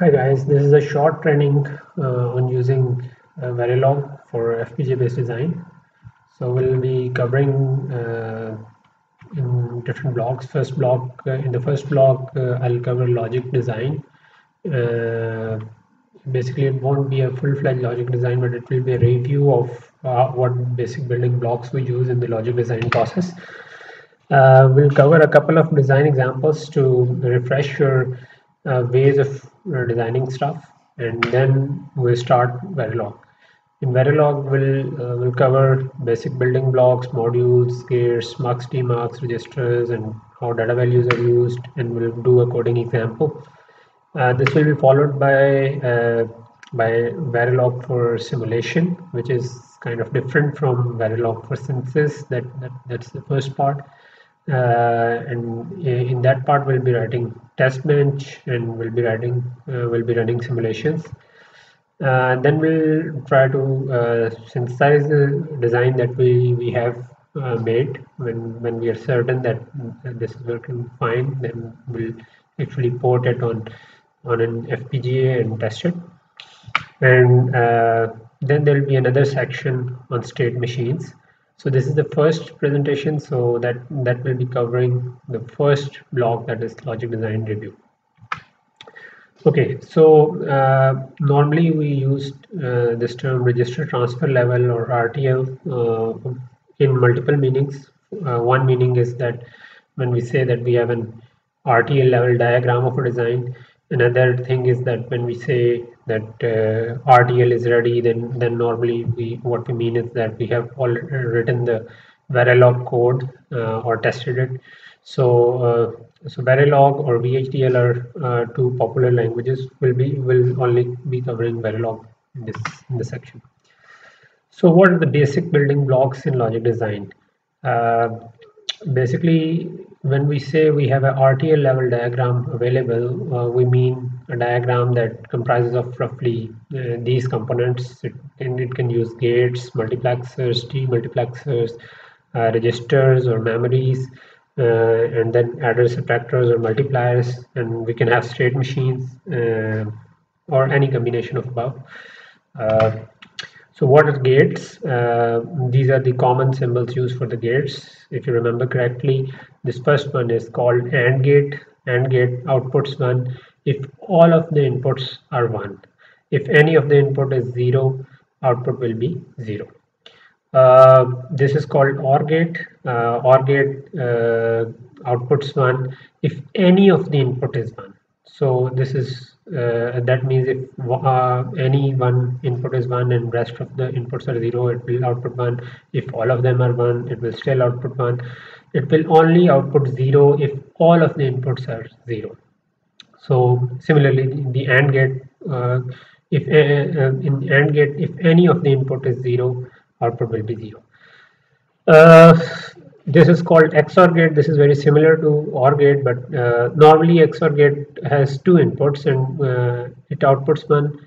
Hi guys, this is a short training on using Verilog for FPGA based design. So we'll be covering in different blocks. In the first block, I'll cover logic design. Basically, it won't be a full-fledged logic design, but it will be a review of what basic building blocks we use in the logic design process. We'll cover a couple of design examples to refresh your ways of designing stuff, and then we'll start Verilog. In Verilog, we'll cover basic building blocks, modules, gears, MUX, DMUX, registers, and how data values are used, and we'll do a coding example. This will be followed by Verilog for simulation, which is kind of different from Verilog for synthesis. That's the first part. And in that part, we'll be writing test bench, and we'll be running simulations. Then we'll try to synthesize the design that we have made. When we are certain that this is working fine, then we'll actually port it on an FPGA and test it. And then there'll be another section on state machines. So this is the first presentation, so that will be covering the first block, that is logic design review. Okay, so normally we used this term register transfer level, or RTL, in multiple meanings. One meaning is that when we say that we have an RTL level diagram of a design. Another thing is that when we say that RTL is ready, then normally what we mean is that we have already written the Verilog code or tested it. So Verilog or VHDL are two popular languages. Will only be covering Verilog in this section. So what are the basic building blocks in logic design? Basically, when we say we have an RTL level diagram available, we mean a diagram that comprises of roughly these components. It can use gates, multiplexers, demultiplexers, registers or memories, and then adders, subtractors or multipliers, and we can have state machines or any combination of above. So what are gates? These are the common symbols used for the gates. If you remember correctly, this first one is called AND gate. AND gate outputs 1 if all of the inputs are 1. If any of the input is 0, output will be 0. This is called OR gate. OR gate outputs 1 if any of the input is 1. So this is that means if any one input is 1 and rest of the inputs are 0, it will output 1. If all of them are 1, it will still output 1. It will only output 0 if all of the inputs are 0. So similarly, the AND gate, in AND gate, if any of the input is 0, output will be 0. This is called XOR gate. This is very similar to OR gate, but normally XOR gate has two inputs and it outputs 1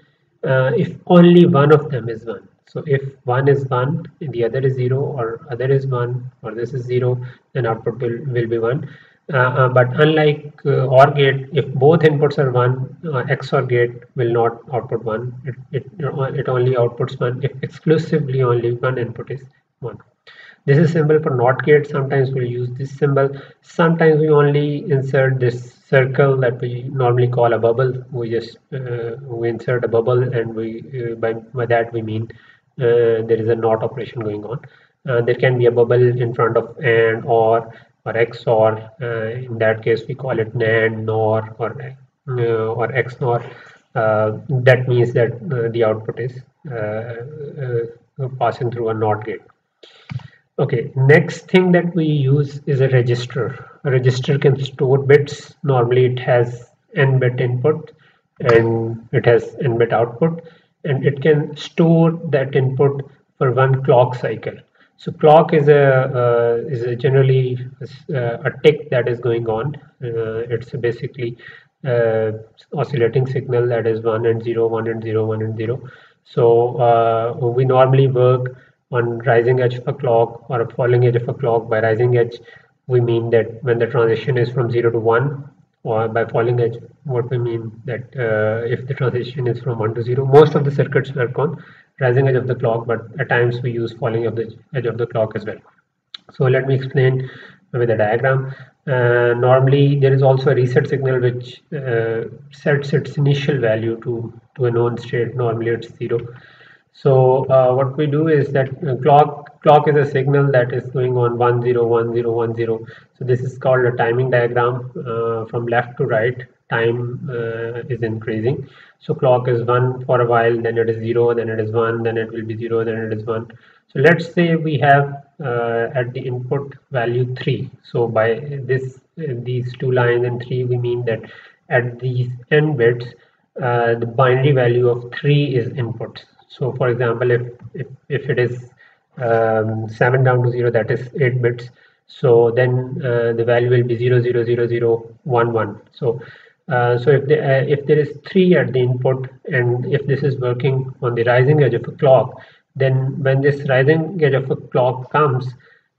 if only one of them is 1. So if one is 1 and the other is 0, or other is 1 or this is 0, then output will be 1. But unlike OR gate, if both inputs are 1, XOR gate will not output 1. It only outputs 1 if exclusively only one input is 1. This is symbol for NOT gate. Sometimes we'll use this symbol. Sometimes we only insert this circle that we normally call a bubble. We just we insert a bubble, and we by that we mean there is a NOT operation going on. There can be a bubble in front of AND, OR, or XOR. In that case, we call it NAND, NOR, or XNOR. That means that the output is passing through a NOT gate. Okay, next thing that we use is a register. A register can store bits. Normally it has n-bit input and it has n-bit output, and it can store that input for one clock cycle. So clock is a generally a tick that is going on. It's basically oscillating signal that is 1 and 0, 1 and 0, 1 and 0. So we normally work on rising edge of a clock or a falling edge of a clock. By rising edge, we mean that when the transition is from 0 to 1, or by falling edge, what we mean that if the transition is from 1 to 0, most of the circuits work on rising edge of the clock, but at times we use falling of the edge of the clock as well. So let me explain with a diagram. Normally there is also a reset signal which sets its initial value to a known state, normally it's 0. So what we do is that clock is a signal that is going on 1 0 1 0 1 0. So this is called a timing diagram. From left to right, time is increasing. So clock is 1 for a while, then it is 0, then it is 1, then it will be 0, then it is 1. So let's say we have at the input value 3. So by these two lines and 3, we mean that at these n bits, the binary value of 3 is input. So for example, if it is 7 down to 0, that is 8 bits. So then the value will be 0, 0, 0, 0, 1, 1. So if there is 3 at the input, and if this is working on the rising edge of a clock, then when this rising edge of a clock comes,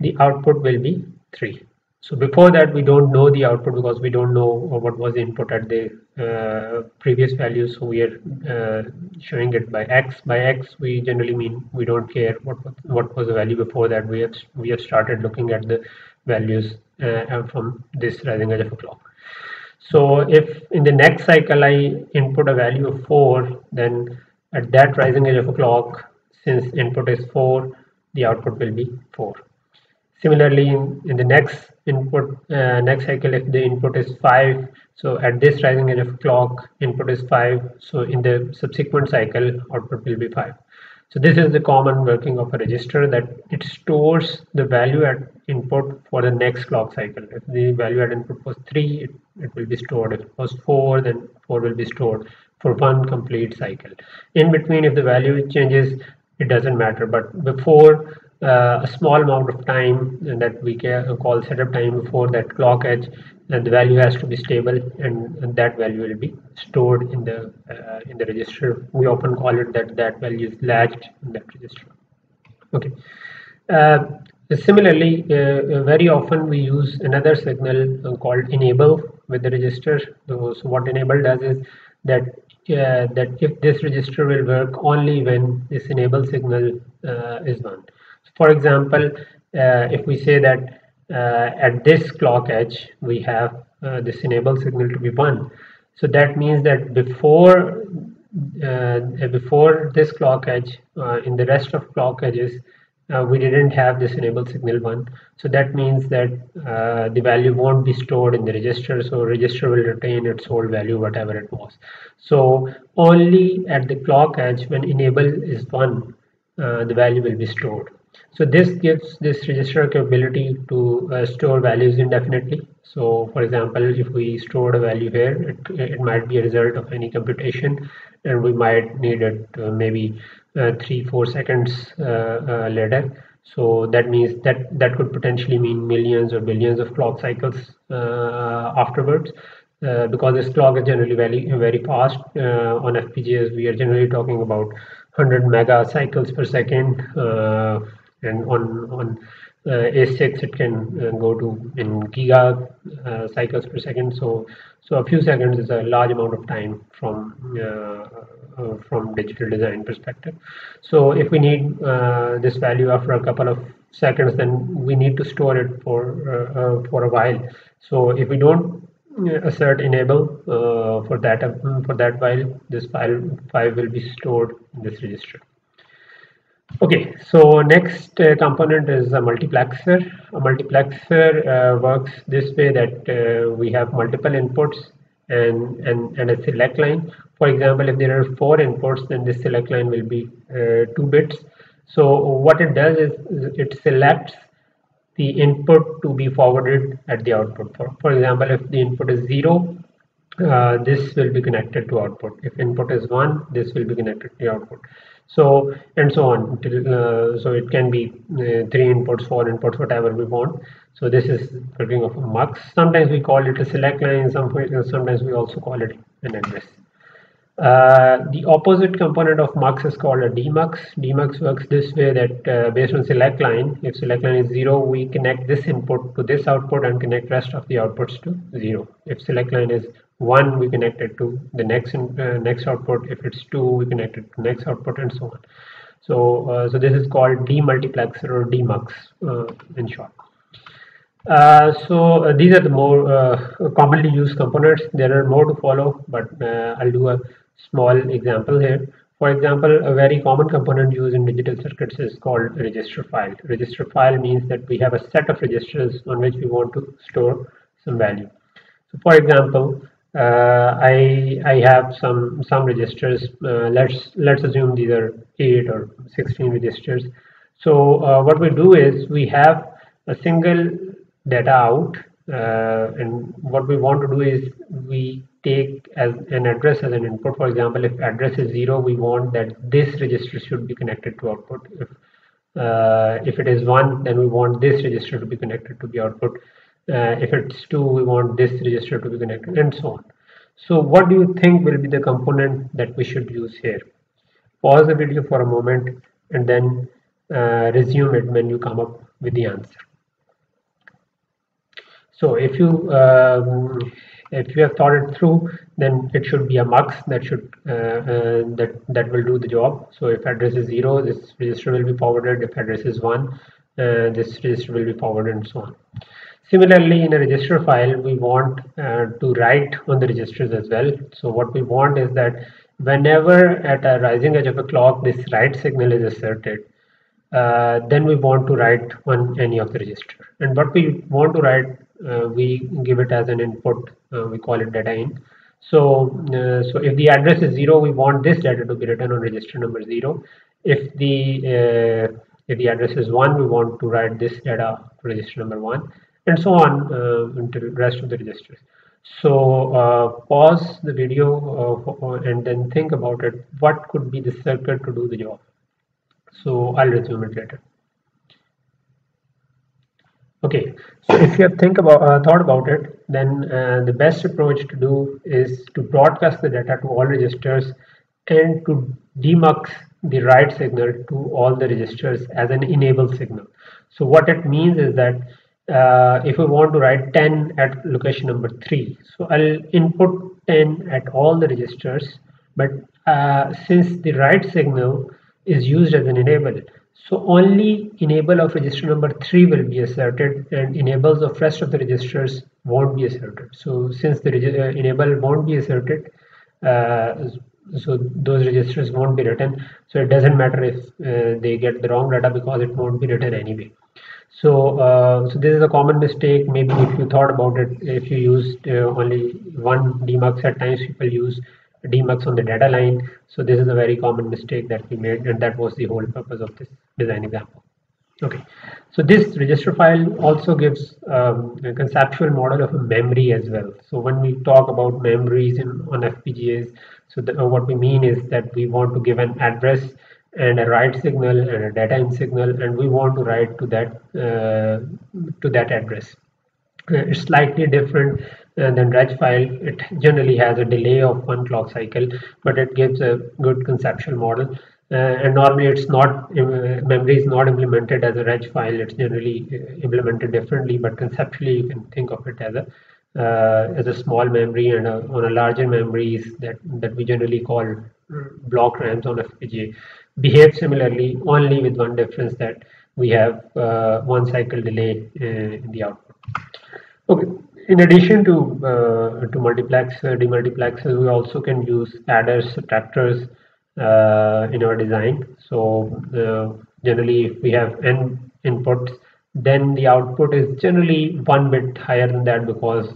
the output will be 3. So before that, we don't know the output because we don't know what was the input at the previous value. So we are showing it by x. By x, we generally mean we don't care what was the value before that. We have started looking at the values from this rising edge of a clock. So if in the next cycle I input a value of 4, then at that rising edge of a clock, since input is 4, the output will be 4. Similarly, in the next cycle, if the input is 5, so at this rising edge of clock, input is 5. So in the subsequent cycle, output will be 5. So this is the common working of a register, that it stores the value at input for the next clock cycle. If the value at input was 3, it will be stored. If it was 4, then 4 will be stored for one complete cycle. In between, if the value changes, it doesn't matter. But before a small amount of time that we call setup time, before that clock edge, and the value has to be stable, and that value will be stored in the register. We often call it that value is latched in that register. Okay. Similarly, very often we use another signal called enable with the register. So what enable does is that if this register will work only when this enable signal is 1. For example, if we say that at this clock edge we have this enable signal to be 1, so that means that before this clock edge, in the rest of clock edges, we didn't have this enable signal 1. So that means that the value won't be stored in the register. So register will retain its old value, whatever it was. So only at the clock edge when enable is 1, the value will be stored. So this gives this register capability to store values indefinitely. So for example, if we stored a value here, it might be a result of any computation, and we might need it maybe 3-4 seconds later. So that means that could potentially mean millions or billions of clock cycles afterwards. Because this clock is generally very fast. On FPGAs, we are generally talking about 100 mega cycles per second, and on A6 it can go to in giga cycles per second. So a few seconds is a large amount of time from digital design perspective. So if we need this value after a couple of seconds, then we need to store it for a while. So if we don't assert enable for that while, this file will be stored in this register. Okay, so next component is a multiplexer. A multiplexer works this way, that we have multiple inputs and a select line. For example, if there are 4 inputs, then this select line will be 2 bits. So what it does is it selects the input to be forwarded at the output. For example, if the input is 0, this will be connected to output. If input is 1, this will be connected to the output. So and so on. So it can be 3 inputs, 4 inputs, whatever we want. So this is working of a MUX. Sometimes we call it a select line. Sometimes we also call it an address. The opposite component of MUX is called a DMUX. DMUX works this way that based on select line, if select line is 0, we connect this input to this output and connect rest of the outputs to 0. If select line is 1, we connect it to the next output. If it's 2, we connect it to next output, and so on. So, so this is called demultiplexer or DMUX in short. So these are the more commonly used components. There are more to follow, but I'll do a small example here. For example, a very common component used in digital circuits is called register file. Register file means that we have a set of registers on which we want to store some value. So, for example, I have some registers. Let's assume these are 8 or 16 registers. So what we do is we have a single data out, and what we want to do is we take as an address as an input. For example, if address is 0, we want that this register should be connected to output. If it is 1, then we want this register to be connected to the output. If it's 2, we want this register to be connected, and so on. So what do you think will be the component that we should use here? Pause the video for a moment and then resume it when you come up with the answer. So if you have thought it through, then it should be a MUX that should that will do the job. So if address is 0, this register will be forwarded. If address is 1, this register will be forwarded, and so on. Similarly, in a register file, we want to write on the registers as well. So what we want is that whenever at a rising edge of a clock this write signal is asserted, then we want to write on any of the register. And what we want to write, we give it as an input. We call it data in. So, so if the address is 0, we want this data to be written on register number 0. If the address is 1, we want to write this data to register number 1, and so on until the rest of the registers. So pause the video and then think about it. What could be the circuit to do the job? So I'll resume it later. Okay, so if you have thought about it, then the best approach to do is to broadcast the data to all registers and to demux the write signal to all the registers as an enable signal. So what it means is that if we want to write 10 at location number 3, so I'll input 10 at all the registers, but since the write signal is used as an enable, so only enable of register number 3 will be asserted, and enables of rest of the registers won't be asserted. So since the enable won't be asserted, so those registers won't be written. So it doesn't matter if they get the wrong data, because it won't be written anyway. So so this is a common mistake. Maybe if you thought about it, if you used only one demux at times, people use demux on the data line. So this is a very common mistake that we made, and that was the whole purpose of this design example. Okay, so this register file also gives a conceptual model of a memory as well. So when we talk about memories on FPGAs, so what we mean is that we want to give an address and a write signal and a data in signal, and we want to write to that address. It's slightly different than reg file. It generally has a delay of 1 clock cycle, but it gives a good conceptual model. And normally, it's not memory is not implemented as a reg file. It's generally implemented differently, but conceptually, you can think of it as a small memory, and on a larger memories that we generally call block RAMs on FPGA. Behave similarly, only with one difference, that we have 1 cycle delay in the output. Okay. In addition to multiplexer, demultiplexers, we also can use adders, subtractors in our design. So generally, if we have n inputs, then the output is generally 1 bit higher than that, because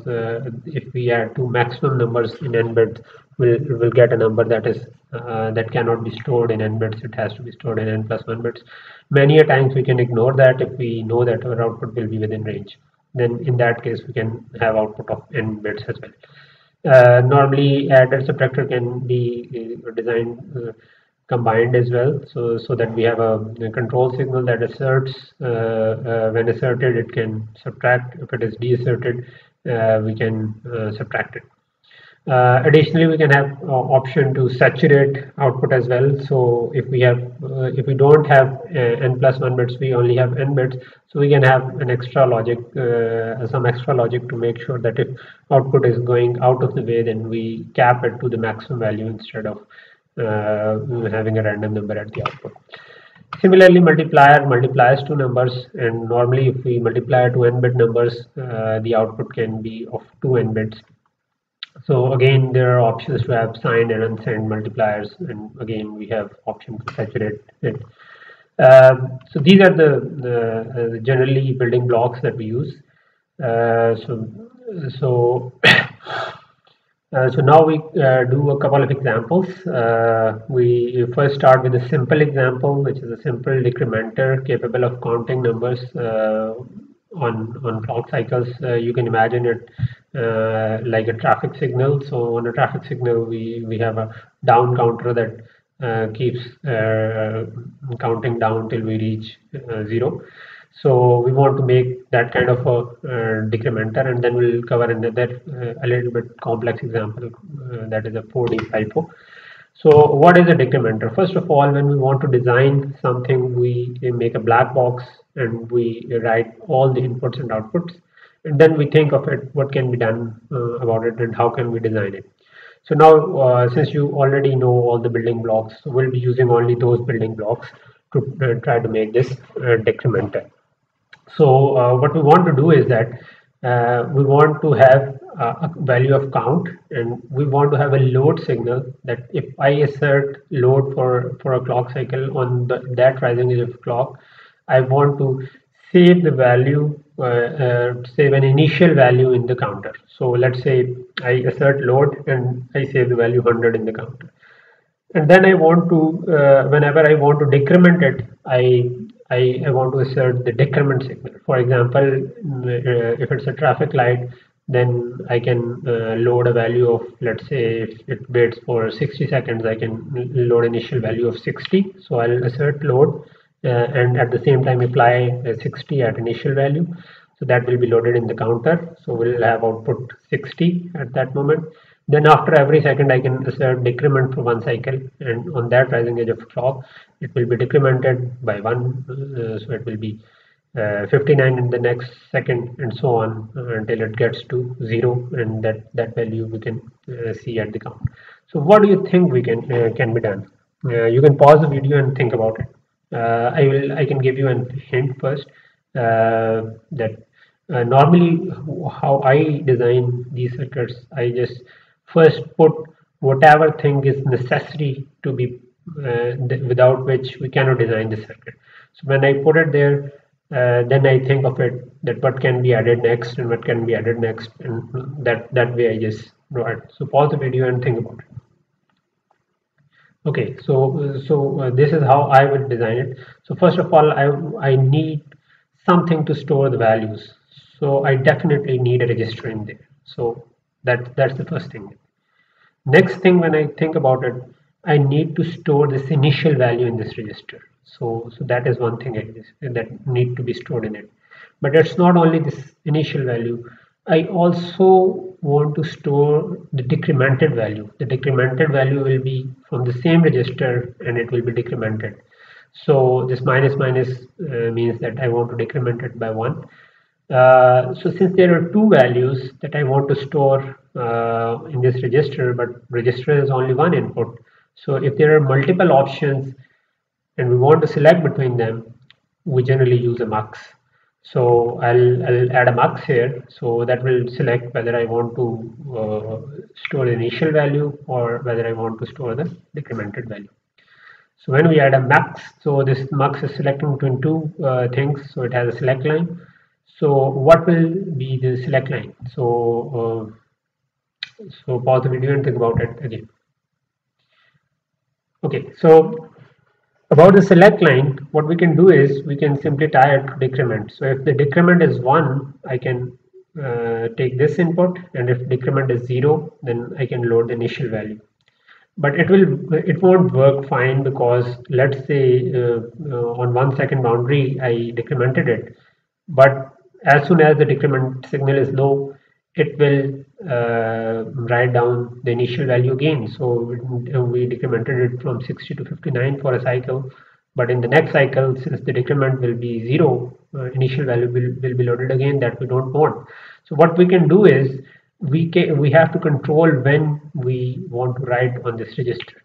if we add 2 maximum numbers in n bits, we'll get a number that is that cannot be stored in n bits. It has to be stored in n+1 bits. Many a times we can ignore that if we know that our output will be within range. Then in that case, we can have output of n bits as well. Normally, adder subtractor can be designed combined as well, so that we have a control signal that asserts. When asserted, it can subtract. If it is deasserted, we can subtract it. Additionally, we can have option to saturate output as well. So if we have, if we don't have n+1 bits, we only have n bits. So we can have an extra logic, some extra logic to make sure that if output is going out of the way, then we cap it to the maximum value instead of having a random number at the output. Similarly, multiplier multiplies two numbers, and normally if we multiply two n-bit numbers, the output can be of two n-bits. So again, there are options to have signed and unsigned multipliers, and again we have option to saturate it. So these are the generally building blocks that we use. So now we do a couple of examples. We first start with a simple example, which is a simple decrementer capable of counting numbers on clock cycles. You can imagine it like a traffic signal. So on a traffic signal, we have a down counter that keeps counting down till we reach zero. So we want to make that kind of a decrementer, and then we'll cover another a little bit complex example, that is a 4D FIFO. So what is a decrementer? First of all, when we want to design something, we make a black box and we write all the inputs and outputs, and then we think of it, what can be done about it and how can we design it. So now, since you already know all the building blocks, we'll be using only those building blocks to try to make this decrementer. So what we want to do is that we want to have a value of count, and we want to have a load signal that if I assert load for a clock cycle on that rising edge of clock, I want to save the value, save an initial value in the counter. So let's say I assert load and I save the value 100 in the counter. And then I want to, whenever I want to decrement it, I want to assert the decrement signal. For example, if it's a traffic light, then I can load a value of, let's say, if it waits for 60 seconds, I can load initial value of 60. So I'll assert load and at the same time apply 60 at initial value. So that will be loaded in the counter. So we'll have output 60 at that moment. Then after every second, I can assert decrement for one cycle, and on that rising edge of clock, it will be decremented by one. So it will be 59 in the next second, and so on until it gets to zero, and that value we can see at the count. So what do you think we can be done? You can pause the video and think about it. I can give you a hint first that normally how I design these circuits, I just first put whatever thing is necessary to be without which we cannot design the circuit. So when I put it there, then I think of it that what can be added next and what can be added next, and that way I just draw it. So pause the video and think about it. Okay, so this is how I will design it. So first of all, I need something to store the values. So I definitely need a register in there. So that's the first thing. Next thing, when I think about it, I need to store this initial value in this register. So that is one thing that need to be stored in it. But it's not only this initial value. I also want to store the decremented value. The decremented value will be from the same register, and it will be decremented. So this --, means that I want to decrement it by one. So since there are two values that I want to store in this register, but register is only one input. So if there are multiple options and we want to select between them, we generally use a MUX. So I'll add a MUX here. So that will select whether I want to store the initial value or whether I want to store the decremented value. So when we add a MUX, so this MUX is selecting between two things. So it has a select line. So what will be the select line? So so pause the video and think about it again. Okay, so about the select line, what we can do is we can simply tie it to decrement. So if the decrement is 1, I can take this input, and if decrement is 0, then I can load the initial value. But it won't work fine, because let's say on 1 second boundary I decremented it, but as soon as the decrement signal is low, it will write down the initial value gain. So we decremented it from 60 to 59 for a cycle, but in the next cycle, since the decrement will be 0, initial value will be loaded again. That we don't want. So what we can do is we have to control when we want to write on this register.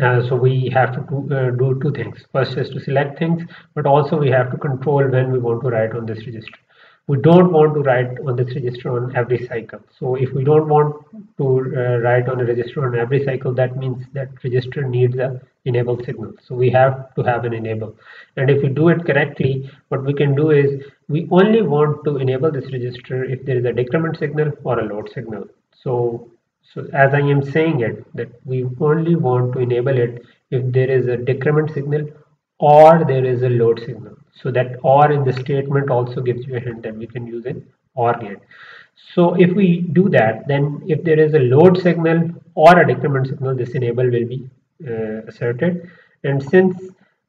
So we have to do two things. First is to select things, but also we have to control when we want to write on this register. We don't want to write on this register on every cycle. So if we don't want to write on a register on every cycle, that means that register needs a enable signal. So we have to have an enable. And if we do it correctly, what we can do is we only want to enable this register if there is a decrement signal or a load signal. So as I am saying it, that we only want to enable it if there is a decrement signal or there is a load signal. So that OR in the statement also gives you a hint that we can use an OR gate. So if we do that, then if there is a load signal or a decrement signal, this enable will be asserted. And since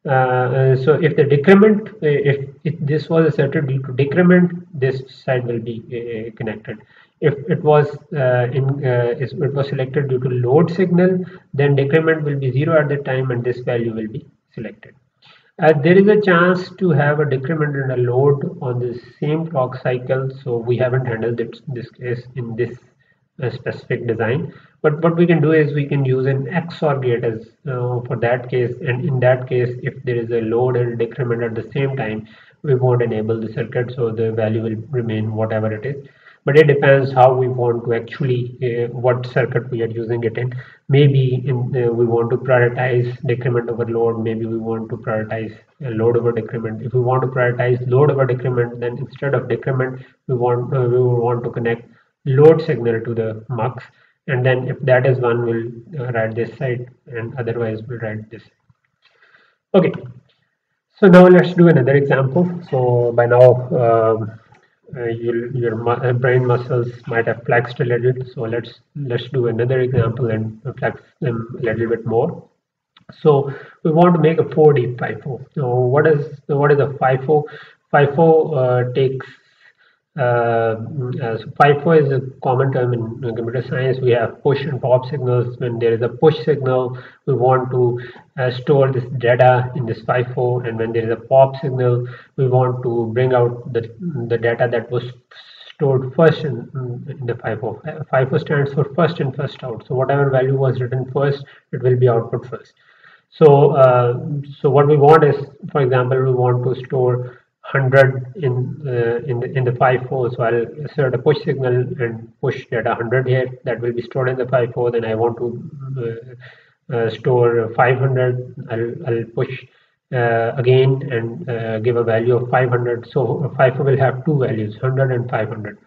so if the decrement, if this was asserted due to decrement, this side will be connected. If it was it was selected due to load signal, then decrement will be 0 at the time, and this value will be selected. There is a chance to have a decrement and a load on the same clock cycle, so we haven't handled it in this case in this specific design. But what we can do is we can use an XOR gate as for that case, and in that case, if there is a load and a decrement at the same time, we won't enable the circuit, so the value will remain whatever it is. But it depends how we want to actually what circuit we are using it in. Maybe we want to prioritize decrement over load. Maybe we want to prioritize load over decrement. If we want to prioritize load over decrement, then instead of decrement, we will want to connect load signal to the MUX. And then if that is one, we'll write this side, and otherwise we'll write this. Okay. So now let's do another example. So by now, your brain muscles might have flexed a little, so let's do another example and flex them a little bit more. So we want to make a 4D FIFO. So what is a FIFO? FIFO takes so FIFO is a common term in computer science. We have push and pop signals. When there is a push signal, we want to store this data in this FIFO, and when there is a pop signal, we want to bring out the data that was stored first in the FIFO. FIFO stands for first in, first out. So whatever value was written first, it will be output first. So what we want is, for example, we want to store 100 in the FIFO, so I'll insert a push signal and push data 100 here. That will be stored in the FIFO. Then I want to store 500. I'll push again and give a value of 500. So a FIFO will have two values, 100 and 500.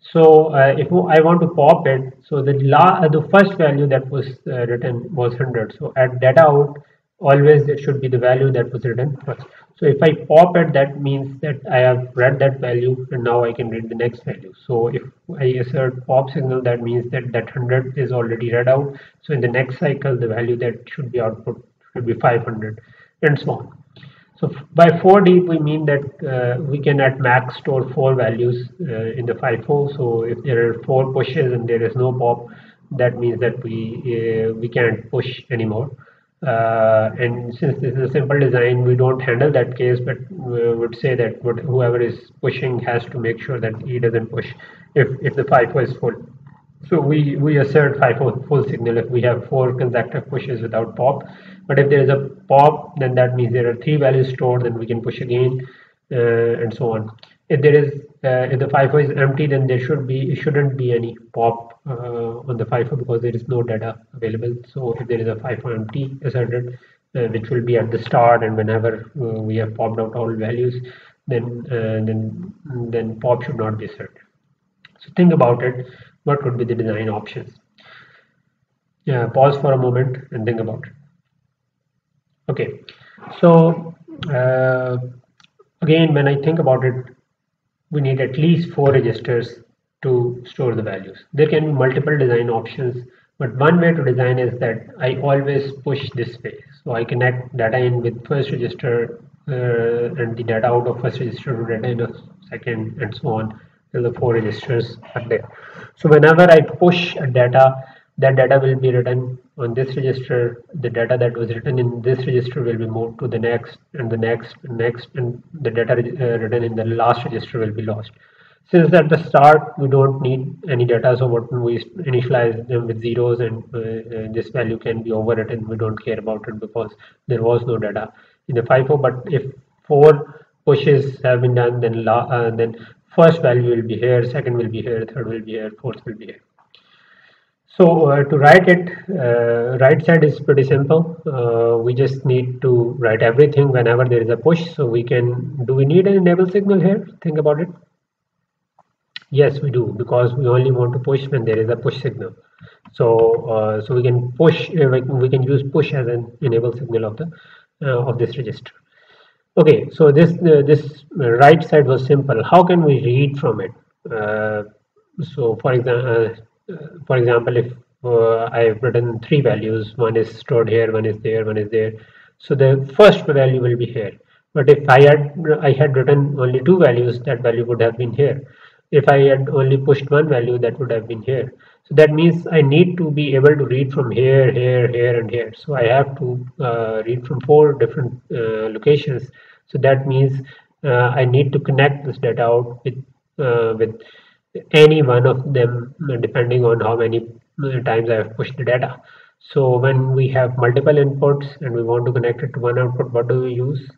So if I want to pop it, so the first value that was written was 100. So at data out, always it should be the value that was written first. So if I pop it, that means that I have read that value, and now I can read the next value. So if I assert pop signal, that means that 100 is already read out. So in the next cycle, the value that should be output should be 500, and so on. So by 4D, we mean that we can at max store 4 values in the FIFO. So if there are 4 pushes and there is no pop, that means that we can't push anymore. And since this is a simple design, we don't handle that case, but we would say that whoever is pushing has to make sure that he doesn't push if the FIFO is full. So we assert FIFO full signal if we have 4 consecutive pushes without pop. But if there is a pop, then that means there are 3 values stored, then we can push again, and so on. If there is if the FIFO is empty, then there shouldn't be any pop on the FIFO because there is no data available. So if there is a FIFO empty asserted, which will be at the start, and whenever we have popped out all values, then pop should not be asserted. So think about it. What could be the design options? Yeah, pause for a moment and think about it. Okay, so again, when I think about it, we need at least 4 registers to store the values. There can be multiple design options, but one way to design is that I always push this way. So I connect data in with first register and the data out of first register to data in a second, and so on till the 4 registers are there. So whenever I push a data, that data will be written on this register. The data that was written in this register will be moved to the next and the next and next, and the data written in the last register will be lost. Since at the start we don't need any data, so what we initialize them with zeros, and this value can be overwritten. We don't care about it because there was no data in the FIFO. But if 4 pushes have been done, then first value will be here, second will be here, third will be here, fourth will be here. So to write it, right side is pretty simple. We just need to write everything whenever there is a push. So we can, do we need an enable signal here? Think about it. Yes, we do, because we only want to push when there is a push signal. So so we can push, we can use push as an enable signal of the of this register. Okay, so this right side was simple. How can we read from it? So for example, if I have written 3 values, one is stored here, one is there, one is there. So the first value will be here. But if I had written only 2 values, that value would have been here. If I had only pushed 1 value, that would have been here. So that means I need to be able to read from here, here, here, and here. So I have to read from 4 different locations. So that means I need to connect this data out with any one of them, depending on how many times I have pushed the data. So when we have multiple inputs and we want to connect it to one output, what do we use?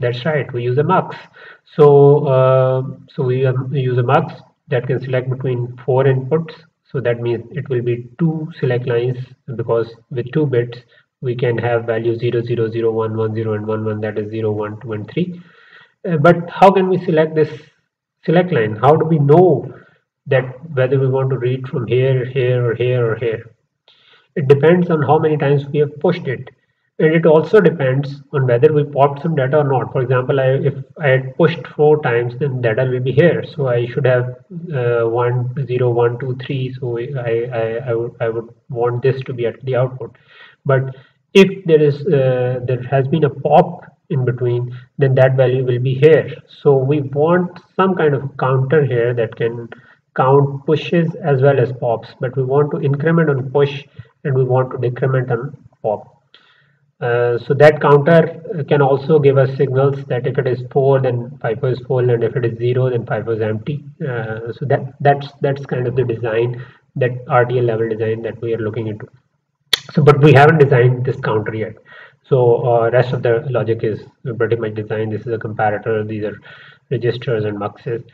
That's right, we use a MUX. So we use a MUX that can select between 4 inputs. So that means it will be 2 select lines, because with 2 bits we can have values 0, 0, 0, 1, 1, 0, and 1, 1, that is 0, 1, 2, and 3. But how can we select this select line? How do we know that whether we want to read from here, here, or here, or here? It depends on how many times we have pushed it. And it also depends on whether we popped some data or not. For example, if I had pushed 4 times, then data will be here. So I should have 1, 0, 1, 2, 3. So I would want this to be at the output. But if there has been a pop in between, then that value will be here. So we want some kind of counter here that can count pushes as well as pops. But we want to increment on push and we want to decrement on pop. So that counter can also give us signals that if it is 4, then FIFO is full, and if it is 0, then FIFO is empty. So that's kind of the design, that RTL level design that we are looking into. So, but we haven't designed this counter yet. So rest of the logic is pretty much designed. This is a comparator. These are registers and muxes.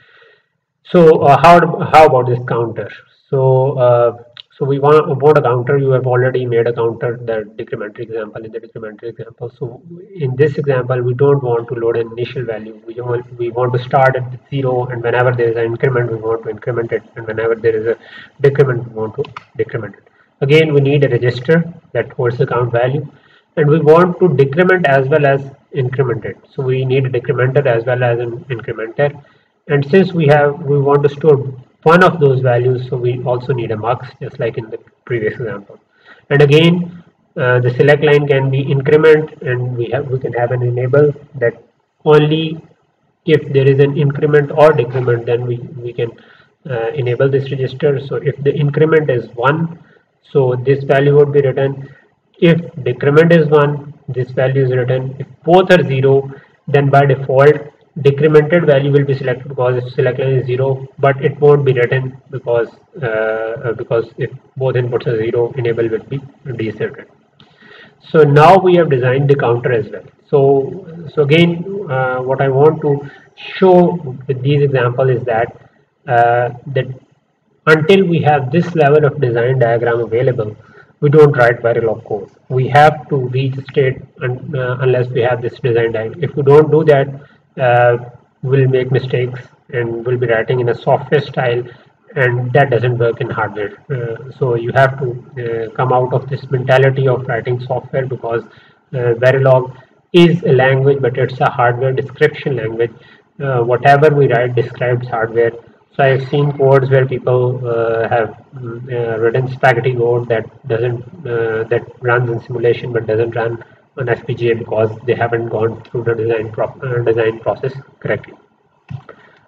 So how about this counter? So so we want a counter. You have already made a counter, in the decrementary example. So in this example, we don't want to load an initial value. We want to start at 0, and whenever there is an increment, we want to increment it, and whenever there is a decrement, we want to decrement it. Again, we need a register that holds the count value, and we want to decrement as well as increment it. So we need a decrementer as well as an incrementer, and since we want to store one of those values, so we also need a MUX, just like in the previous example. And again, the select line can be increment, and we can have an enable that only if there is an increment or decrement, then we can enable this register. So if the increment is 1, so this value would be written. If decrement is 1, this value is written. If both are 0, then by default decremented value will be selected, because if select line is 0, but it won't be written, because if both inputs are 0, enable will be deselected. So now we have designed the counter as well. So again, what I want to show with these examples is that until we have this level of design diagram available, we don't write Verilog code. We have to reach state unless we have this design diagram. If we don't do that, we'll make mistakes and we'll be writing in a software style, and that doesn't work in hardware. So you have to come out of this mentality of writing software, because Verilog is a language, but it's a hardware description language. Whatever we write describes hardware. So I've seen codes where people have written spaghetti code that runs in simulation but doesn't run on FPGA, because they haven't gone through the design process correctly.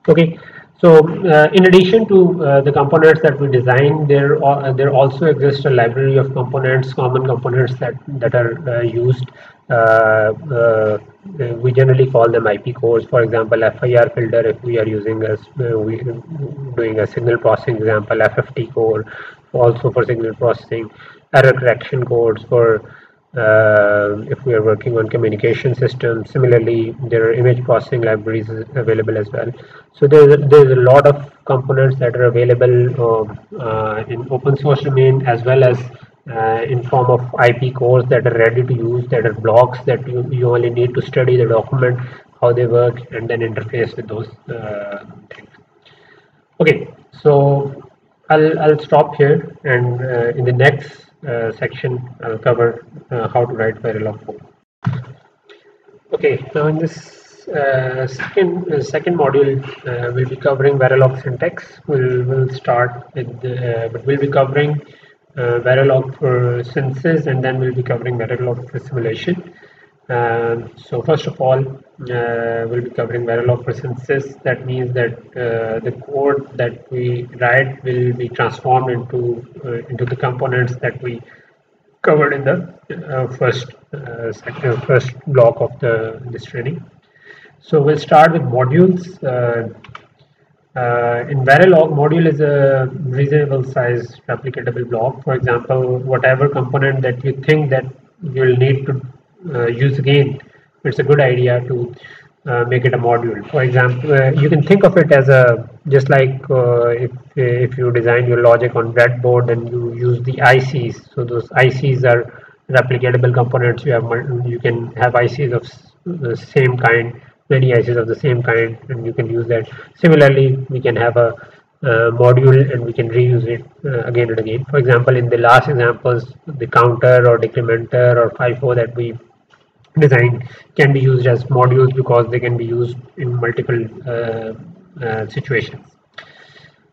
Okay, So in addition to the components that we design, there also exists a library of components, common components that are used. We generally call them IP cores. For example, FIR filter, if we are using doing a signal processing example, FFT core also for signal processing, error correction codes for if we are working on communication systems. Similarly, there are image processing libraries available as well. So there's a lot of components that are available in open source domain, as well as in form of IP cores that are ready to use, that are blocks that you only need to study the document, how they work, and then interface with those things. Okay, so I'll stop here, and in the next section I'll cover how to write Verilog code. Okay, now in this second module we'll be covering Verilog syntax. We'll start with but we'll be covering Verilog for synthesis, and then we'll be covering Verilog for simulation. So first of all, we'll be covering Verilog for synthesis. That means that the code that we write will be transformed into the components that we covered in the first block of this training. So we'll start with modules. In Verilog, module is a reasonable size replicatable block. For example, whatever component that you think that you will need to use again, it's a good idea to make it a module. For example, you can think of it as just like if you design your logic on breadboard and you use the ICs. So those ICs are replicatable components. You can have ICs of the same kind, many ICs of the same kind, and you can use that. Similarly, we can have a module and we can reuse it again and again. For example, in the last examples, the counter or decrementer or FIFO that we design can be used as modules because they can be used in multiple situations.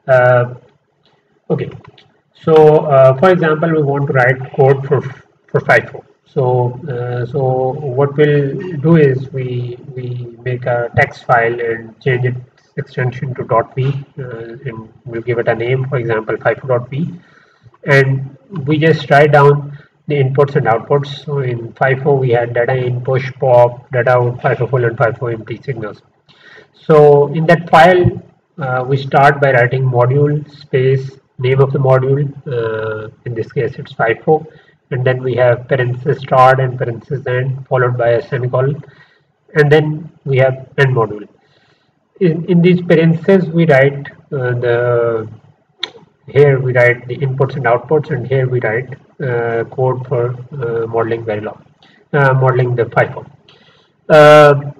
Okay, so for example, we want to write code for FIFO. So so what we'll do is we make a text file and change its extension to .v, and we'll give it a name, for example FIFO.v, and we just write down the inputs and outputs. So in FIFO we had data in, push, pop, data out, FIFO full, and FIFO empty signals. So in that file we start by writing module space name of the module, in this case it's FIFO, and then we have parenthesis start and parenthesis end followed by a semicolon, and then we have end module. In these parentheses we write the inputs and outputs, and here we write code for modeling Verilog, modeling the FIFO.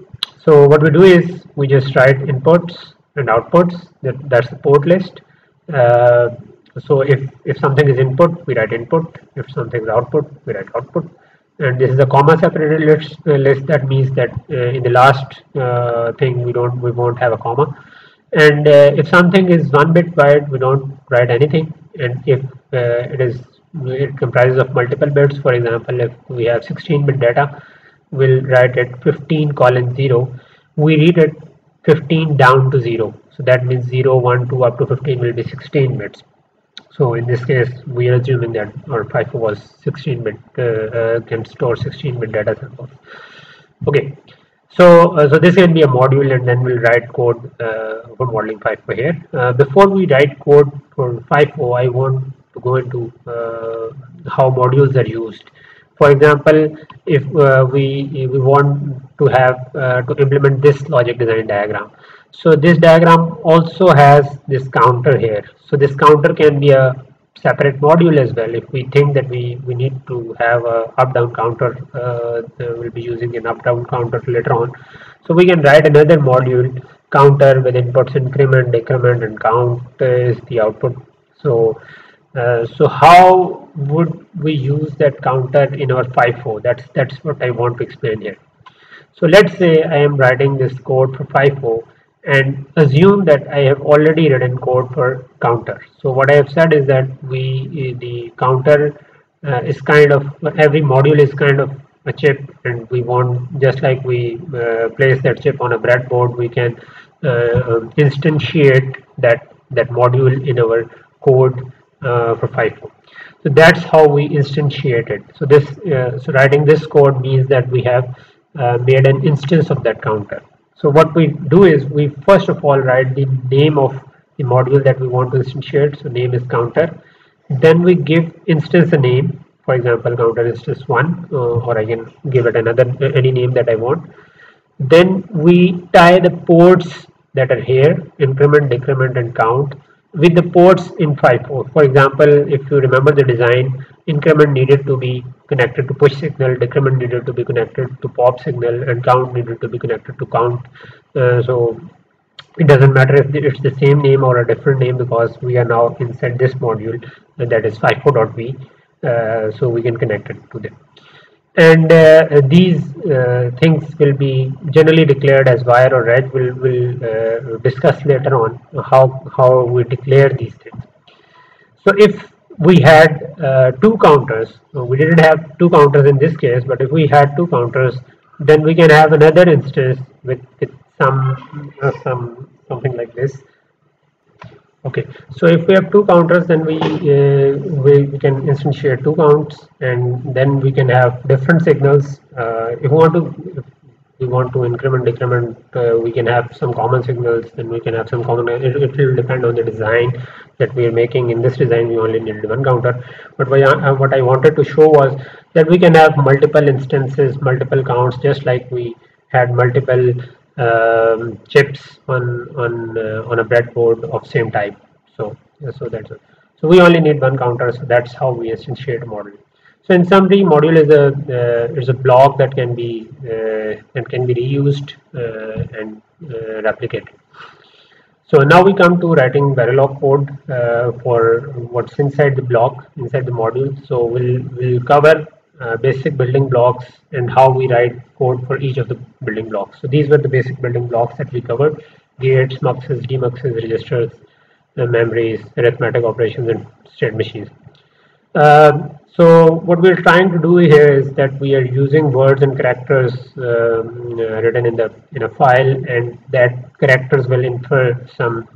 So what we do is we just write inputs and outputs. That's the port list. So if something is input, we write input. If something is output, we write output. And this is a comma separated list. That means that in the last thing we won't have a comma. And if something is 1 bit byte, we don't write anything. And if it comprises of multiple bits, for example, if we have 16-bit data, we'll write it 15:0. We read it 15 down to 0. So that means 0, 1, 2 up to 15 will be 16 bits. So in this case, we are assuming that our FIFO was 16-bit, can store 16-bit data samples. Okay, so so this can be a module, and then we'll write code for modeling FIFO here. Before we write code for FIFO, I want to go into how modules are used. For example, if we want to have to implement this logic design diagram. So this diagram also has this counter here. So this counter can be a separate module as well. If we think that we need to have a up-down counter, we'll be using an up-down counter later on. So we can write another module, counter, with inputs increment, decrement, and count is the output. So so how would we use that counter in our FIFO? That's what I want to explain here. So let's say I am writing this code for FIFO, and assume that I have already written code for counter. So what I have said is that the counter is kind of, every module is kind of a chip, and we want, just like we place that chip on a breadboard, we can instantiate that module in our code for FIFO. So that's how we instantiate it. So this so writing this code means that we have made an instance of that counter. So what we do is we first of all write the name of the module that we want to instantiate. So name is counter. Then we give instance a name, for example counter instance 1, or I can give it another any name that I want. Then we tie the ports that are here, increment, decrement and count, with the ports in FIFO. For example, if you remember the design, increment needed to be connected to push signal, decrement needed to be connected to pop signal, and count needed to be connected to count. So it doesn't matter if it's the same name or a different name, because we are now inside this module, that is FIFO.V, so we can connect it to them. And these things will be generally declared as wire or edge. We'll discuss later on how we declare these things. So if we had two counters, we didn't have two counters in this case, but if we had two counters, then we can have another instance with something like this. Okay, so if we have two counters, then we can instantiate two counts, and then we can have different signals. If we want to increment, decrement, we can have some common signals, then we can have some common. It will depend on the design that we are making. In this design, we only needed one counter. But what I wanted to show was that we can have multiple instances, multiple counts, just like we had multiple chips on a breadboard of same type. So that's it. So we only need one counter. So that's how we instantiate module. So in summary, module is a block that can be reused and replicated. So now we come to writing Verilog code for what's inside the block, inside the module. So we'll cover basic building blocks and how we write code for each of the building blocks. So these were the basic building blocks that we covered: gates, muxes, demuxes, registers, memories, arithmetic operations, and state machines. So what we're trying to do here is that we are using words and characters written in a file, and that characters will infer some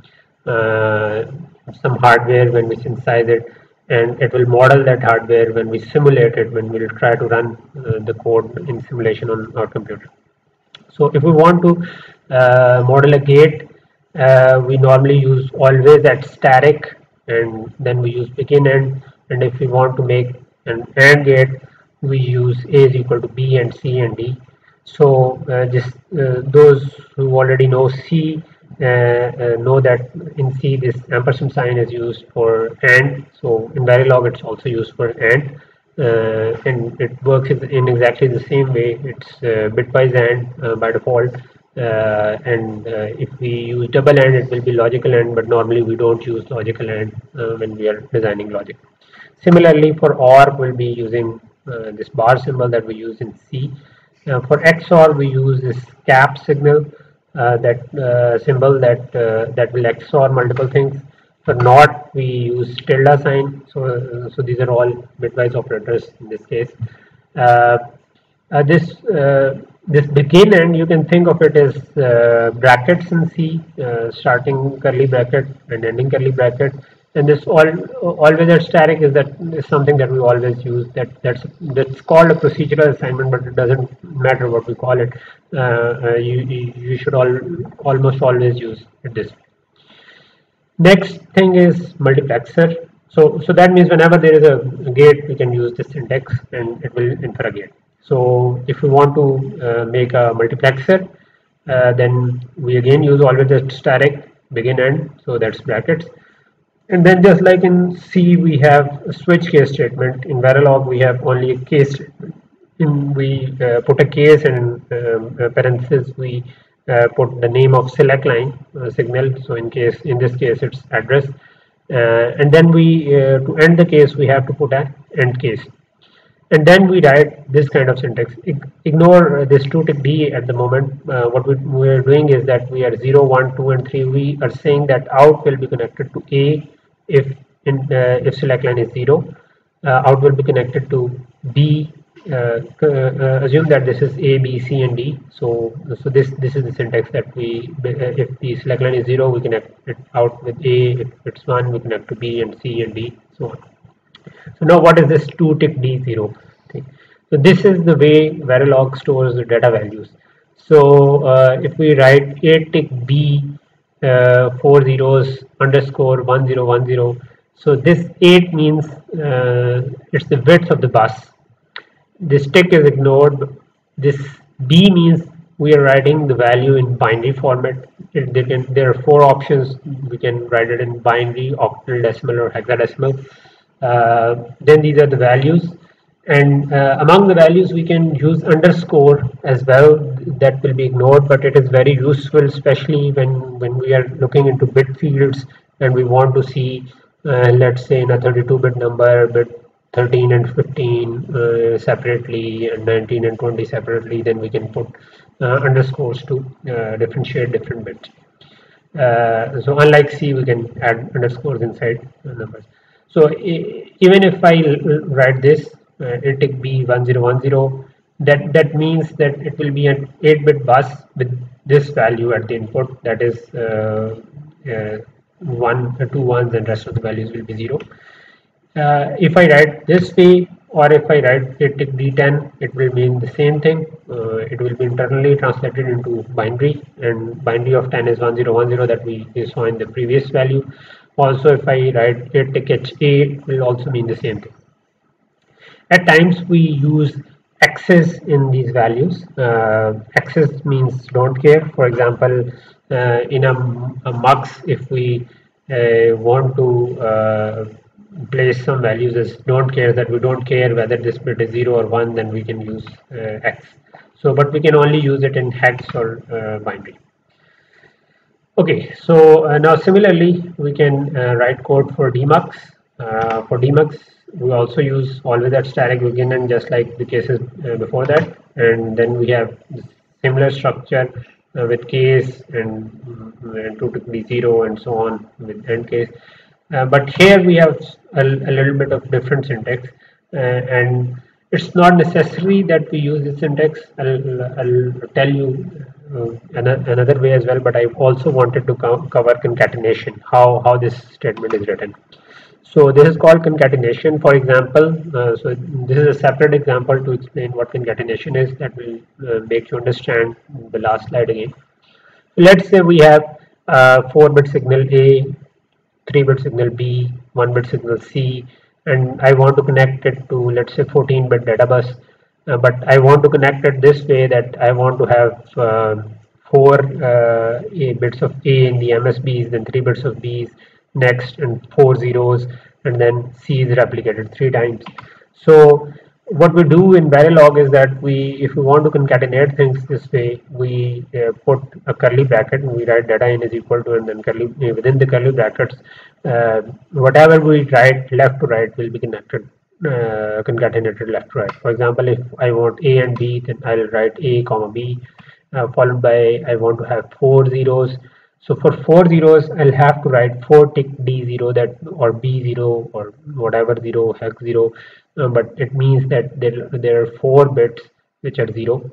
hardware when we synthesize it. And it will model that hardware when we simulate it, when we'll try to run the code in simulation on our computer. So if we want to model a gate, we normally use always at static, and then we use begin end. And if we want to make an AND gate, we use A is equal to B and C and D. So those who already know C know that in C this ampersand sign is used for AND. So in Verilog it's also used for AND, and it works in exactly the same way. It's bitwise AND by default, and if we use double AND it will be logical AND, but normally we don't use logical AND when we are designing logic. Similarly for OR we'll be using this bar symbol that we use in C. For XOR we use this cap signal, symbol that will XOR multiple things. For NOT we use tilde sign. So these are all bitwise operators in this case. This begin end, you can think of it as brackets in C, starting curly bracket and ending curly bracket. And this always at static is something that we always use. That's called a procedural assignment, but it doesn't matter what we call it. You should almost always use this. Next thing is multiplexer. So that means whenever there is a gate, we can use this syntax, and it will infer a gate. So if we want to make a multiplexer, then we again use always at static begin end. So that's brackets. And then just like in C we have a switch case statement, in Verilog we have only a case statement. We put a case, and in parentheses we put the name of select line signal. So in this case it's address, and then we to end the case we have to put an end case. And then we write this kind of syntax. Ignore this 2tick D at the moment. What we're doing is that we are 0, 1, 2 and 3. We are saying that out will be connected to A if select line is 0. Out will be connected to B assume that this is A, B, C, and D. So this is the syntax that we, if the select line is 0, we connect it out with A. If it's 1, we connect to B and C and D, so on. So now what is this 2 tick D0 thing? So this is the way Verilog stores the data values. So if we write A tick B 4 zeros underscore 1010, so this 8 means it's the width of the bus. This tick is ignored. This B means we are writing the value in binary format. There are 4 options. We can write it in binary, octal, decimal, or hexadecimal. Then these are the values, and among the values we can use underscore as well. That will be ignored, but it is very useful, especially when we are looking into bit fields and we want to see, let's say, in a 32-bit number, bit 13 and 15 separately, and 19 and 20 separately. Then we can put underscores to differentiate different bits. So unlike C, we can add underscores inside numbers. So even if I write this A tick B 1010, that means that it will be an 8-bit bus with this value at the input, that is 1, 2 ones, and rest of the values will be 0. If I write this way, or if I write A tick D10, it will mean the same thing. It will be internally translated into binary, and binary of 10 is 1010 that we saw in the previous value. Also, if I write A tick HA, it will also mean the same thing. At times we use X's in these values. X's means don't care. For example, in a MUX, if we want to place some values as don't care, that we don't care whether this bit is 0 or 1, then we can use X. So, but we can only use it in hex or binary. Okay, so now similarly we can write code for DMUX. For DMUX we also use always at static begin and just like the cases before that, and then we have similar structure with case and 2 to D0 and so on with end case. But here we have a little bit of different syntax, and it's not necessary that we use this syntax. I'll tell you another way as well, but I also wanted to cover concatenation, how this statement is written. So this is called concatenation. For example, so this is a separate example to explain what concatenation is, that will make you understand the last slide again. Let's say we have 4-bit signal A, 3-bit signal B, 1-bit signal C, and I want to connect it to, let's say, 14-bit data bus, but I want to connect it this way that I want to have 4 bits of A in the MSBs, then 3 bits of Bs next, and 4 zeros, and then C is replicated 3 times. So what we do in Verilog is that if we want to concatenate things this way, we put a curly bracket and we write data in is equal to, and then within the curly brackets, whatever we write left to right will be concatenated left to right. For example, if I want A and B, then I'll write A comma B, followed by I want to have 4 zeros. So for 4 zeros, I'll have to write 4 tick D0 that, or B0 or whatever zero, hex zero, but it means that there are 4 bits which are 0,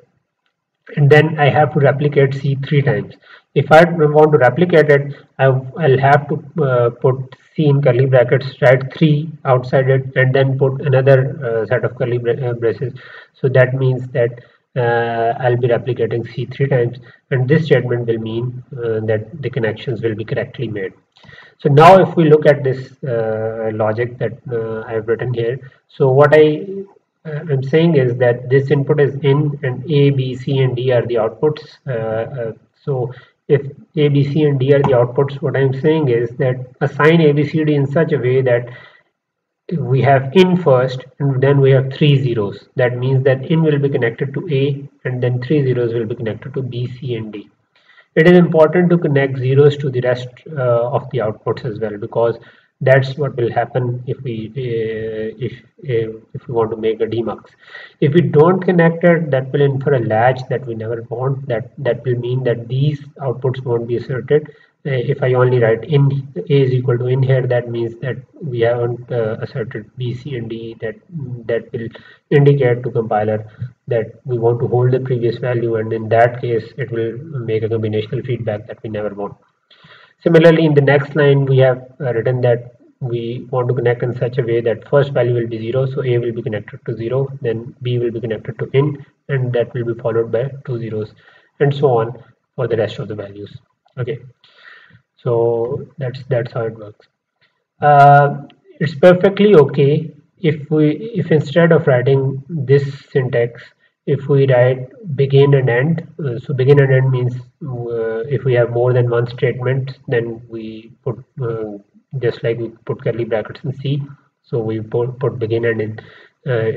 and then I have to replicate C 3 times. If I want to replicate it, I'll have to put C in curly brackets, write 3 outside it, and then put another set of curly braces. So that means that I'll be replicating C 3 times, and this statement will mean that the connections will be correctly made. So now if we look at this logic that I have written here, so what I am saying is that this input is in, and A, B, C, and D are the outputs. So if A, B, C, and D are the outputs, what I am saying is that assign A, B, C, D in such a way that we have in first, and then we have 3 zeros. That means that in will be connected to A, and then 3 zeros will be connected to B, C, and D. It is important to connect zeros to the rest of the outputs as well, because that's what will happen if we if we want to make a DMUX. If we don't connect it, that will infer a latch that we never want. That will mean that these outputs won't be asserted, if I only write in A is equal to in here, that means that we haven't asserted B, C, and D. That will indicate to compiler that we want to hold the previous value, and in that case it will make a combinational feedback that we never want. Similarly, in the next line we have written that we want to connect in such a way that first value will be 0, so A will be connected to 0, then B will be connected to in, and that will be followed by 2 zeros, and so on for the rest of the values. Okay, so that's how it works. It's perfectly okay if instead of writing this syntax, if we write begin and end. So begin and end means if we have more than one statement, then we put just like we put curly brackets in C, so we put begin and end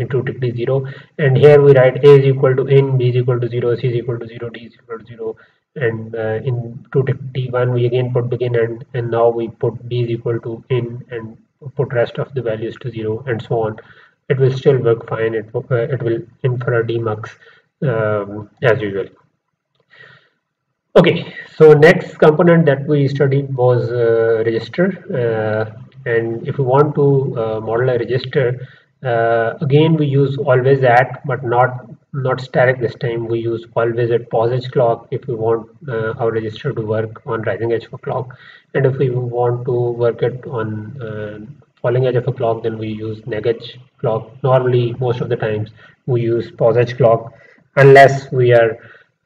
into typically 0, and here we write A is equal to in, B is equal to 0, C is equal to 0, D is equal to 0, and in 2T1 we again put begin and now we put B is equal to in and put rest of the values to 0, and so on. It will still work fine. It will infer a DMUX as usual. Okay, so next component that we studied was register, and if we want to model a register, again we use always at, but not static this time. We use always at pause edge clock if we want our register to work on rising edge of a clock, and if we want to work it on falling edge of a clock, then we use neg edge clock. Normally most of the times we use pause edge clock unless we are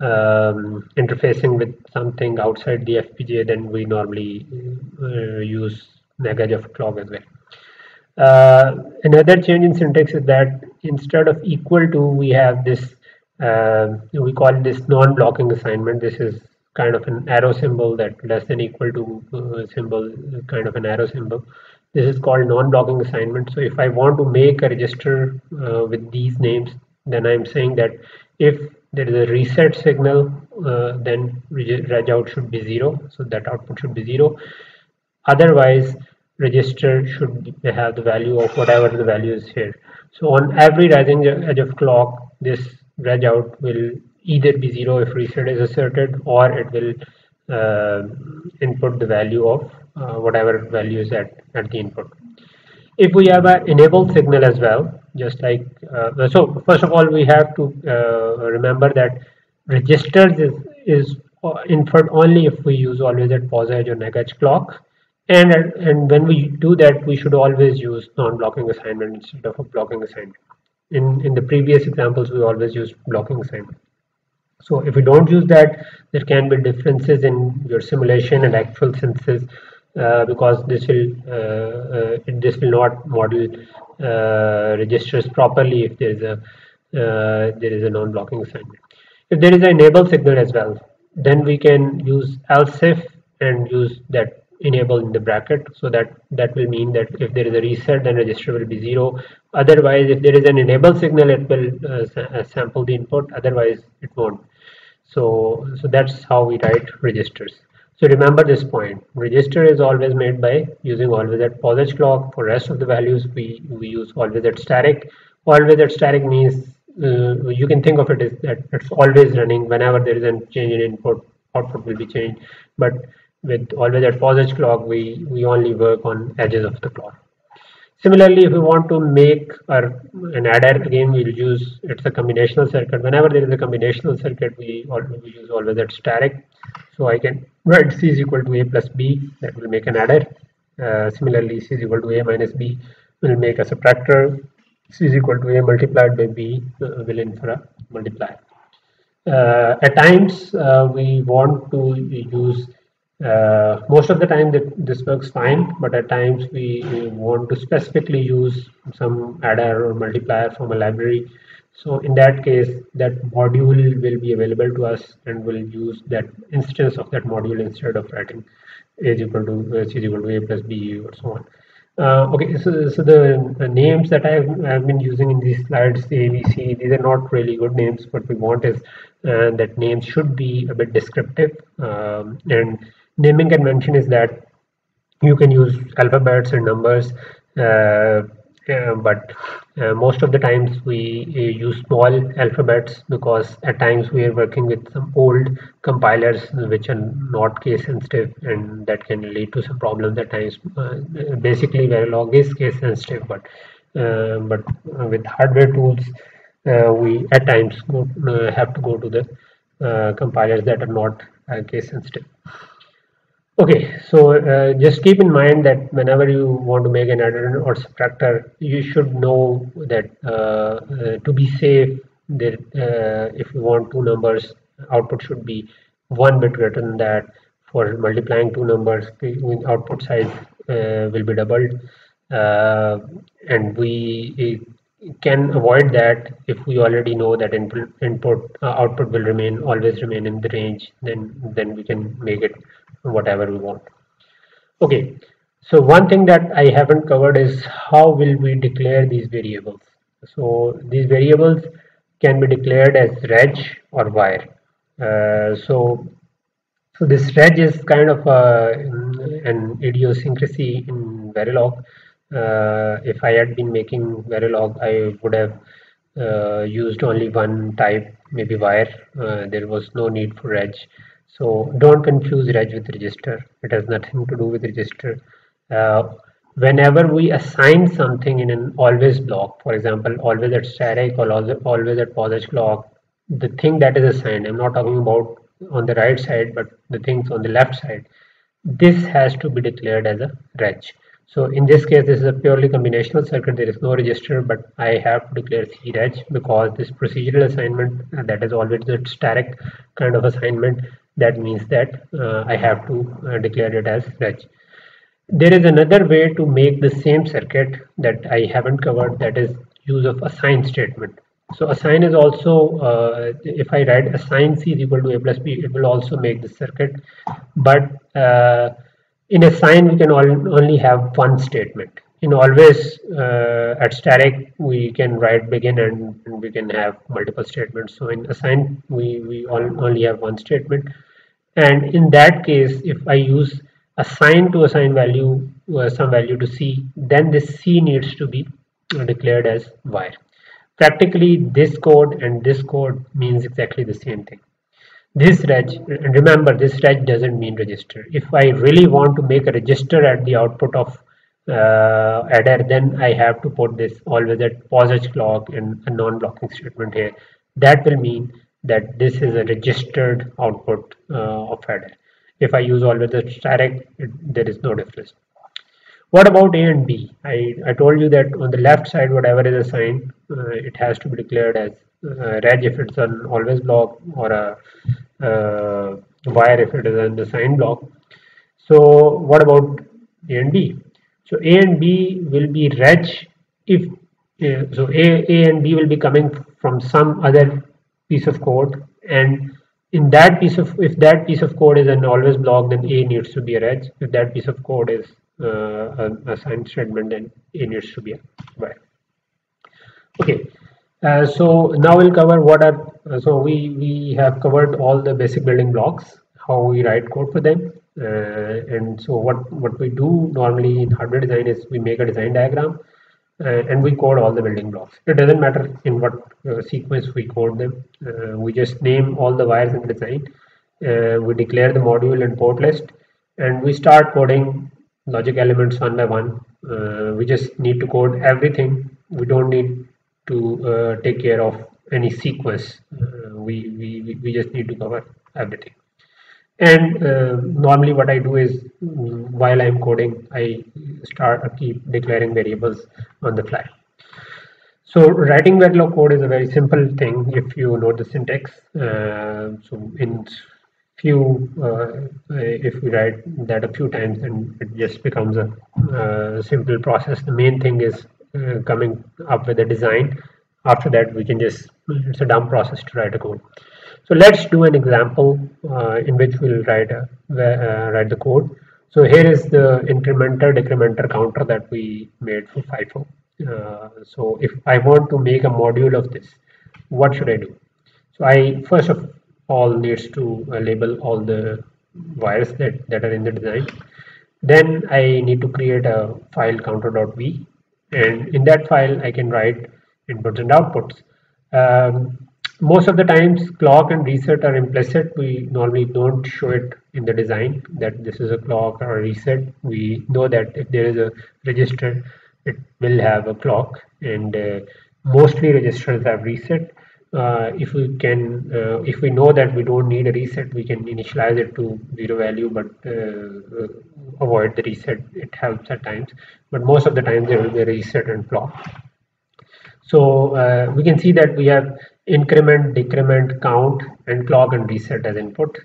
interfacing with something outside the FPGA, then we normally use neg edge of a clock as well. Another change in syntax is that instead of equal to, we have this we call this non-blocking assignment. This is kind of an arrow symbol, that less than equal to symbol, kind of an arrow symbol. This is called non-blocking assignment. So if I want to make a register with these names, then I'm saying that if there is a reset signal, then reg out should be 0, so that output should be 0. Otherwise, register should have the value of whatever the value is here. So on every rising edge of clock, this reg out will either be 0 if reset is asserted, or it will input the value of whatever value is at the input. If we have an enable signal as well, just like so first of all we have to remember that registers is inferred only if we use always at pause edge or neg edge clock, and when we do that we should always use non-blocking assignment instead of a blocking assignment. In the previous examples we always used blocking assignment. So if we don't use that, there can be differences in your simulation and actual synthesis, because this will not model registers properly if there is a non-blocking assignment. If there is an enable signal as well, then we can use else if and use that enable in the bracket, so that will mean that if there is a reset, then register will be 0. Otherwise, if there is an enable signal, it will sample the input, otherwise it won't. So that's how we write registers. So remember this point: register is always made by using always at pause edge clock. For rest of the values we use always at static. Always at static means you can think of it as that it's always running. Whenever there is a change in input, output will be changed. But with always at pause edge clock, we only work on edges of the clock. Similarly, if we want to make an adder, again we will use, it's a combinational circuit. Whenever there is a combinational circuit, we use always at static. So I can write C is equal to A plus B, that will make an adder. Similarly, C is equal to A minus B will make a subtractor. C is equal to A multiplied by B will infer a multiplier. At times we want to use most of the time this works fine, but at times we want to specifically use some adder or multiplier from a library. So in that case, that module will be available to us, and we'll use that instance of that module instead of writing A is equal to C is equal to A plus B or so on. Okay, so the names that I have been using in these slides, A, B, C, these are not really good names. What we want is that names should be a bit descriptive, and naming convention is that you can use alphabets and numbers, but Most of the times we use small alphabets because at times we are working with some old compilers which are not case sensitive, and that can lead to some problems at times. Basically Verilog is case sensitive, but with hardware tools we at times have to go to the compilers that are not case sensitive. Okay, so just keep in mind that whenever you want to make an adder or subtractor, you should know that to be safe, that if you want two numbers, output should be 1 bit greater than that. For multiplying two numbers, the output size will be doubled, and we can avoid that if we already know that output will always remain in the range. Then we can make it whatever we want. Okay, so one thing that I haven't covered is how will we declare these variables. So these variables can be declared as reg or wire. So this reg is kind of an idiosyncrasy in Verilog. If I had been making Verilog, I would have used only one type, maybe wire. There was no need for reg. So don't confuse reg with register. It has nothing to do with register. Whenever we assign something in an always block, for example, always at static or always at POSIX block, the thing that is assigned, I'm not talking about on the right side, but the things on the left side, this has to be declared as a reg. So in this case, this is a purely combinational circuit. There is no register, but I have to declare CREG because this procedural assignment, that is always the static kind of assignment, that means that I have to declare it as reg. There is another way to make the same circuit that I haven't covered, that is use of assign statement. So assign is also, if I write assign C is equal to A plus B, it will also make the circuit, but in assign, we can only have one statement. In always at static, we can write begin and we can have multiple statements. So in assign, we only have one statement. And in that case, if I use assign to assign value, some value to C, then this C needs to be declared as wire. Practically, this code and this code means exactly the same thing. This reg, and remember, this reg doesn't mean register. If I really want to make a register at the output of adder, then I have to put this always at POSIX clock and a non-blocking statement here. That will mean that this is a registered output of adder. If I use always at static, there is no difference. What about A and B? I told you that on the left side, whatever is assigned, it has to be declared as reg if it's an always block, or a wire if it is an assigned block. So what about A and B? So A and B will be reg if so A and B will be coming from some other piece of code, and in that piece of, if that piece of code is an always block, then A needs to be a reg. If that piece of code is an assigned statement, then A needs to be a wire. Okay. So now we'll cover what are, so we have covered all the basic building blocks, how we write code for them, and so what we do normally in hardware design is we make a design diagram and we code all the building blocks. It doesn't matter in what sequence we code them. We just name all the wires in the design, we declare the module and port list, and we start coding logic elements one by one. We just need to code everything. We don't need to take care of any sequence. We just need to cover everything. And normally what I do is, while I'm coding, I keep declaring variables on the fly. So writing Verilog code is a very simple thing if you know the syntax. So in few, if we write that a few times, then it just becomes a simple process. The main thing is coming up with a design. After that, we can just, it's a dumb process to write a code. So let's do an example in which we'll write the code. So here is the incrementer decrementer counter that we made for FIFO. So if I want to make a module of this, what should I do? So I first of all needs to label all the wires that are in the design. Then I need to create a file counter.v. and in that file I can write inputs and outputs. Most of the times clock and reset are implicit. We normally don't show it in the design that this is a clock or a reset. We know that if there is a register, it will have a clock, and mostly registers have reset. If we know that we don't need a reset, we can initialize it to zero value, but avoid the reset. It helps at times, but most of the time there will be a reset and clock. So we can see that we have increment, decrement, count, and clock and reset as input.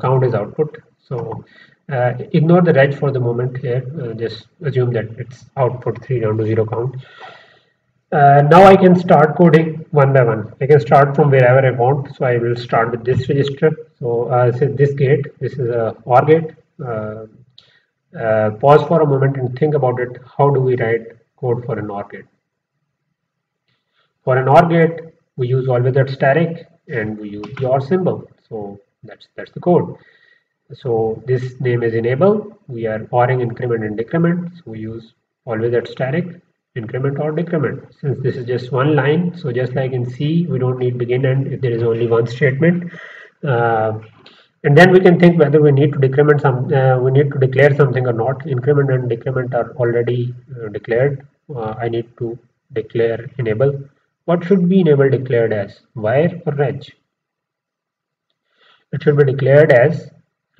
Count is output. So ignore the reg for the moment here. Just assume that it's output 3 down to 0 count. Now I can start coding one by one. I can start from wherever I want. So I will start with this register. So say this gate, this is a OR gate. Pause for a moment and think about it. How do we write code for an OR gate? For an OR gate, we use always that static and we use the OR symbol. So that's the code. So this name is enable. We are ORing increment and decrement. So we use always that static, increment or decrement. Since this is just one line, so just like in C, we don't need begin end if there is only one statement. And then we can think whether we need to decrement we need to declare something or not. Increment and decrement are already declared. I need to declare enable. What should be enable declared as, wire or reg? It should be declared as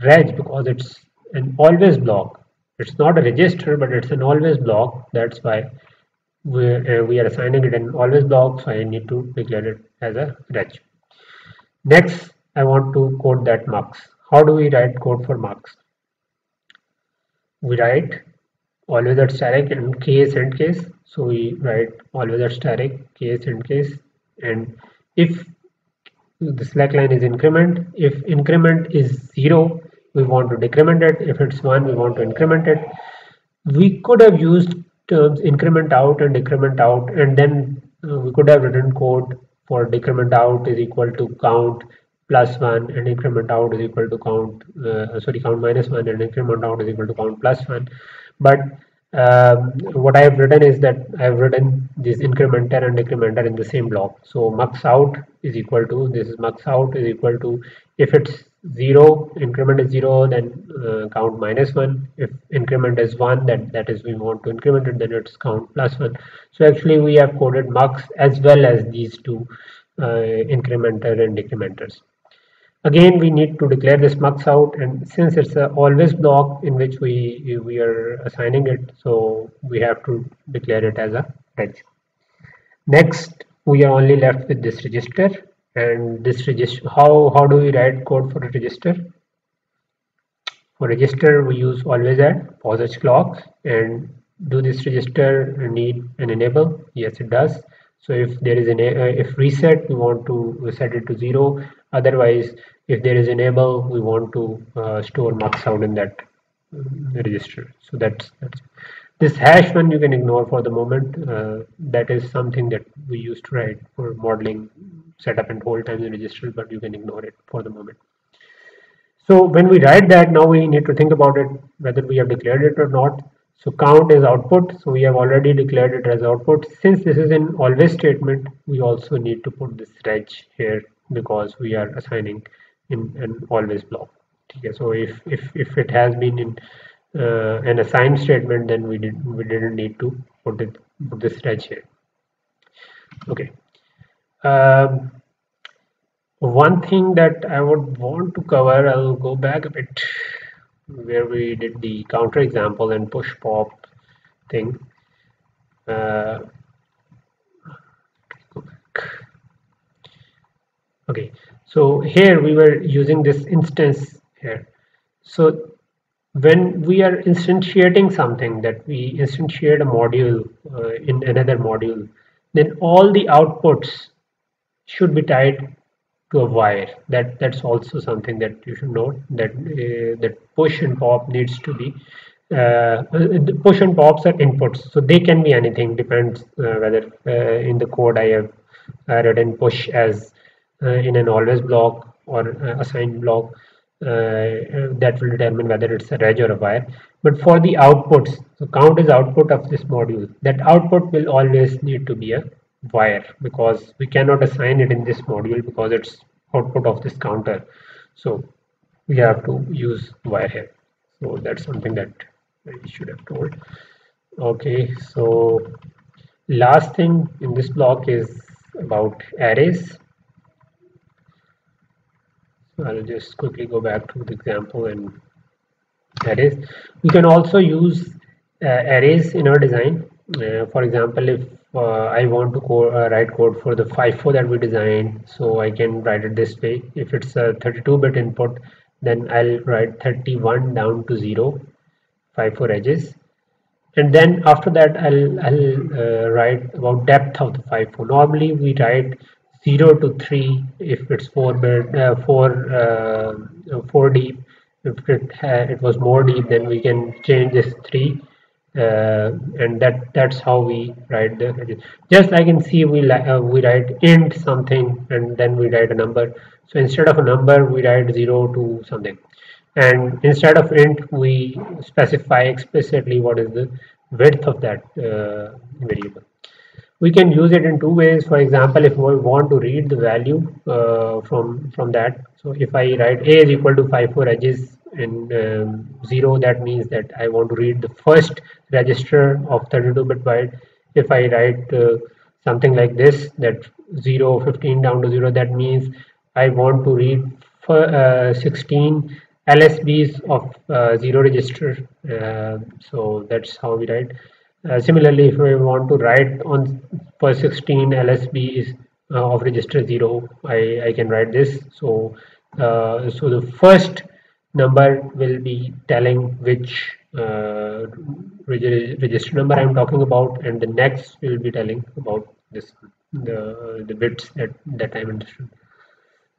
reg because it's an always block. It's not a register, but it's an always block. That's why we are assigning it an always block. So I need to declare it as a reg. Next, I want to code that MUX. How do we write code for MUX? We write always at static and case and case. So we write always at static, case and case, and if the slack line is increment, if increment is 0, we want to decrement it. If it's 1, we want to increment it. We could have used terms increment out and decrement out, and then we could have written code for decrement out is equal to count plus 1 and increment out is equal to count count minus 1 and increment out is equal to count plus 1. But what I have written is that I have written this incrementer and decrementer in the same block. So mux out is equal to, this is mux out is equal to, if it's 0, increment is 0, then count minus 1. If increment is 1, that is we want to increment it, then it's count plus 1. So actually we have coded mux as well as these two incrementer and decrementers. Again, we need to declare this mux out, and since it's a always block in which we are assigning it, so we have to declare it as a reg. Next, we are only left with this register, and this register. How do we write code for a register? For register, we use always at pause clock, and do this register need an enable? Yes, it does. So if there is an if reset, we want to set it to 0. Otherwise, if there is enable, we want to store mux out in that register. So that's this hash one you can ignore for the moment. That is something that we used to write for modeling setup and hold times in registers, but you can ignore it for the moment. So when we write that, now we need to think about it whether we have declared it or not. So count is output, so we have already declared it as output. Since this is an always statement, we also need to put this reg here because we are assigning in an always block. Okay, so if it has been in an assigned statement, then we didn't need to put this reg here. Okay. One thing that I would want to cover, I'll go back a bit, where we did the counter example and push pop thing. Go back. Okay, so here we were using this instance here. So when we are instantiating something, that we instantiate a module in another module, then all the outputs should be tied to a wire. That's also something that you should note, that that push and pop needs to be the push and pops are inputs, so they can be anything. Depends whether in the code I have written push as in an always block or assigned block, that will determine whether it's a wedge or a wire. But for the outputs, so count is output of this module. That output will always need to be a wire because we cannot assign it in this module because it's output of this counter. So we have to use wire here. So that's something that I should have told. Okay, so last thing in this block is about arrays. I'll just quickly go back to the example and arrays. We can also use arrays in our design. For example, if I want to write code for the FIFO that we designed, so I can write it this way. If it's a 32-bit input, then I'll write 31 down to 0 FIFO edges. And then after that, I'll write about depth of the FIFO. Normally, we write 0 to 3 if it's 4 deep. If it was more deep, then we can change this 3, and that's how we write the. Just I can see we write int something and then we write a number. So instead of a number, we write 0 to something, and instead of int, we specify explicitly what is the width of that variable. We can use it in two ways. For example, if we want to read the value from that, so if I write a is equal to 54 edges in 0, that means that I want to read the first register of 32-bit byte. If I write something like this, that 0, 15 down to 0, that means I want to read 16 LSBs of 0 register. So that's how we write. Similarly, if we want to write on per 16 LSBs of register 0, I can write this. So, so the first number will be telling which register number I'm talking about, and the next will be telling about this the bits that I'm interested.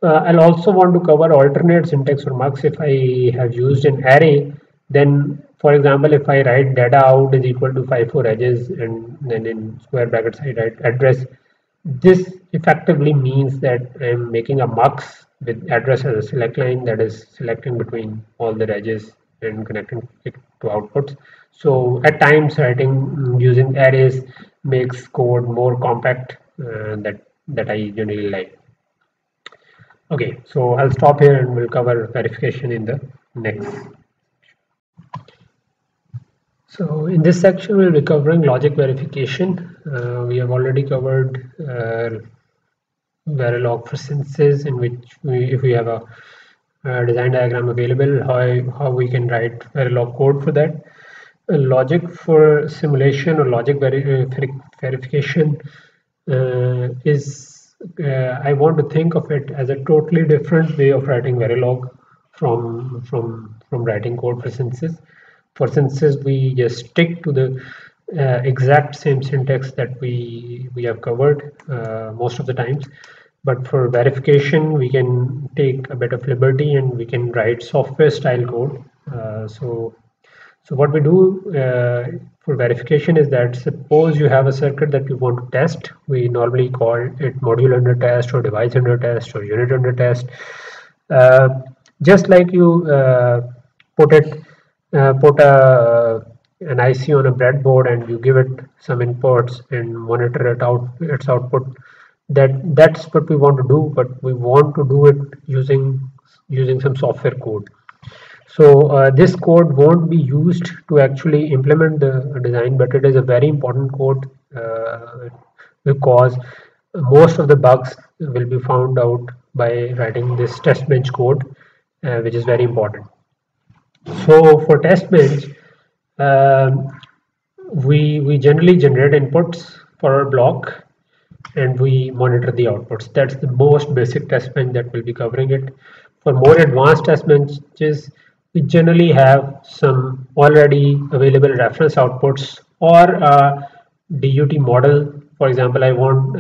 I'll also want to cover alternate syntax for MUX. If I have used an array, then for example, if I write data out is equal to 54 edges and then in square brackets I write address, this effectively means that I am making a MUX with address as a select line that is selecting between all the edges and connecting it to outputs. So at times writing using arrays makes code more compact, that I generally like. Okay, so I'll stop here and we'll cover verification in the next. So in this section, we'll be covering logic verification. We have already covered Verilog for synthesis, in which if we have a design diagram available, how we can write Verilog code for that. Logic for simulation or logic verification is, I want to think of it as a totally different way of writing Verilog from writing code for synthesis. For synthesis, we just stick to the exact same syntax that we have covered most of the times. But for verification, we can take a bit of liberty and we can write software style code. So what we do for verification is that suppose you have a circuit that you want to test. We normally call it module under test or device under test or unit under test. Just like you put an IC on a breadboard and you give it some inputs and monitor it its output, that's what we want to do, but we want to do it using some software code. So this code won't be used to actually implement the design, but it is a very important code because most of the bugs will be found out by writing this test bench code, which is very important. So for test bench, we generally generate inputs for our block and we monitor the outputs. That's the most basic test bench that we'll be covering it. For more advanced test benches, we generally have some already available reference outputs or a DUT model. For example, I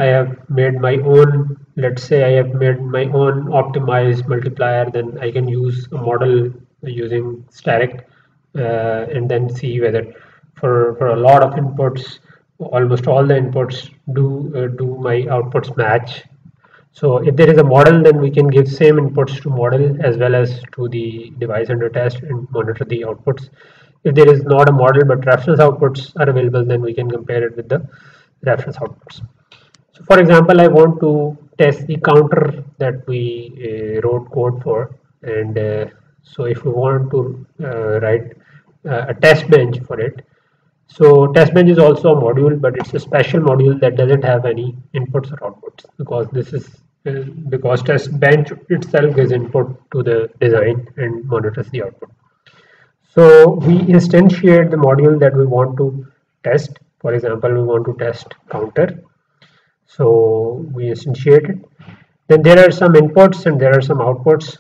have made my own, let's say I have made my own optimized multiplier, then I can use a model using static and then see whether for a lot of inputs, almost all the inputs, do my outputs match. So if there is a model, then we can give same inputs to model as well as to the device under test and monitor the outputs. If there is not a model but reference outputs are available, then we can compare it with the reference outputs. So for example, I want to test the counter that we wrote code for, and so if we want to write a test bench for it. So test bench is also a module, but it's a special module that doesn't have any inputs or outputs, because this is because test bench itself gives input to the design and monitors the output. So we instantiate the module that we want to test. For example, we want to test counter, so we instantiate it. Then there are some inputs and there are some outputs.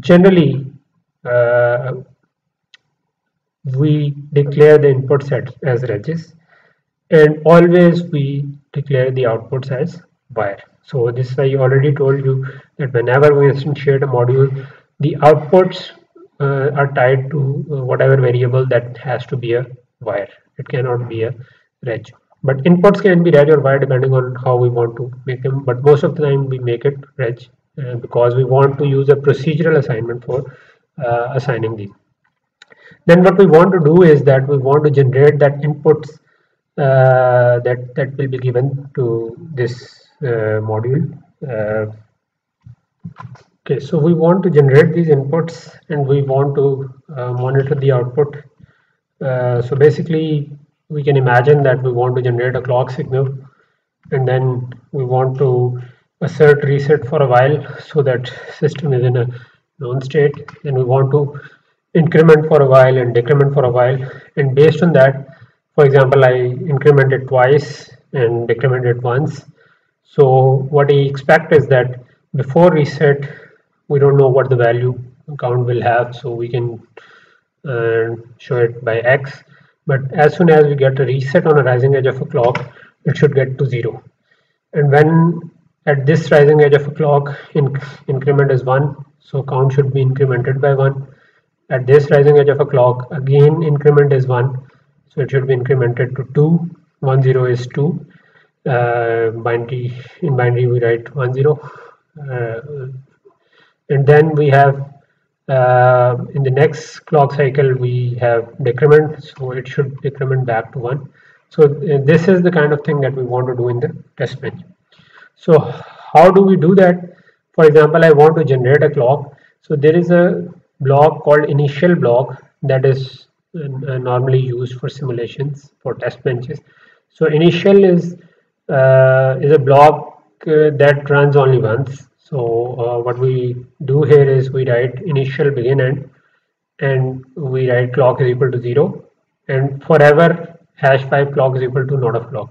Generally we declare the input set as regis, and always we declare the outputs as wire. So this I already told you that whenever we instantiate a module, the outputs are tied to whatever variable that has to be a wire. It cannot be a reg, but inputs can be reg or wire depending on how we want to make them, but most of the time we make it reg because we want to use a procedural assignment for assigning these. Then what we want to do is that we want to generate that inputs that will be given to this module. Okay, so we want to generate these inputs and we want to monitor the output. So basically we can imagine that we want to generate a clock signal, and then we want to assert reset for a while so that system is in a known state, and we want to increment for a while and decrement for a while, and based on that, for example, I increment it twice and decrement it once. So what we expect is that before reset we don't know what the value count will have, so we can show it by X, but as soon as we get a reset on a rising edge of a clock, it should get to 0, and when at this rising edge of a clock increment is 1, so count should be incremented by 1. At this rising edge of a clock, again increment is 1, so it should be incremented to 2. 10 is 2. Binary, in binary we write 10, and then we have in the next clock cycle we have decrement, so it should decrement back to 1. So this is the kind of thing that we want to do in the test bench. So how do we do that? For example, I want to generate a clock, so there is a block called initial block that is normally used for simulations for test benches. So initial is a block that runs only once. So what we do here is we write initial begin end, and we write clock is equal to 0, and forever #5 clock is equal to not of clock.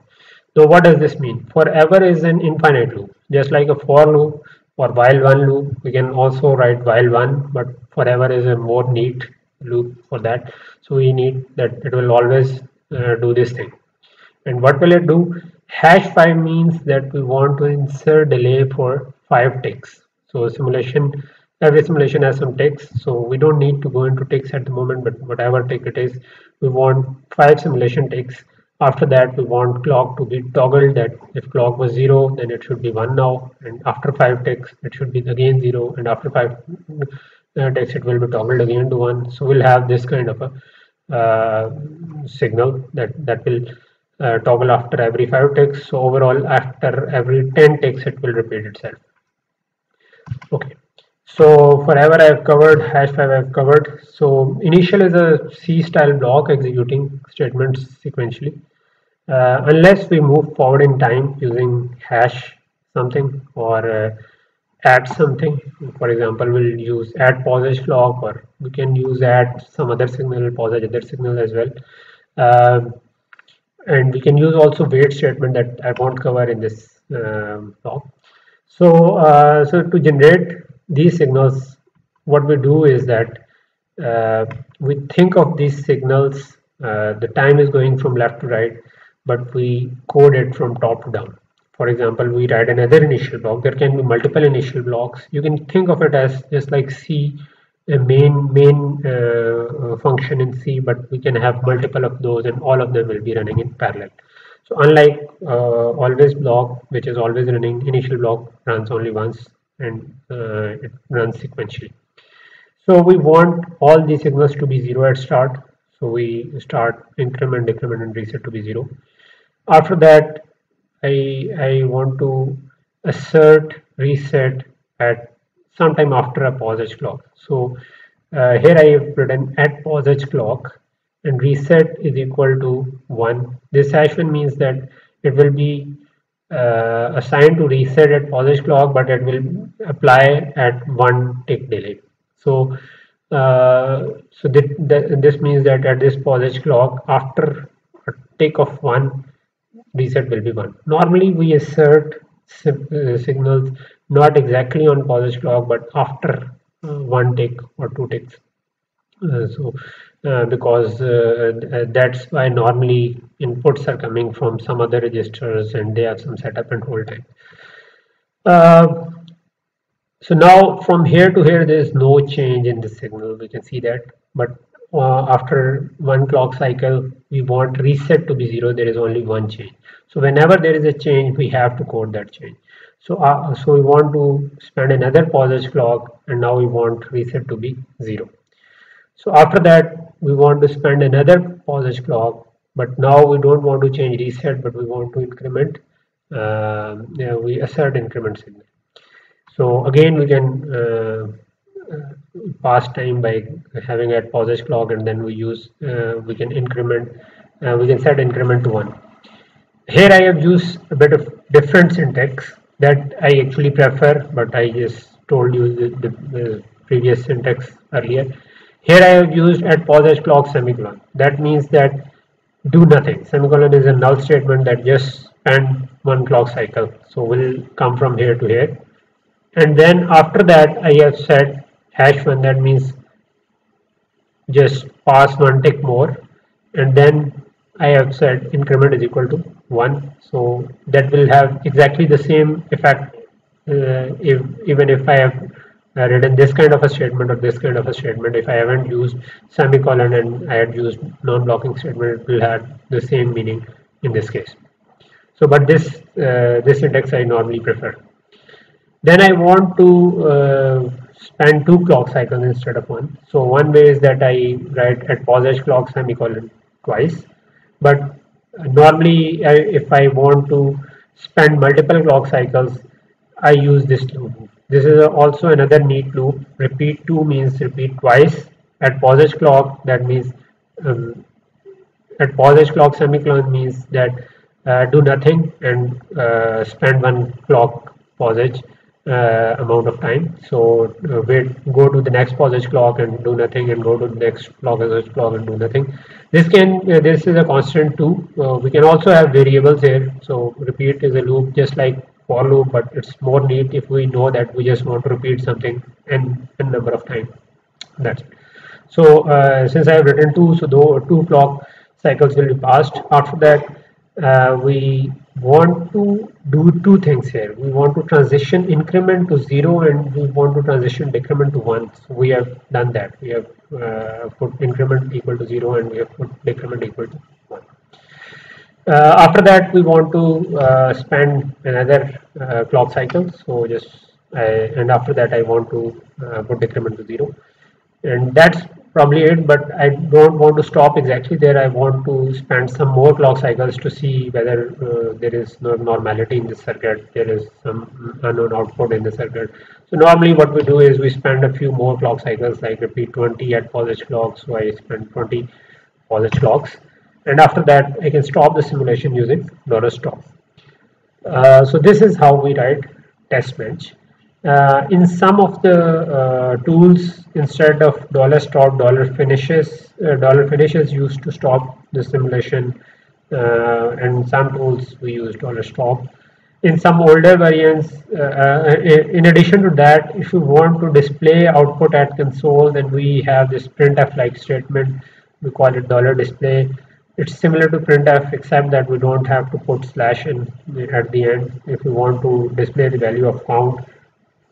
So what does this mean? Forever is an infinite loop, just like a for loop or while one loop. We can also write while one, but forever is a more neat loop for that. So we need that it will always do this thing. And what will it do? #5 means that we want to insert delay for 5 ticks. So simulation, every simulation has some ticks. So we don't need to go into ticks at the moment, but whatever tick it is, we want 5 simulation ticks. After that, we want clock to be toggled, that if clock was 0, then it should be 1 now, and after 5 ticks it should be again 0, and after 5 ticks it will be toggled again to 1. So we'll have this kind of a signal that will toggle after every 5 ticks. So overall, after every 10 ticks it will repeat itself. Okay, so forever I have covered, #5 I have covered. So initial is a C style block executing statements sequentially, unless we move forward in time using hash something or add something. For example, we'll use add pausage clock, or we can use add some other signal, pausage other signal as well, and we can use also wait statement that I won't cover in this block. So so to generate these signals, what we do is that we think of these signals, the time is going from left to right, but we code it from top to down. For example, we write another initial block. There can be multiple initial blocks. You can think of it as just like C, a main function in C, but we can have multiple of those, and all of them will be running in parallel. So unlike always block, which is always running, initial block runs only once and it runs sequentially. So we want all these signals to be 0 at start. So we start increment, decrement and reset to be 0. After that, I want to assert reset at sometime after a pause edge clock. So here I have written at pause edge clock and reset is equal to 1. This #1 means that it will be assigned to reset at pause edge clock, but it will apply at 1 tick delay. So this means that at this pause edge clock, after a tick of 1, reset will be 1. Normally we assert signals not exactly on pause edge clock, but after 1 tick or 2 ticks. Because that's why normally inputs are coming from some other registers and they have some setup and hold time. So now from here to here there is no change in the signal, we can see that, but after 1 clock cycle we want reset to be 0. There is only 1 change. So whenever there is a change, we have to code that change. So so we want to spend another pause edge clock, and now we want reset to be 0. So after that, we want to spend another pause edge clock, but now we don't want to change reset, but we want to increment, we assert increment signal. So again, we can pass time by having a pause edge clock, and then we use, we can increment, we can set increment to 1. Here I have used a bit of different syntax that I actually prefer, but I just told you the previous syntax earlier. Here I have used at pause edge clock semicolon. That means that do nothing. Semicolon is a null statement that just spend 1 clock cycle. So will come from here to here. And then after that I have said #1. That means just pass 1 tick more. And then I have said increment is equal to 1. So that will have exactly the same effect even if I have written this kind of a statement or this kind of a statement. If I haven't used semicolon and I had used non-blocking statement, it will have the same meaning in this case. So, but this syntax I normally prefer. Then I want to spend 2 clock cycles instead of 1. So one way is that I write at pause edge clock semicolon twice. But normally, if I want to spend multiple clock cycles, I use this loop. This is also another neat loop. Repeat 2 means repeat twice. At pause edge clock, that means at pause edge clock semicolon means that do nothing and spend 1 clock pause edge amount of time. So go to the next pause edge clock and do nothing, and go to the next pause edge clock and do nothing. This is a constant too. We can also have variables here. So repeat is a loop just like for loop, but it's more neat if we know that we just want to repeat something and a number of times. That's it. So since I have written 2, so though 2 clock cycles will be passed. After that, we want to do 2 things here. We want to transition increment to 0, and we want to transition decrement to 1. So we have done that. We have put increment equal to 0, and we have put decrement equal to 1. After that, we want to spend another clock cycle. So and after that, I want to put decrement to 0, and that's probably it. But I don't want to stop exactly there. I want to spend some more clock cycles to see whether there is no normality in the circuit. There is some unknown output in the circuit. So normally, what we do is we spend a few more clock cycles, like repeat 20 at pause edge clock. So I spend 20 pause edge clocks. And after that, I can stop the simulation using $stop. So this is how we write test bench. In some of the tools, instead of $stop, $finishes used to stop the simulation. And some tools we use $stop. In some older variants, in addition to that, if you want to display output at console, then we have this printf-like statement. We call it $display. It's similar to printf, except that we don't have to put slash in at the end. If we want to display the value of count,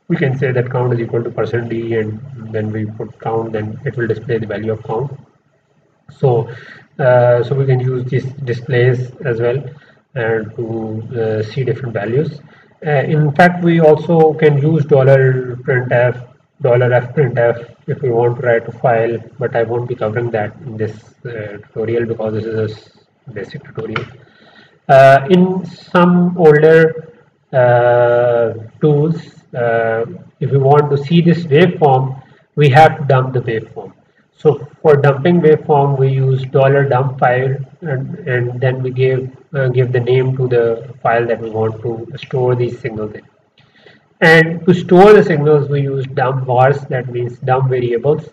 we can say that count is equal to %d, and then we put count, then it will display the value of count. So we can use these displays as well. to see different values. In fact, we also can use $printf if we want to write a file, but I won't be covering that in this tutorial because this is a basic tutorial. In some older tools, if we want to see this waveform, we have to dump the waveform. So for dumping waveform, we use $dumpfile, and then we give the name to the file that we want to store these signals in. And to store the signals, we use dump vars, that means dump variables.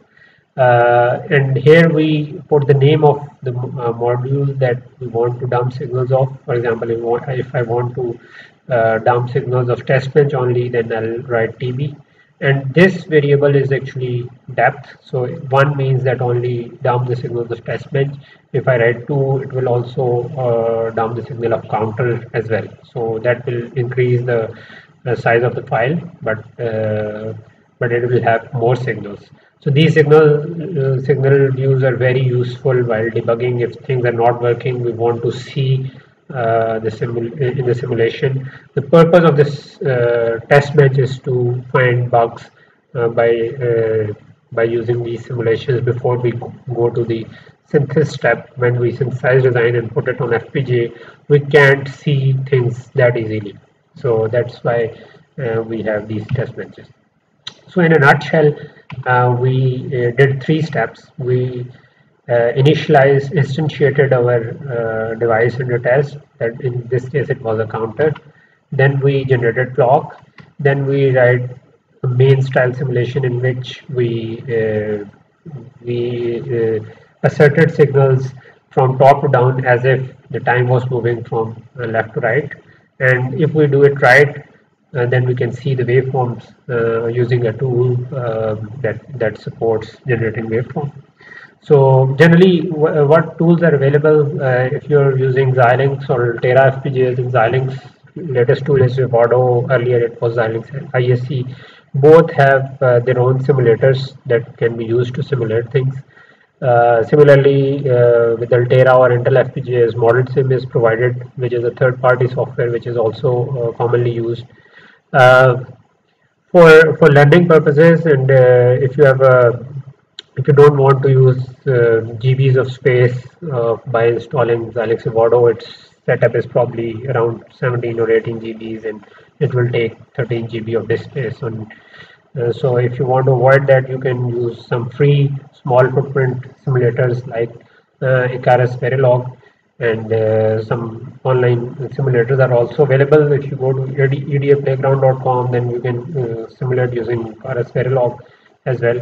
And here we put the name of the module that we want to dump signals of. For example, if I want to dump signals of test bench only, then I'll write TB. And this variable is actually depth. So 1 means that only dump the signals of test bench. If I write 2, it will also dump the signal of counter as well. So that will increase the size of the file, but it will have more signals. So these signal views are very useful while debugging. If things are not working, we want to see in the simulation. The purpose of this test bench is to find bugs by using these simulations before we go to the synthesis step. When we synthesize design and put it on FPGA, we can't see things that easily. So that's why we have these test benches. So in a nutshell, we did 3 steps. We instantiated our device under test, that in this case it was a counter. Then we generated clock. Then we write a main style simulation in which we asserted signals from top to down as if the time was moving from left to right. And if we do it right, then we can see the waveforms using a tool that supports generating waveform. So generally, what tools are available if you're using Xilinx or Altera FPGAs in Xilinx? Latest tool is Vivado. Earlier it was Xilinx and ISE. Both have their own simulators that can be used to simulate things. Similarly, with Altera or Intel FPGAs, ModelSIM is provided, which is a third-party software which is also commonly used. For learning purposes, and if you don't want to use GBs of space by installing Xilinx Vivado, its setup is probably around 17 or 18 GBs, and it will take 13 GB of disk space. So if you want to avoid that, you can use some free small footprint simulators like Icarus Verilog, and some online simulators are also available. If you go to edaplayground.com, then you can simulate using Icarus Verilog as well.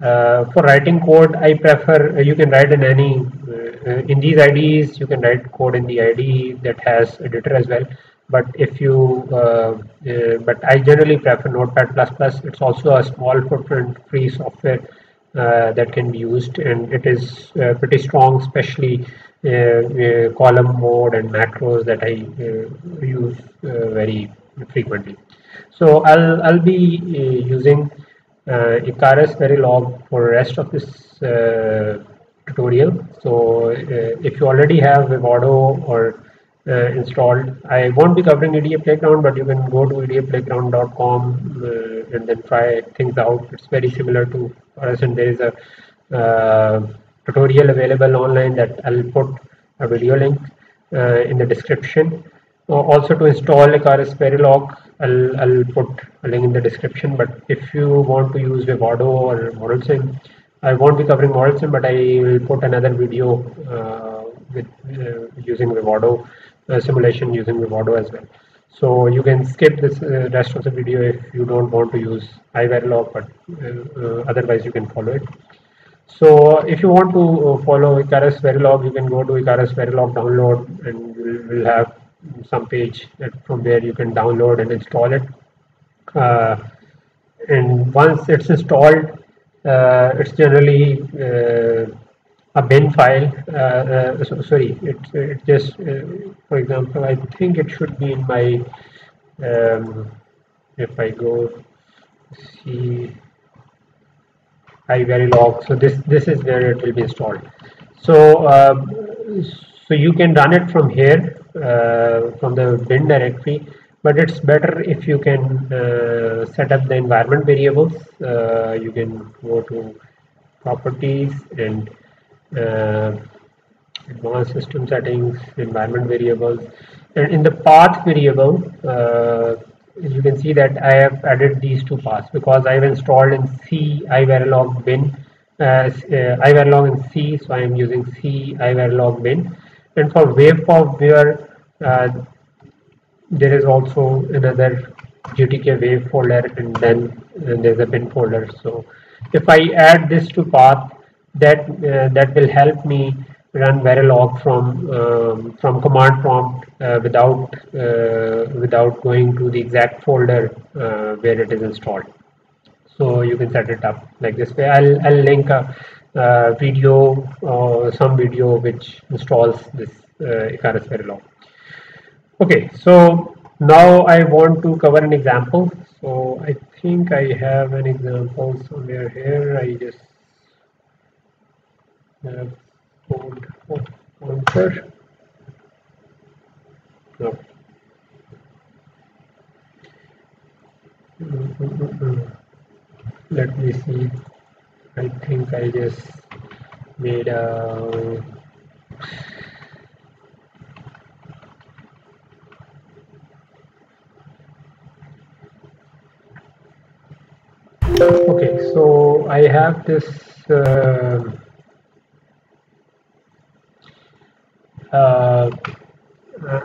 For writing code, I prefer you can write in any in these IDEs. You can write code in the IDE that has editor as well. But if you, but I generally prefer Notepad++. It's also a small footprint free software that can be used, and it is pretty strong, especially column mode and macros that I use very frequently. So I'll be using Icarus Verilog for the rest of this tutorial. So if you already have Vivado or installed, I won't be covering EDA Playground, but you can go to edaplayground.com and then try things out. It's very similar to us, and there is a tutorial available online that I'll put a video link in the description. Also, to install Icarus Verilog, I'll put a link in the description. But if you want to use Vivado or ModelSIM, I won't be covering ModelSIM, but I will put another video with using Vivado. Simulation using Vivado as well. So you can skip this rest of the video if you don't want to use iVerilog, but otherwise you can follow it. So if you want to follow Icarus Verilog, you can go to Icarus Verilog download, and we'll have some page from where you can download and install it. And once it's installed, it's generally a bin file. For example, I think it should be in my. If I go see iVerilog, so this is where it will be installed. So you can run it from here. from the bin directory, but it's better if you can set up the environment variables. You can go to properties and advanced system settings, environment variables, and in the path variable you can see that I have added these two paths because I have installed in C iVerilog bin, iVerilog in C, so I am using C iVerilog bin. And for waveform, where there is also another GTK wave folder, and then there's a bin folder. So if I add this to path, that that will help me run Verilog from command prompt without going to the exact folder where it is installed. So you can set it up like this way. I'll link a video or some video which installs this Icarus Verilog. Okay, so now I want to cover an example. So I think I have an example somewhere here. I just have pointer. No. Let me see. I think I just made a. Okay, so I have this.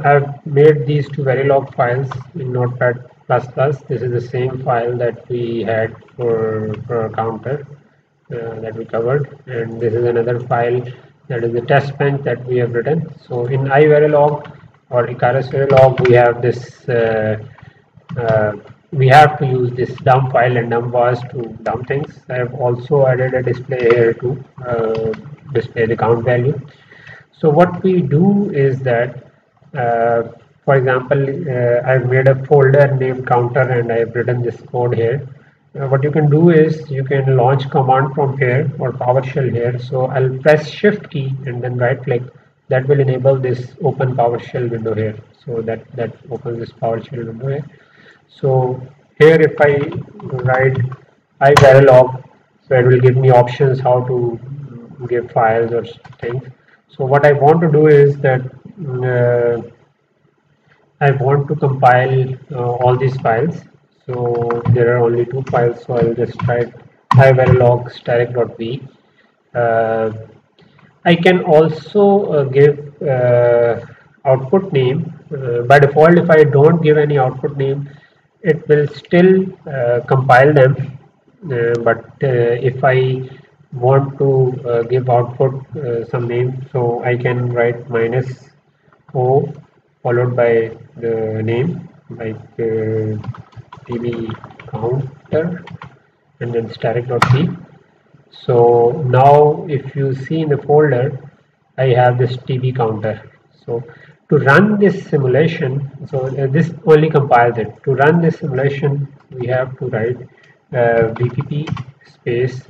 I've made these two Verilog files in Notepad++. This is the same file that we had for our counter that we covered, and this is another file that is the test bench that we have written. So in iVerilog or Icarus Verilog, we have this. We have to use this dump file and dump bars to dump things. I have also added a display here to display the count value. So what we do is that, for example, I've made a folder named counter and I've written this code here. What you can do is you can launch command from here or PowerShell here. So I'll press shift key and then right click. That will enable this open PowerShell window here. So that opens this PowerShell window here. So here if I write iVerilog, so it will give me options how to give files or things. So what I want to do is that I want to compile all these files. So there are only two files, so I'll just write iVerilog:v. I can also give output name. By default, if I don't give any output name, it will still compile them, but if I want to give output some name, so I can write -o followed by the name like TV counter and then *p. So now if you see in the folder, I have this TV counter. So to run this simulation, so this only compiles it. To run this simulation, we have to write BPP space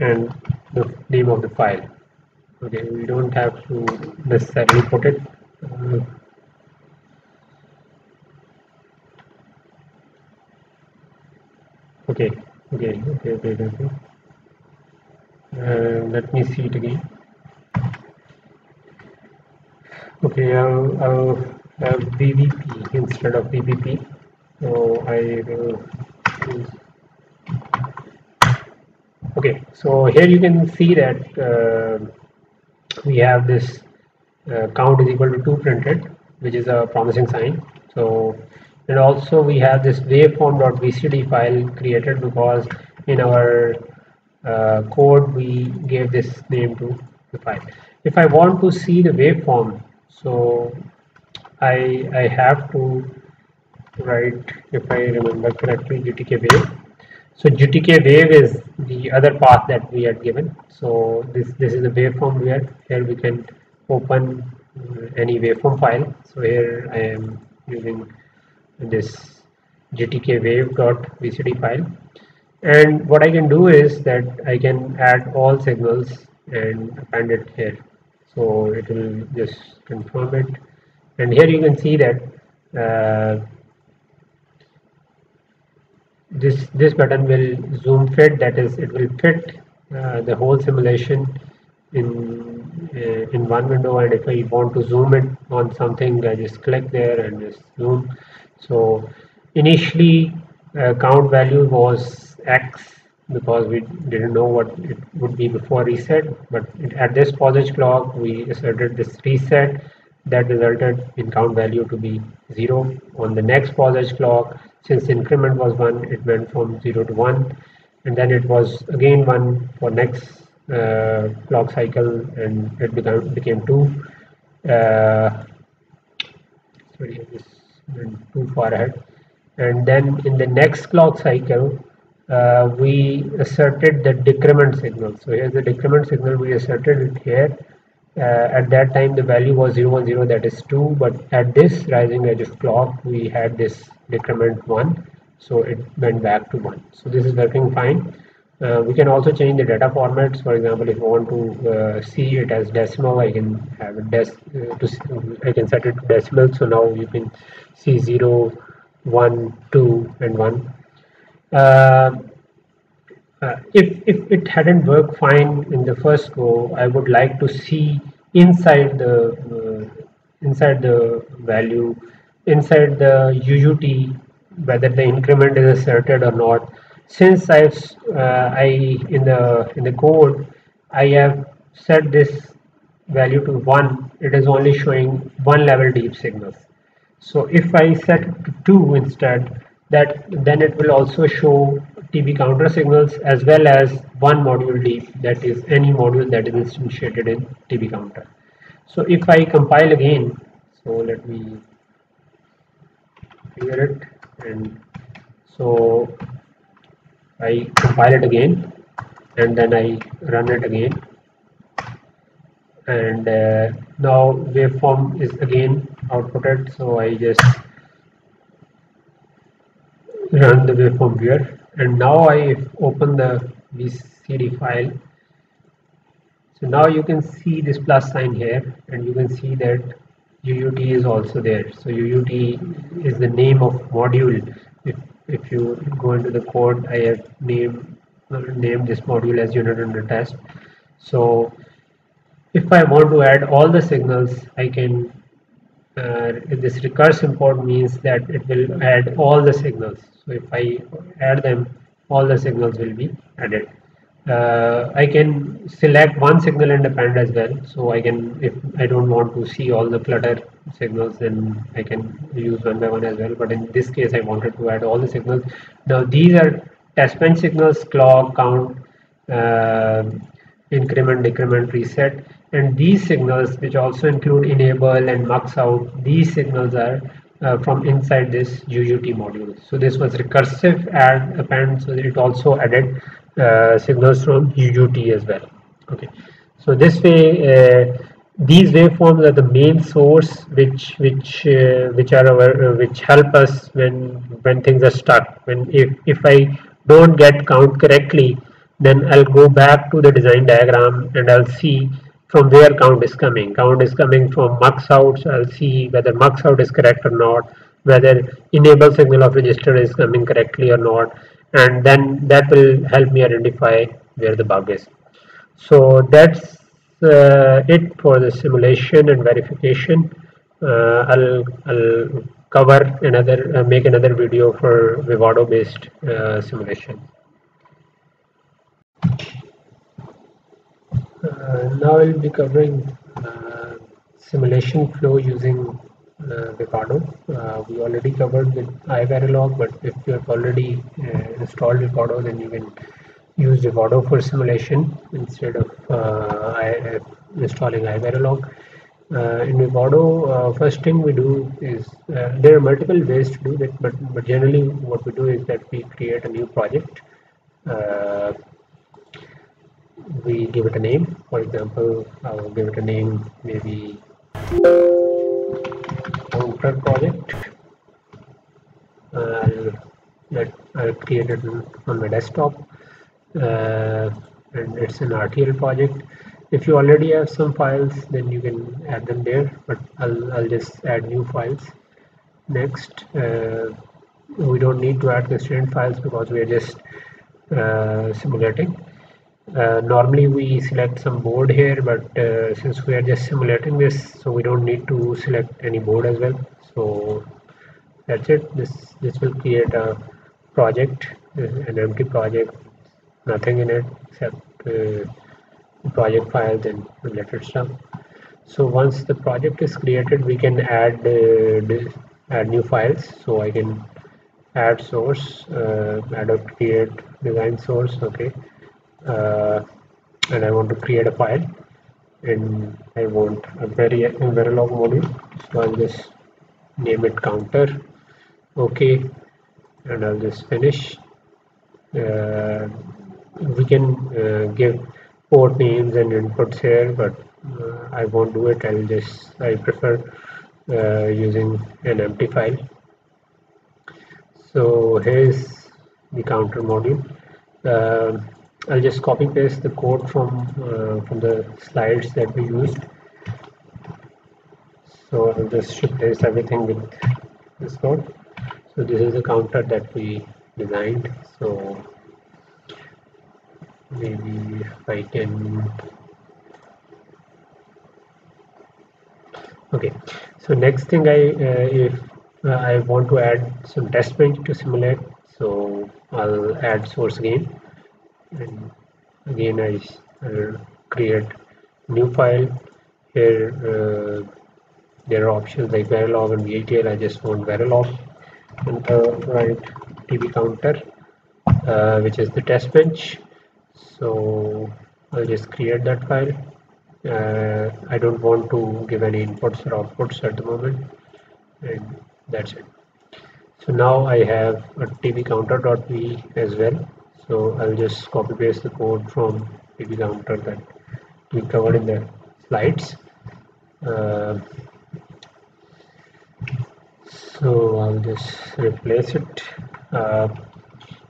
and the name of the file. Okay, we don't have to necessarily put it. Okay. Let me see it again. Okay, I'll have BBP instead of BBP. So I will use. Okay, so here you can see that we have this count is equal to 2 printed, which is a promising sign. So, and also we have this waveform.vcd file created because in our code we gave this name to the file. If I want to see the waveform, so I have to write, if I remember correctly, GTK wave. So GTK wave is the other path that we had given. So this is the waveform we had. Here we can open any waveform file. So here I am using this GTK wave.vcd file. And what I can do is that I can add all signals and append it here. So it will just confirm it, And here you can see that this button will zoom fit, that is, it will fit the whole simulation in one window. And if I want to zoom in on something, I just click there and just zoom. So initially count value was X because we didn't know what it would be before reset, but at this POSIX clock we asserted this reset that resulted in count value to be 0. On the next POSIX clock, since increment was 1, it went from 0 to 1, and then it was again 1 for next clock cycle, and it became 2. Sorry, I just went too far ahead. And then in the next clock cycle, we asserted the decrement signal. So here's the decrement signal, we asserted it here. At that time the value was 010, that is 2, but at this rising edge of clock we had this decrement 1, so it went back to 1. So this is working fine. We can also change the data formats. For example, if I want to see it as decimal, I can have it I can set it to decimal. So now you can see 0, 1, 2 and 1. If it hadn't worked fine in the first go, I would like to see inside the UUT whether the increment is asserted or not. Since in the code I have set this value to 1, it is only showing 1 level deep signals. So if I set it to 2 instead, then it will also show TB counter signals as well as 1 module deep, that is any module that is instantiated in TB counter. So if I compile again, so let me clear it, and so I compile it again and then I run it again, and now waveform is again outputted. So I just run the waveform here. And now I open the VCD file. So now you can see this plus sign here, and you can see that UUT is also there. So UUT is the name of module. If you go into the code, I have named this module as unit under test. So if I want to add all the signals, I can this recursive import means that it will add all the signals. So if I add them, all the signals will be added. I can select one signal and append as well. So I can, if I don't want to see all the flutter signals, then I can use one by one as well. But in this case, I wanted to add all the signals. Now these are test bench signals: clock, count, increment, decrement, reset. And these signals, which also include enable and mux out, these signals are from inside this UUT module. So this was recursive add append, so it also added signals from UUT as well. Okay, so this way these waveforms are the main source which help us when things are stuck. If I don't get count correctly, then I'll go back to the design diagram and I'll see from where count is coming. Count is coming from mux out, so I'll see whether mux out is correct or not, whether enable signal of register is coming correctly or not, and then that will help me identify where the bug is. So that's it for the simulation and verification. I'll cover another, make another video for Vivado based simulation. Now I will be covering simulation flow using Vivado. We already covered with iVerilog, but if you have already installed Vivado, then you can use Vivado for simulation instead of installing iVerilog. In Vivado, first thing we do is, there are multiple ways to do that, but generally what we do is that we create a new project. We give it a name. For example, I will give it a name, maybe counter project. I'll create it on my desktop, and it's an RTL project. If you already have some files, then you can add them there, but I'll just add new files. Next, we don't need to add the student files because we are just simulating. Normally we select some board here, but since we are just simulating this, so we don't need to select any board as well. So that's it. This will create a project, an empty project, nothing in it except project files and related stuff. So once the project is created, we can add new files. So I can add source, add or create design source. Okay. And I want to create a file, and I want a Verilog module, so I'll just name it counter. Okay, and I'll just finish. We can give port names and inputs here, but I won't do it. I prefer using an empty file. So here's the counter module. I'll just copy paste the code from the slides that we used. So I'll just replace everything with this code. So this is the counter that we designed. So maybe I can. Okay. So next thing, I want to add some test bench to simulate. So I'll add source again. And again, I'll create new file here. There are options like Verilog and VATL. I just want Verilog, and write TB counter, which is the test bench. So I'll just create that file. I don't want to give any inputs or outputs at the moment, and that's it. So now I have a TB counter.v as well. So I'll just copy paste the code from TB counter that we covered in the slides. So I'll just replace it.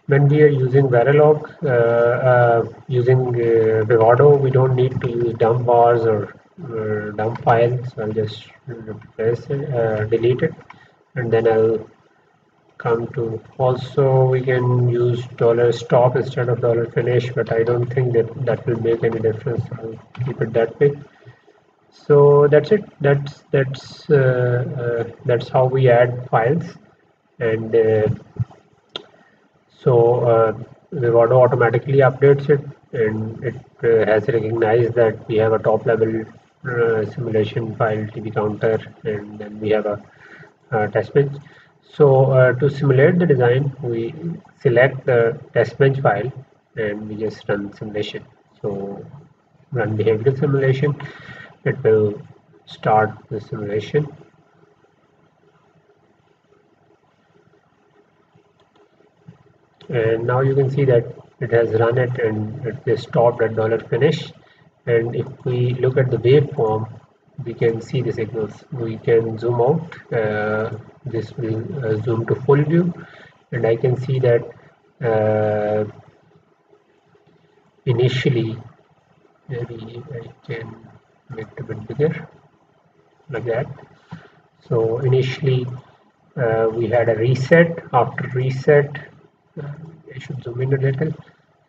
When we are using Verilog, using Vivado, we don't need to use dump bars or dump files. So I'll just replace it, delete it, and then I'll come to. Also, we can use $stop instead of $finish, but I don't think that will make any difference. I'll keep it that way. So that's it. That's how we add files, and so Vivado automatically updates it, and it has recognized that we have a top level simulation file TB counter, and then we have a test bench. So to simulate the design, we select the test bench file and we just run simulation. So run behavioral simulation. It will start the simulation. And now you can see that it has run it, and it is stopped at $finish. And if we look at the waveform, we can see the signals. We can zoom out. This will zoom to full view, and I can see that initially, maybe I can make it a bit bigger, like that. So initially we had a reset. After reset, I should zoom in a little.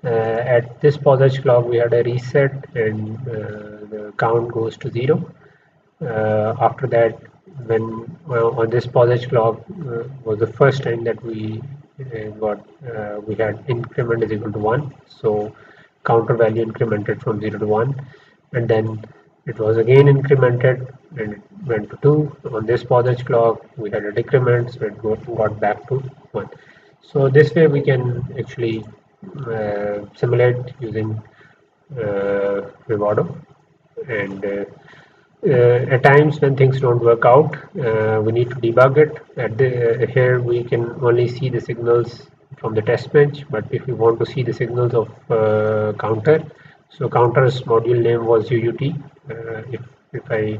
At this passage clock we had a reset, and the count goes to 0. After that, when on this passage clock was the first time that we had increment is equal to 1, so counter value incremented from 0 to 1, and then it was again incremented and it went to 2. On this passage clock we had a decrement, so it got back to 1. So this way we can actually simulate using Vivado, and at times when things don't work out, we need to debug it. Here we can only see the signals from the test bench, but if we want to see the signals of counter, so counter's module name was UUT. If I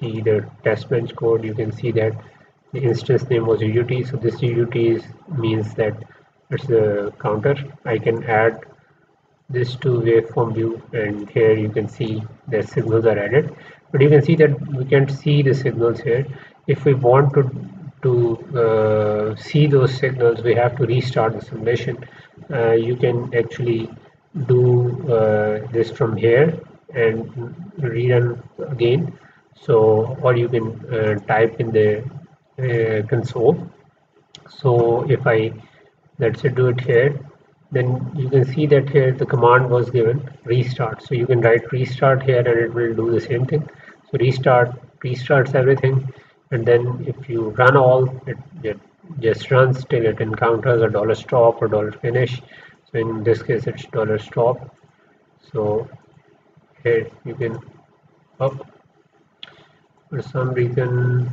see the test bench code, you can see that the instance name was UUT. So this UUT means that it's the counter. I can add this to waveform view, and here you can see the signals are added. But you can see that we can see the signals here. If we want to see those signals, we have to restart the simulation. You can actually do this from here and rerun again. So, or you can type in the console. So if I, let's say, do it here, then you can see that here the command was given restart. So you can write restart here and it will do the same thing. So restart restarts everything, and then if you run all, it just runs till it encounters a $stop or $finish. So in this case it's $stop. So here you can, oh, for some reason,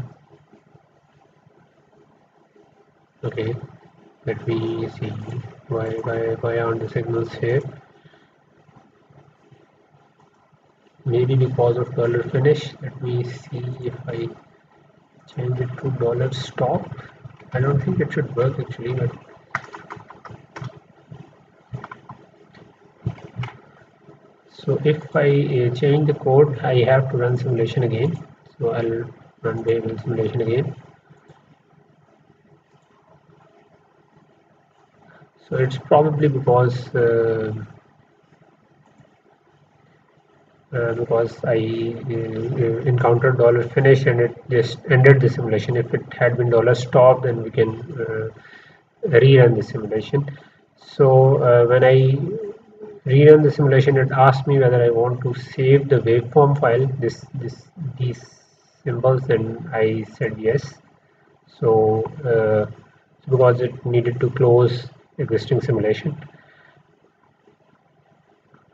okay, let me see why aren't the signals here. Maybe because of $finish. Let me see if I change it to $stop. I don't think it should work actually, but so if I change the code, I have to run simulation again. So I'll run the simulation again. So it's probably because I encountered $finish and it just ended the simulation. If it had been $stop, then we can rerun the simulation. So when I rerun the simulation, it asked me whether I want to save the waveform file, these symbols, and I said yes. So because it needed to close existing simulation,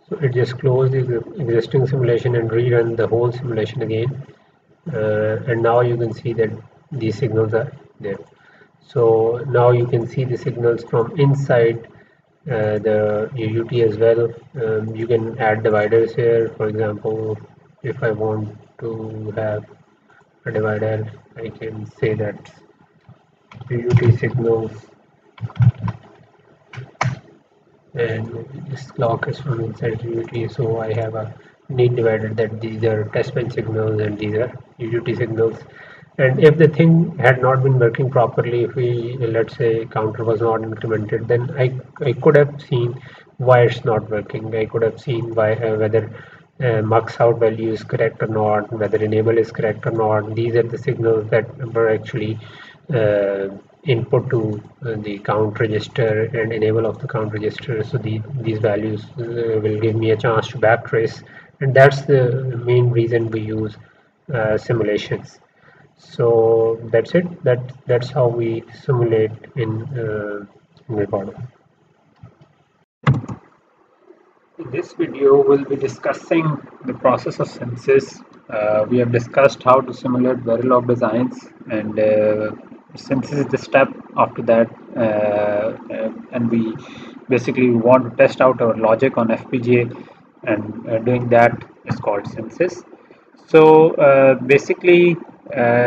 so it just closed the existing simulation and rerun the whole simulation again, and now you can see that these signals are there. So now you can see the signals from inside the UUT as well. You can add dividers here. For example, if I want to have a divider, I can say that UUT signals, and this clock is from inside UUT, so I have a neat divider that these are test bench signals and these are UUT signals. And if the thing had not been working properly, if we, let's say, counter was not incremented, then I could have seen why it's not working. I could have seen why, whether MUX out value is correct or not, whether enable is correct or not. These are the signals that were actually input to the count register and enable of the count register. So these values will give me a chance to backtrace, and that's the main reason we use simulations. So that's it. That's how we simulate in Vivado. In this video, we'll be discussing the process of synthesis. We have discussed how to simulate Verilog designs, and synthesis is the step after that, and we basically want to test out our logic on FPGA, and doing that is called synthesis. So basically,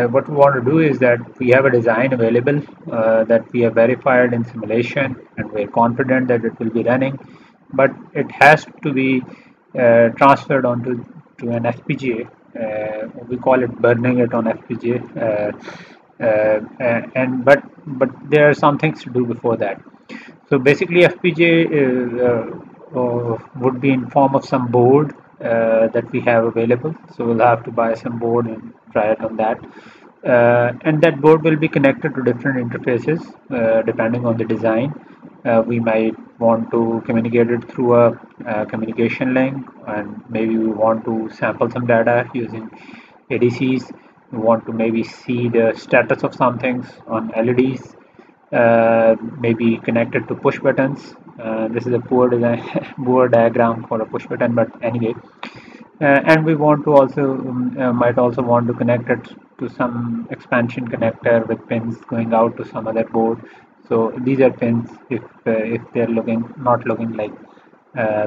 what we want to do is that we have a design available that we have verified in simulation, and we're confident that it will be running, but it has to be transferred onto an FPGA. We call it burning it on FPGA. But there are some things to do before that. So basically, FPGA would be in form of some board that we have available. So we'll have to buy some board and try it on that. And that board will be connected to different interfaces depending on the design. We might want to communicate it through a communication link, and maybe we want to sample some data using ADCs. We want to maybe see the status of some things on LEDs, maybe connected to push buttons. This is a poor design, poor diagram for a push button, but anyway. And we want to also might also want to connect it to some expansion connector with pins going out to some other board. So these are pins. If they're not looking like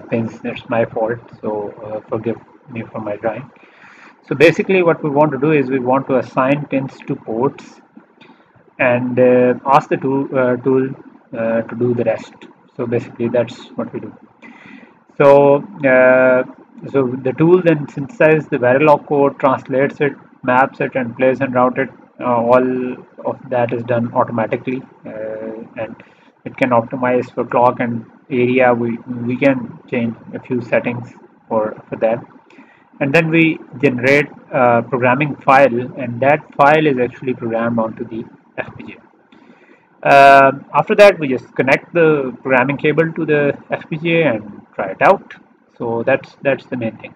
pins, that's my fault. So forgive me for my drawing. So basically, what we want to do is we want to assign pins to ports and ask the tool to do the rest. So basically, that's what we do. So the tool then synthesizes the Verilog code, translates it, maps it, and plays and route it. All of that is done automatically, and it can optimize for clock and area. We can change a few settings for that, and then we generate a programming file, and that file is actually programmed onto the FPGA. After that, we just connect the programming cable to the FPGA and try it out. So that's the main thing.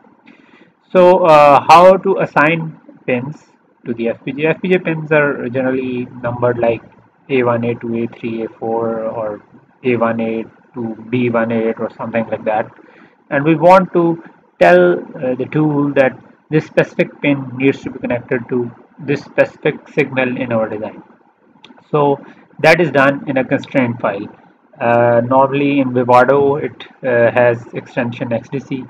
So how to assign pins to the FPGA? FPGA pins are generally numbered like A1, A2, A3, A4, or A1, A2, B1, A8, or something like that. And we want to tell the tool that this specific pin needs to be connected to this specific signal in our design. So that is done in a constraint file. Normally in Vivado it has extension XDC.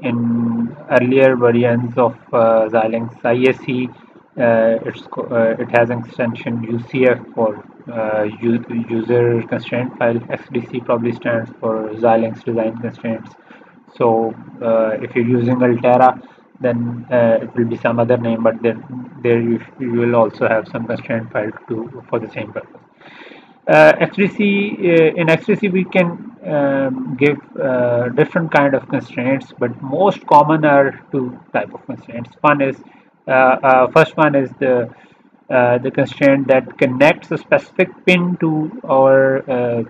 In earlier versions of Xilinx ISE, it has extension UCF for user constraint file. XDC probably stands for Xilinx design constraints. So if you're using Altera, then it will be some other name, but then there you will also have some constraint file for the same purpose. In XDC we can give different kind of constraints, but most common are two type of constraints. One is first one is the constraint that connects a specific pin to our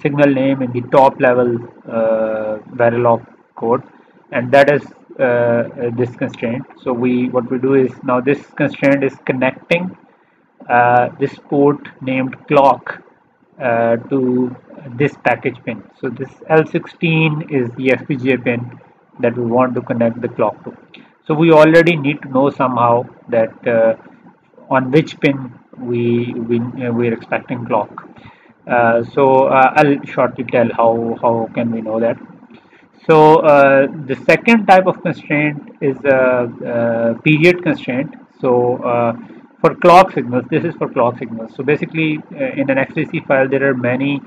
signal name in the top level Verilog code, and that is this constraint. So what we do is, now this constraint is connecting this port named clock to this package pin. So this L16 is the FPGA pin that we want to connect the clock to. So we already need to know somehow that on which pin we're expecting clock. So I'll shortly tell how can we know that. So the second type of constraint is a period constraint. So for clock signals, this is for clock signals. So basically in an XDC file there are many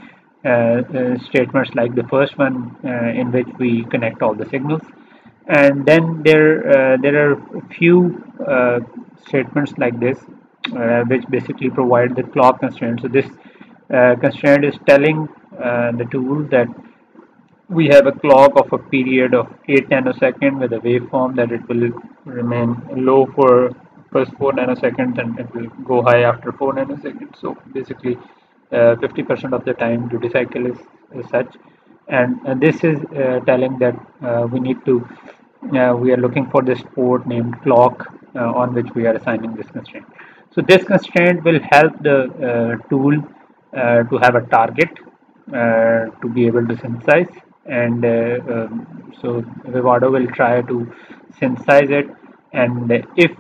statements, like the first one in which we connect all the signals, and then there are few statements like this which basically provide the clock constraint. So this constraint is telling the tool that we have a clock of a period of 8 nanoseconds with a waveform that it will remain low for first 4 nanoseconds and it will go high after 4 nanoseconds. So basically 50% of the time duty cycle is such, and this is telling that we are looking for this port named clock on which we are assigning this constraint. So this constraint will help the tool to have a target to be able to synthesize, and so Vivado will try to synthesize it, and if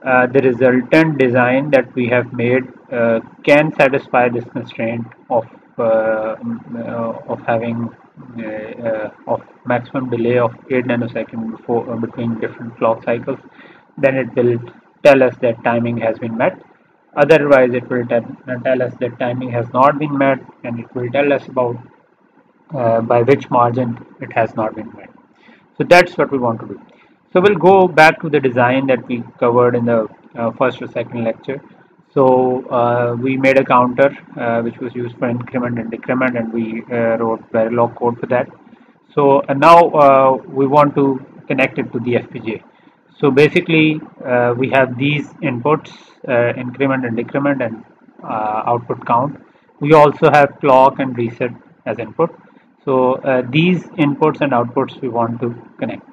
the resultant design that we have made can satisfy this constraint of having of maximum delay of 8 nanoseconds between different clock cycles, then it will tell us that timing has been met. Otherwise it will tell us that timing has not been met, and it will tell us about by which margin it has not been met. So that's what we want to do. So we'll go back to the design that we covered in the first or second lecture. So we made a counter which was used for increment and decrement, and we wrote Verilog code for that. So now we want to connect it to the FPGA. So basically we have these inputs, increment and decrement, and output count. We also have clock and reset as input. So these inputs and outputs we want to connect.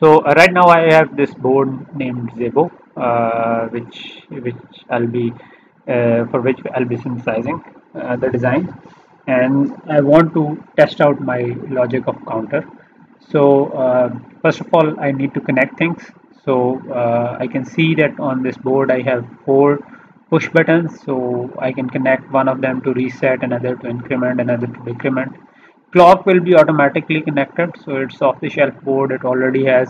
So right now I have this board named Zybo, for which I'll be synthesizing the design, and I want to test out my logic of counter. So first of all I need to connect things. So I can see that on this board I have 4 push buttons, so I can connect one of them to reset, another to increment, another to decrement. Clock will be automatically connected, so it's off the shelf board. It already has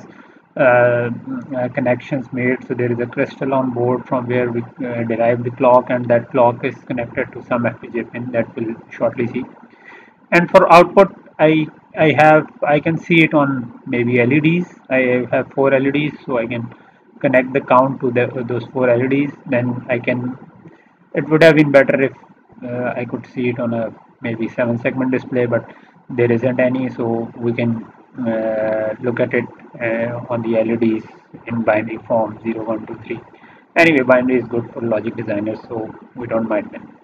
connections made. So there is a crystal on board from where we derive the clock, and that clock is connected to some FPGA pin that we'll shortly see. And for output, I I can see it on maybe LEDs. I have 4 LEDs, so I can connect the count to those 4 LEDs. Then I can. It would have been better if I could see it on a maybe 7-segment display, but there isn't any, so we can look at it on the LEDs in binary form 0, 1, 2, 3. Anyway, binary is good for logic designers, so we don't mind them.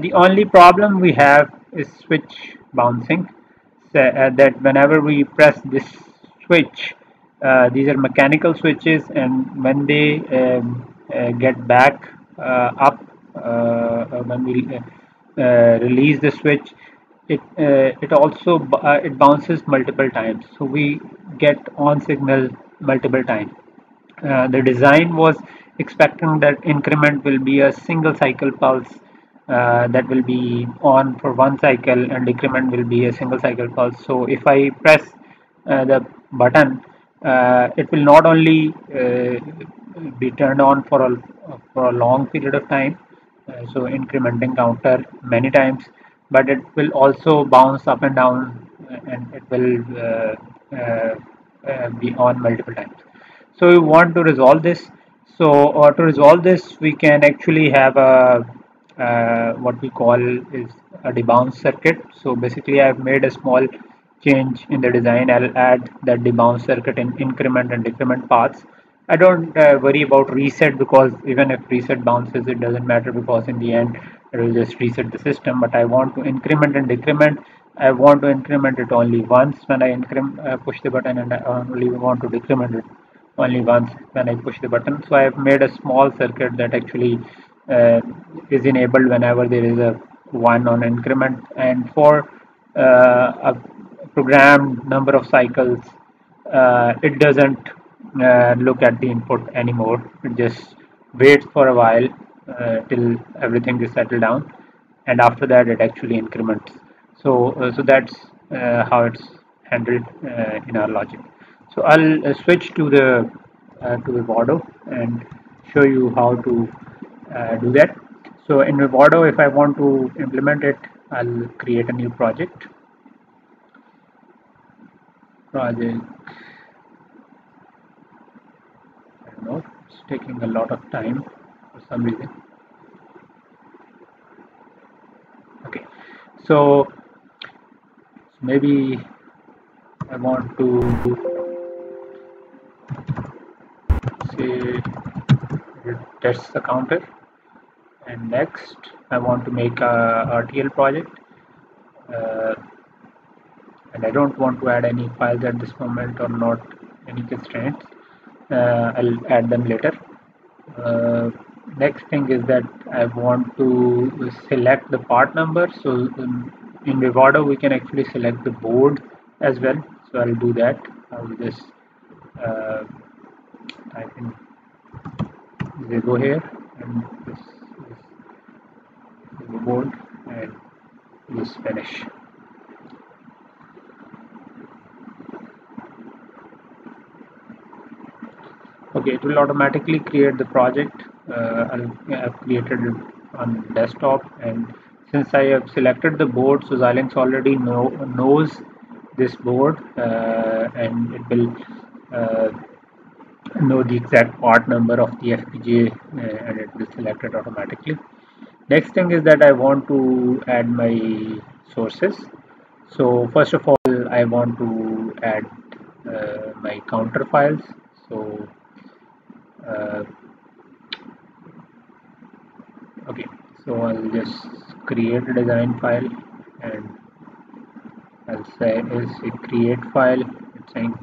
The only problem we have is switch bouncing. So, that whenever we press this switch, these are mechanical switches, and when they get back up, when we release the switch, it bounces multiple times. So we get on signal multiple times. The design was expecting that increment will be a single cycle pulse that will be on for 1 cycle, and decrement will be a single cycle pulse. So if I press the button, it will not only be turned on for a long period of time, so incrementing counter many times, but it will also bounce up and down, and it will be on multiple times. So we want to resolve this. So to resolve this, we can actually have a what we call is a debounce circuit. So basically, I've made a small change in the design. I'll add that debounce circuit in increment and decrement paths. I don't worry about reset, because even if reset bounces, it doesn't matter, because in the end it will just reset the system. But I want to increment and decrement. I want to increment it only once when I push the button, and I only want to decrement it only once when I push the button. So I have made a small circuit that actually is enabled whenever there is a 1 on increment, and for a programmed number of cycles, it doesn't look at the input anymore. It just waits for a while till everything is settled down, and after that it actually increments. So so that's how it's handled in our logic. So I'll switch to Vivado and show you how to do that. So in Vivado, if I want to implement it, I'll create a new project. I don't know, it's taking a lot of time for some reason. Okay, so maybe I want to say test the counter, and next I want to make a RTL project, and I don't want to add any files at this moment, or not any constraints. I'll add them later. Next thing is that I want to select the part number. So in Vivado we can actually select the board as well, so I'll do that. I'll just type in Zybo here, and this is the board, and just finish. Okay, it will automatically create the project. I've created it on desktop, and since I have selected the board, so Xilinx already knows this board, and it will know the exact part number of the FPGA, and it will select it automatically. Next thing is that I want to add my sources. So first of all, I want to add my counter files. So okay, so I'll just create a design file, and I'll say is a create file. It's saying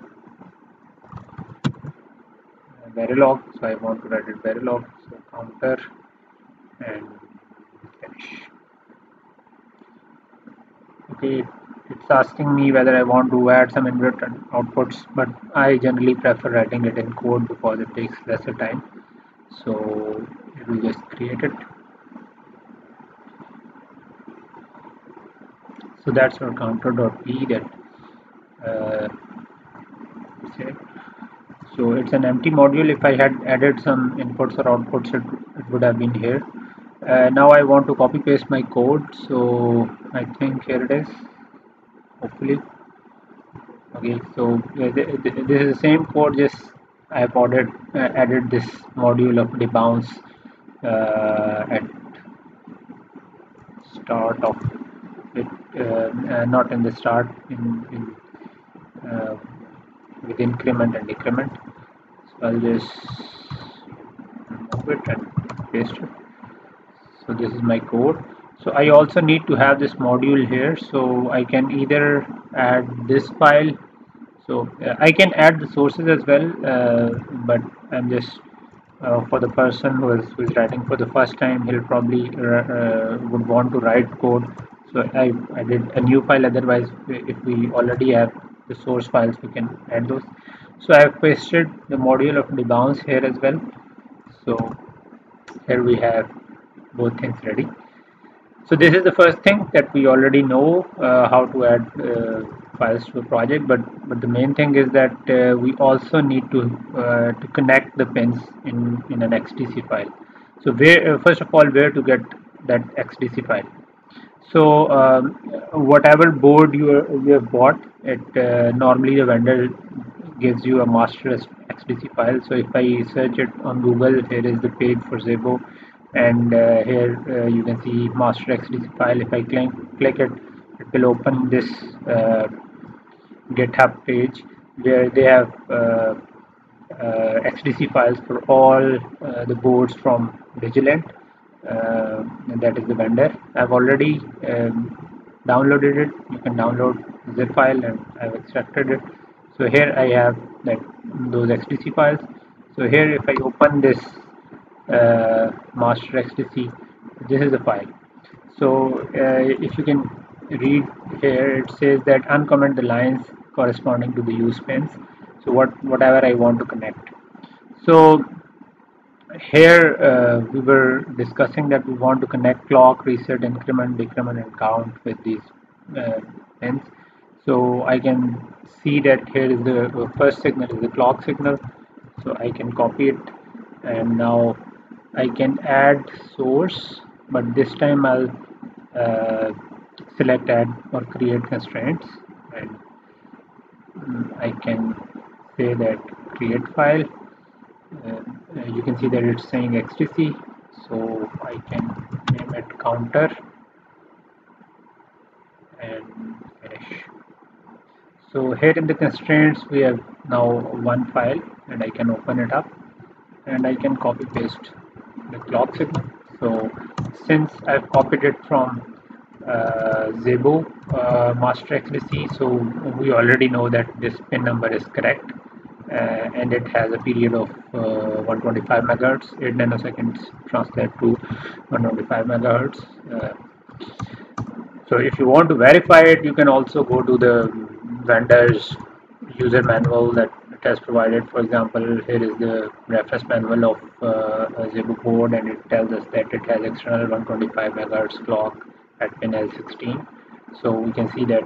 Verilog, so I want to write it Verilog, so counter, and finish. Okay, it's asking me whether I want to add some input and outputs, but I generally prefer writing it in code because it takes lesser time. So it will just create it. So that's our counter.p that say. So it's an empty module. If I had added some inputs or outputs, it would have been here. Now I want to copy paste my code. So I think here it is, hopefully. Okay, so this is the same code, just I have added this module of debounce at start of it, not in the start, with increment and decrement. So I'll just move it and paste it. So this is my code. So I also need to have this module here, so I can either add this file. So I can add the sources as well, but I'm just for the person who is writing for the first time, he'll probably would want to write code. So I did a new file. Otherwise, if we already have the source files, we can add those. So I have pasted the module of debounce here as well. So here we have both things ready. So this is the first thing that we already know, how to add files to a project, but the main thing is that we also need to connect the pins in an XDC file. So where, first of all, where to get that XDC file. So whatever board you have bought, it normally the vendor gives you a master XDC file. So if I search it on Google, here is the page for Zybo, and here you can see master XDC file. If I click it, it will open this GitHub page where they have XDC files for all the boards from Digilent, and that is the vendor. I've already downloaded it. You can download zip file, and I've extracted it. So here I have those XDC files. So here, if I open this master XDC, this is the file. So if you can read here, it says that uncomment the lines corresponding to the use pins. So whatever I want to connect. So here we were discussing that we want to connect clock, reset, increment, decrement, and count with these pins. So I can see that here is the first signal is the clock signal. So I can copy it, and now I can add source, but this time I'll select add or create constraints, and I can say that create file. You can see that it's saying XDC, so I can name it counter and finish. So here in the constraints we have now one file, and I can open it up, and I can copy paste the clock signal. So since I've copied it from Zybo master XDC, so we already know that this pin number is correct, and it has a period of 125 megahertz. 8 nanoseconds translate to 125 megahertz. So if you want to verify it, you can also go to the vendor's user manual that it has provided. For example, here is the reference manual of a Zybo board, and it tells us that it has external 125 megahertz clock at pin L16, so we can see that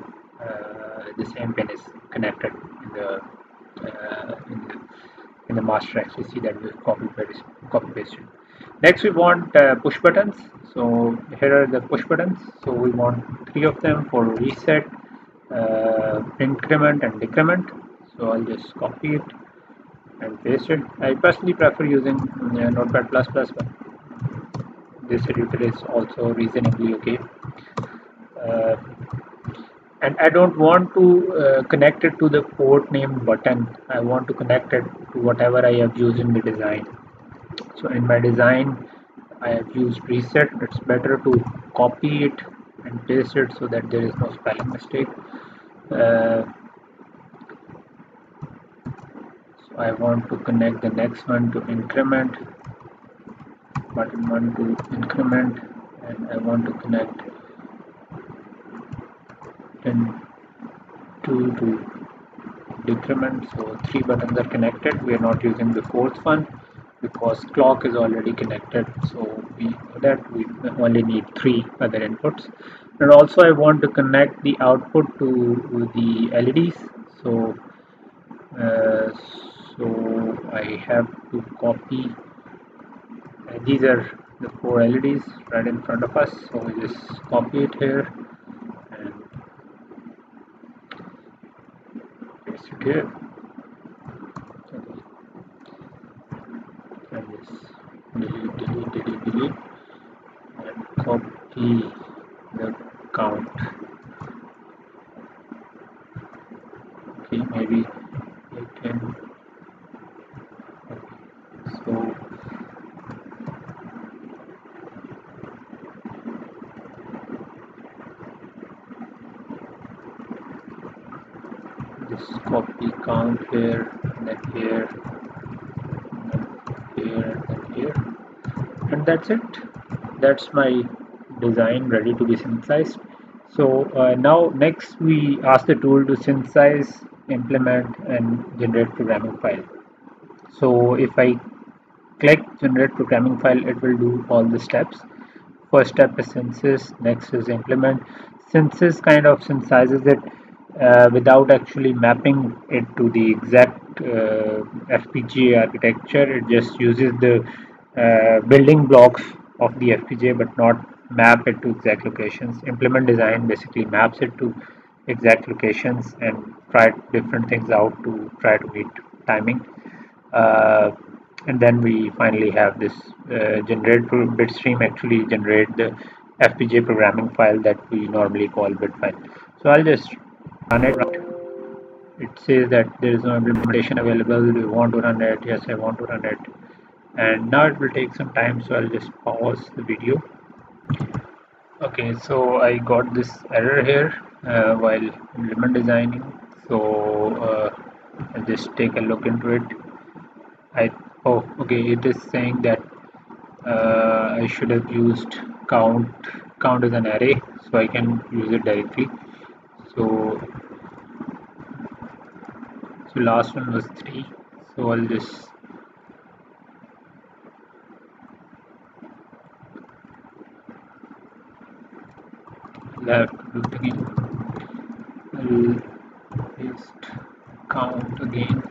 the same pin is connected in the master XDC that we copy pasted. Next, we want push buttons. So here are the push buttons. So we want 3 of them for reset, increment, and decrement. So I'll just copy it and paste it. I personally prefer using Notepad++, but this editor is also reasonably okay, and I don't want to connect it to the port named button. I want to connect it to whatever I have used in the design. So in my design I have used reset. It's better to copy it and paste it so that there is no spelling mistake. So I want to connect the next one to increment, button 1 to increment, and I want to connect pin 2 to decrement. So 3 buttons are connected. We are not using the 4th one because clock is already connected, so we only need 3 other inputs. And also I want to connect the output to the LEDs. So so I have to copy. These are the 4 LEDs right in front of us, so we just copy it here and secure. And this delete and copy the count. Okay, maybe I can. So just copy count here, then here, here, and here, and that's it. That's my design ready to be synthesized. So now next we ask the tool to synthesize, implement, and generate programming file. So if I click generate programming file, it will do all the steps. First step is synthesis, next is implement. Synthesis kind of synthesizes it without actually mapping it to the exact FPGA architecture. It just uses the building blocks of the FPGA but not map it to exact locations. Implement design basically maps it to exact locations and try different things out to try to meet timing. And then we finally have this generate bitstream actually generate the FPGA programming file that we normally call bitfile. So I'll just run it. It says that there is no implementation available. Do you want to run it? Yes, I want to run it. And now it will take some time, so I'll just pause the video. Okay, so I got this error here while implement designing. So I'll just take a look into it. Okay, it is saying that I should have used count as an array, so I can use it directly. So last one was 3, so I'll just have to do it again. I'll paste count again.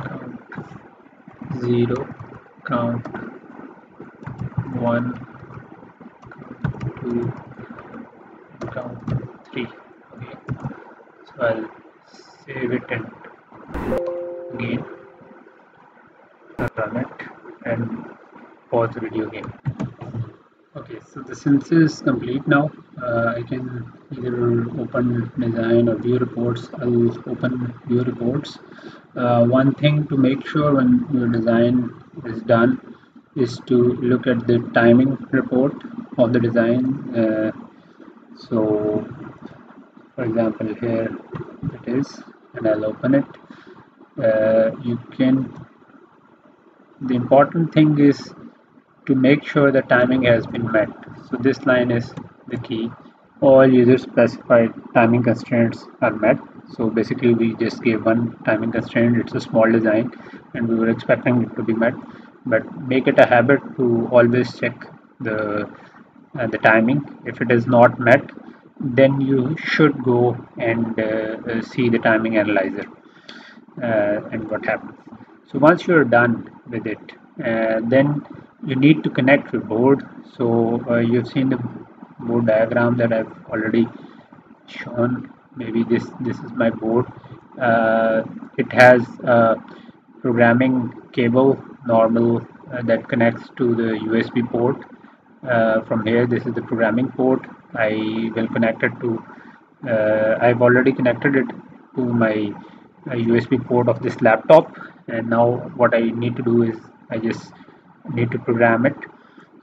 Count 0, count 1, count 2, count 3. Okay, so I'll save it and again run it and pause the video again. Okay, so the synthesis is complete now. I can either open design or view reports. I'll open view reports. One thing to make sure when your design is done is to look at the timing report of the design. So for example, here it is, and I'll open it. The important thing is to make sure the timing has been met. So this line is the key. All user specified timing constraints are met. So basically we just gave one timing constraint. It's a small design and we were expecting it to be met, but make it a habit to always check the timing. If it is not met, then you should go and see the timing analyzer and what happens. So once you're done with it, then you need to connect your board. So you've seen the board diagram that I've already shown. Maybe this is my board. It has a programming cable, normal, that connects to the USB port. From here, this is the programming port. I will connect it to, I've already connected it to my USB port of this laptop, and now what I need to do is I just need to program it.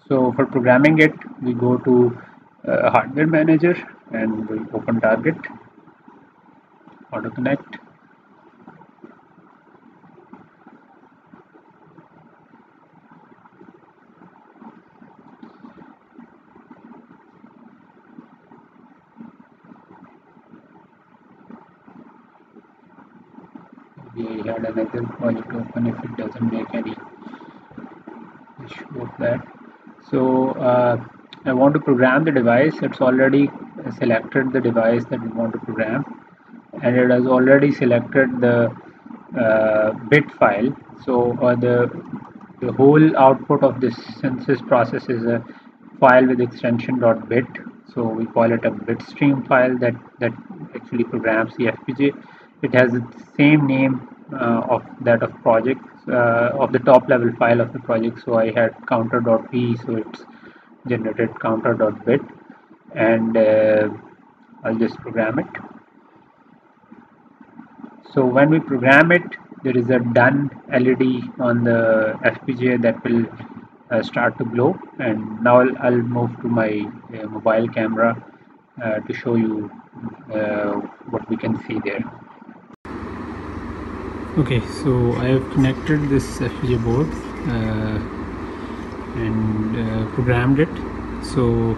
So for programming it, we go to hardware manager and we open target, auto connect, we had another project open if it doesn't make any issue of that. So I want to program the device. It's already selected the device that we want to program, and it has already selected the bit file. So the whole output of this synthesis process is a file with extension .bit. So we call it a bitstream file that actually programs the FPGA. It has the same name of that of project, of the top level file of the project. So I had counter.b, so it's generated counter.bit, and I'll just program it. So when we program it, there is a done LED on the FPGA that will start to glow. And now I'll move to my mobile camera to show you what we can see there. Okay, so I have connected this FPGA board and programmed it. So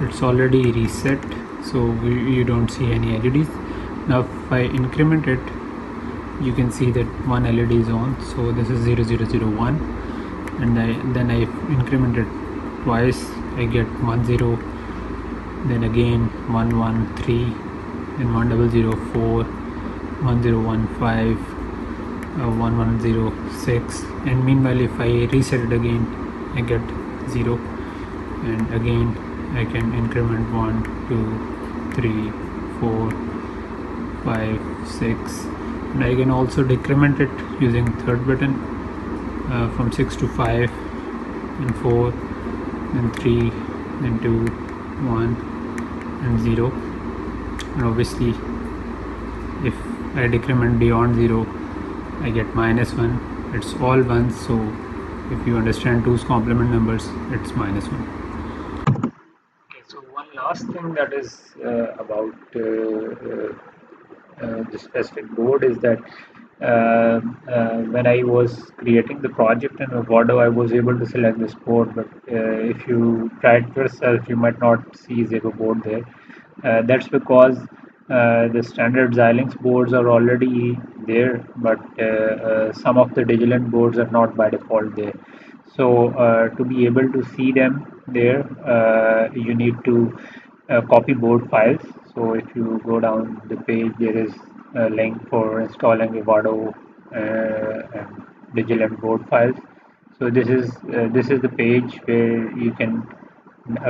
it's already reset, so you don't see any LEDs. Now if I increment it, you can see that one LED is on, so this is 0001, and then I increment it twice, I get 10, then again 113, then 1004, 1015, 1106, and meanwhile if I reset it again, I get 0, and again I can increment 1, 2, 3, 4, 5, 6, and I can also decrement it using third button from 6 to 5, and 4, and 3, and 2, 1, and 0. And obviously if I decrement beyond 0, I get -1. It's all ones, so if you understand 2's complement numbers, it's -1. Okay, so one last thing that is about the specific board is that when I was creating the project in Vivado, I was able to select this board, but if you try it yourself, you might not see Zybo board there. That's because the standard Xilinx boards are already there, but some of the Digilent boards are not by default there. So to be able to see them there, you need to copy board files. So if you go down the page, there is a link for installing Vivado and Digilent board files. So this is the page where you can,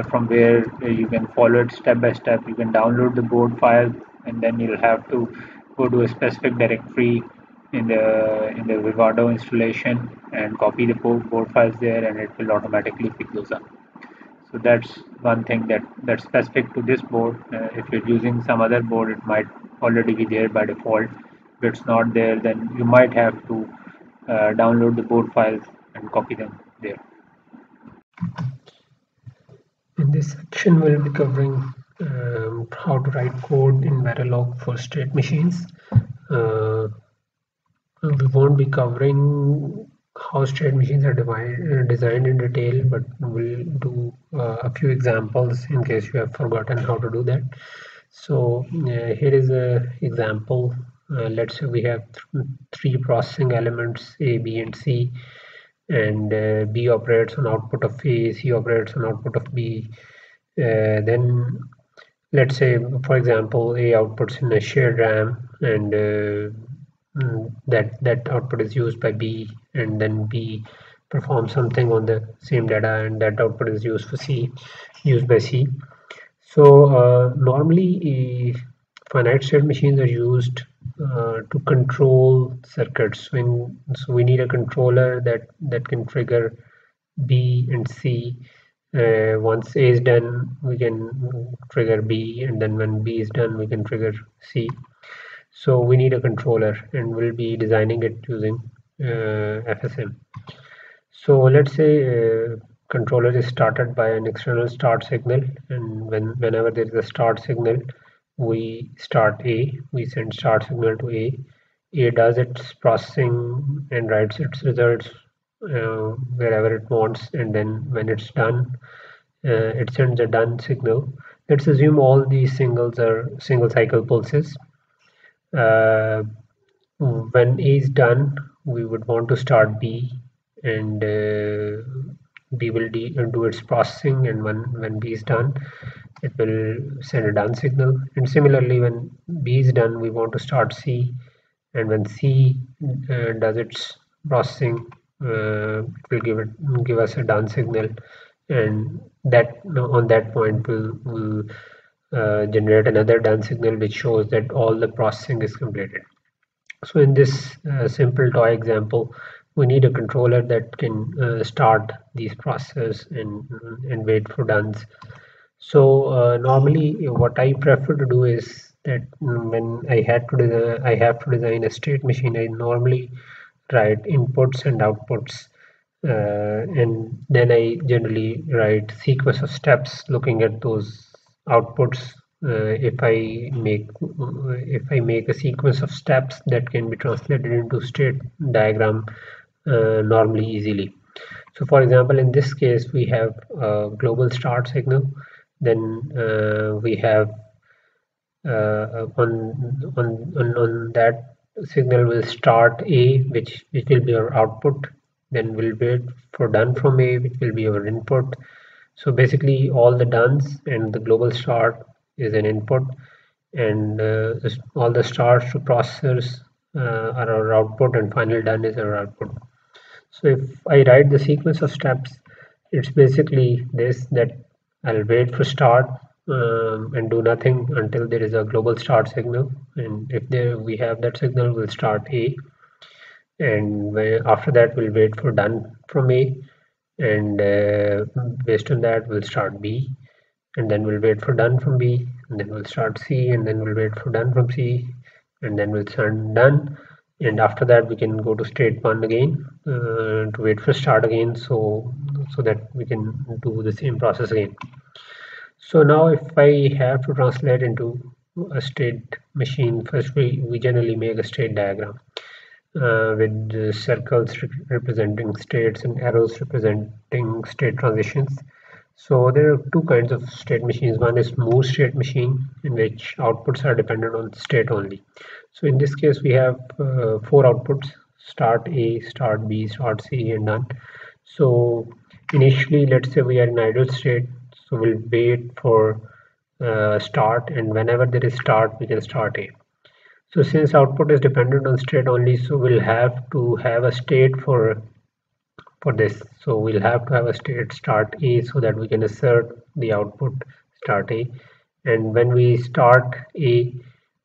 from where you can follow it step by step. You can download the board file, and then you'll have to go to a specific directory in the Vivado installation and copy the board files there, and it will automatically pick those up. So that's one thing that's specific to this board. If you're using some other board, it might already be there by default. If it's not there, then you might have to download the board files and copy them there. In this section, we'll be covering how to write code in Verilog for state machines. We won't be covering how state machines are designed in detail, but we'll do a few examples in case you have forgotten how to do that. So here is an example. Let's say we have three processing elements, A, B, and C. And B operates on output of A, C operates on output of B. Then let's say, for example, A outputs in a shared RAM, and that output is used by B, and then B performs something on the same data, and that output is used for C, used by C. So normally finite state machines are used to control circuits. So we need a controller that can trigger B and C. Once A is done, we can trigger B, and then when B is done, we can trigger C. So we need a controller, and we'll be designing it using FSM. So let's say controller is started by an external start signal, and whenever there is a start signal, we start A, we send start signal to A. A does its processing and writes its results wherever it wants, and then when it's done, it sends a done signal. Let's assume all these signals are single cycle pulses. When A is done, we would want to start B, and B will do its processing, and when B is done, it will send a done signal. And similarly, when B is done, we want to start C, and when C does its processing, it will give us a done signal, and that on that point will generate another done signal which shows that all the processing is completed. So in this simple toy example, we need a controller that can start these processes and wait for duns. So normally what I prefer to do is that when I have to design a state machine, I normally write inputs and outputs, and then I generally write sequence of steps looking at those outputs. If I make a sequence of steps that can be translated into state diagram normally easily. So for example, in this case we have a global start signal, then we have on that signal will start A, which will be our output, then we'll wait for done from A, which will be our input. So basically all the duns and the global start is an input, and all the starts to processors are our output, and final done is our output. So if I write the sequence of steps, it's basically this, that I'll wait for start and do nothing until there is a global start signal, and if we have that signal, we'll start A, and after that we'll wait for done from A, and based on that we'll start B, and then we'll wait for done from B, and then we'll start C, and then we'll wait for done from C, and then we'll send done, and after that we can go to state 1 again to wait for start again, so that we can do the same process again. So now if I have to translate into a state machine, first we generally make a state diagram with the circles representing states and arrows representing state transitions. So there are two kinds of state machines. One is move state machine, in which outputs are dependent on state only. So in this case we have four outputs: start A, start B, start C, and done. So initially, let's say we are in idle state, so we'll wait for start, and whenever there is start we can start A. So since output is dependent on state only, so we'll have to have a state for this. So we'll have to have a state start A, so that we can assert the output start A, and when we start A,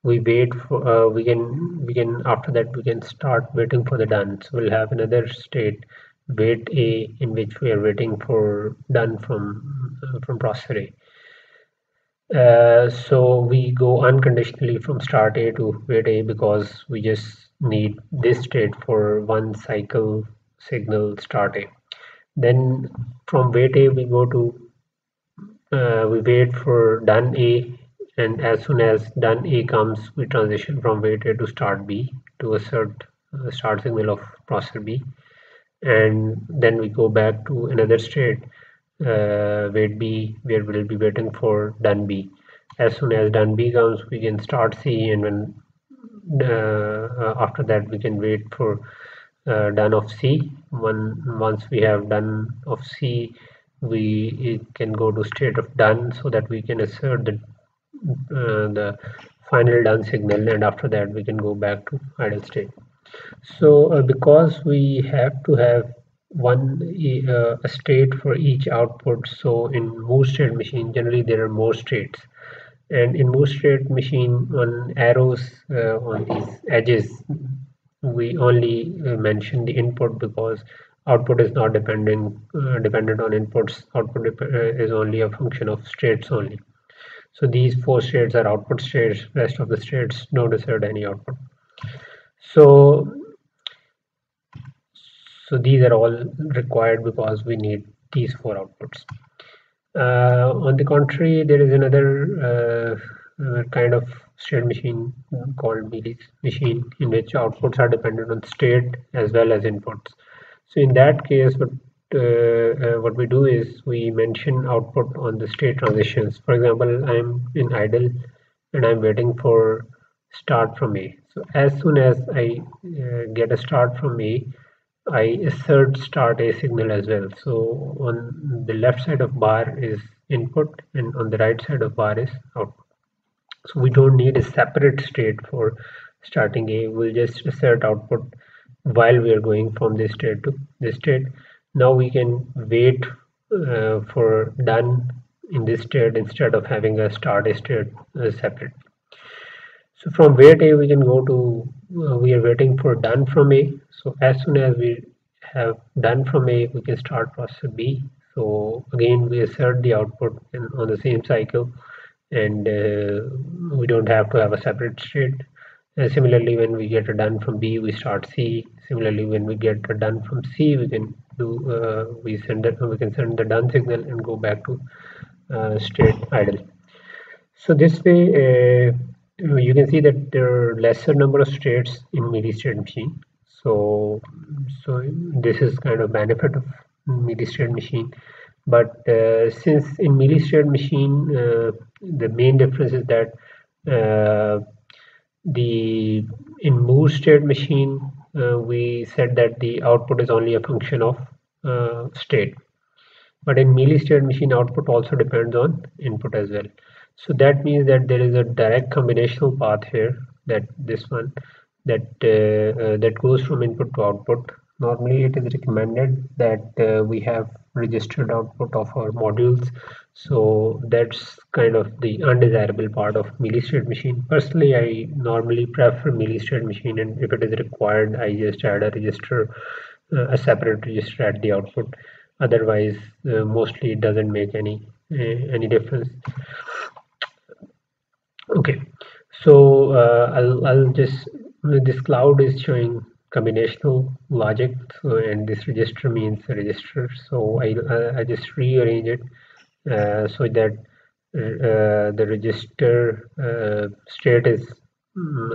we wait for we can after that we can start waiting for the done. So we'll have another state wait A, in which we are waiting for done from processor A. So we go unconditionally from start A to wait A, because we just need this state for one cycle signal start A. Then from wait A we go to we wait for done A, and as soon as done A comes, we transition from wait A to start B to assert start signal of processor B, and then we go back to another state wait B, where we'll be waiting for done B. As soon as done B comes, we can start C, and when after that we can wait for done of C. Once we have done of C, we can go to state of done, so that we can assert the final done signal, and after that we can go back to idle state. So because we have to have a state for each output, so in move state machine generally there are more states, and in move state machine on arrows on these edges we only mention the input, because output is not dependent on inputs. Output is only a function of states only. So these four states are output states, rest of the states don't assert any output. So these are all required because we need these four outputs. On the contrary, there is another kind of state machine called MUX machine, in which outputs are dependent on state as well as inputs. So in that case, what we do is we mention output on the state transitions. For example, I'm in idle and I'm waiting for start from A. So as soon as I get a start from A, I assert start A signal as well. So on the left side of bar is input, and on the right side of bar is output. So we don't need a separate state for starting A. We'll just assert output while we are going from this state to this state. Now we can wait for done in this state instead of having a start state separate. So from wait A we can go to, we are waiting for done from A. So as soon as we have done from A, we can start process B. So again we assert the output in, on the same cycle, and we don't have to have a separate state. Similarly, when we get a done from B, we start C. Similarly, when we get a done from C, we can do we can send the done signal and go back to state idle. So this way you can see that there are lesser number of states in multi-state machine. So this is kind of benefit of multi-state machine. But since in multi-state machine the main difference is that in move state machine we said that the output is only a function of state, but in mealy state machine output also depends on input as well. So that means that there is a direct combinational path here, that this one that that goes from input to output. Normally it is recommended that we have registered output of our modules, so that's kind of the undesirable part of multi-state machine. Personally, I normally prefer multi-state machine, and if it is required I just add a register, a separate register at the output. Otherwise mostly it doesn't make any difference. Okay, so I'll just, this cloud is showing combinational logic, so, and this register means register. So I just rearrange it so that the register state is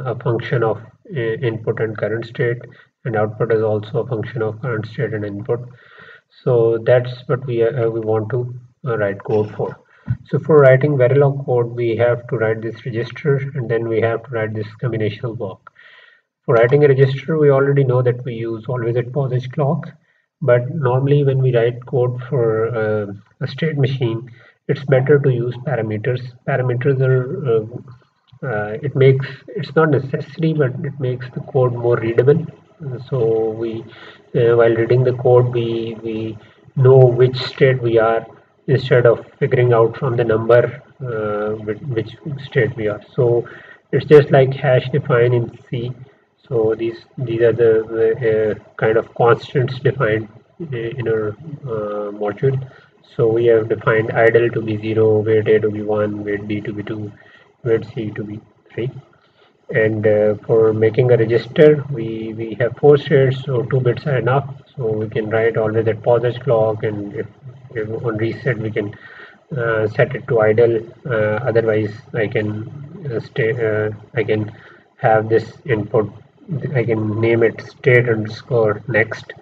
a function of input and current state, and output is also a function of current state and input. So that's what we want to write code for. So for writing Verilog code, we have to write this register, and then we have to write this combinational block. For writing a register, we already know that we use always at posage clock, but normally when we write code for a state machine, it's better to use parameters. Parameters are it's not necessary, but it makes the code more readable. So we while reading the code we know which state we are, instead of figuring out from the number which state we are. So it's just like hash define in C. So these are the kind of constants defined in our module. So we have defined idle to be 0, wait A to be 1, wait B to be 2, wait C to be 3. And for making a register, we have 4 states, so 2 bits are enough. So we can write always at posage clock, and if on reset we can set it to idle. Otherwise, I can have this input. I can name it state underscore next.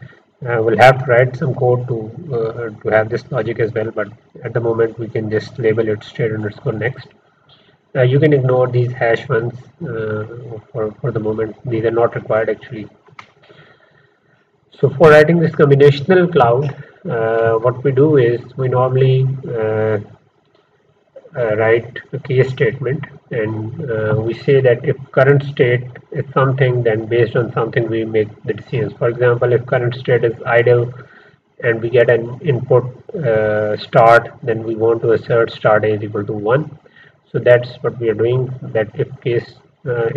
We'll have to write some code to have this logic as well, but at the moment we can just label it state underscore next. You can ignore these hash ones for the moment. These are not required actually. So for writing this combinational cloud, what we do is we normally write a case statement, and we say that if current state is something, then based on something we make the decisions. For example, if current state is idle and we get an input start, then we want to assert start A is equal to 1. So that's what we are doing, that if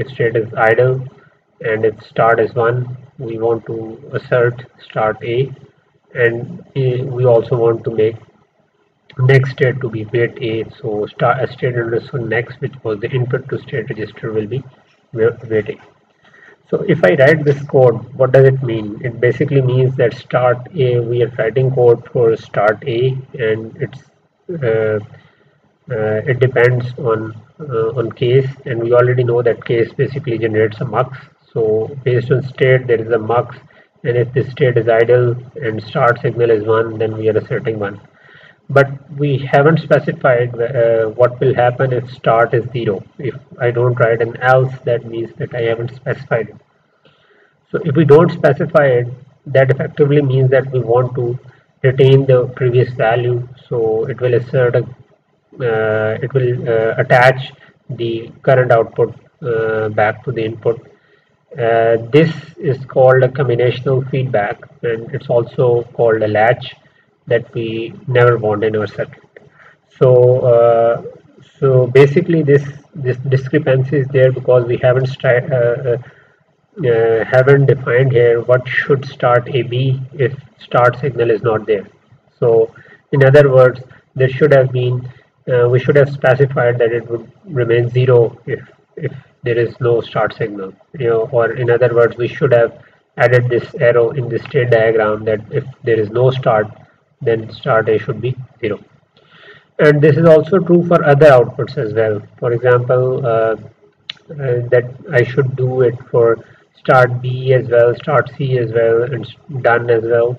state is idle and if start is 1, we want to assert start A, and we also want to make next state to be wait A. So start state underscore next, which was the input to state register, will be wait A. So if I write this code, what does it mean? It basically means that start A, we are writing code for start A, and it's it depends on case, and we already know that case basically generates a MUX. So based on state there is a MUX, and if the state is idle and start signal is 1, then we are asserting 1. But we haven't specified what will happen if start is 0. If I don't write an else, that means that I haven't specified it. So if we don't specify it, that effectively means that we want to retain the previous value. So it will assert a, it will attach the current output back to the input. This is called a combinational feedback, and it's also called a latch. that we never want in our circuit. So so basically this discrepancy is there because we haven't defined here what should start AB if start signal is not there. So in other words, there should have been we should have specified that it would remain zero if there is no start signal, you know, or in other words, we should have added this arrow in the state diagram that if there is no start, then start A should be zero. And this is also true for other outputs as well. For example, that I should do it for start B as well, start C as well, and done as well,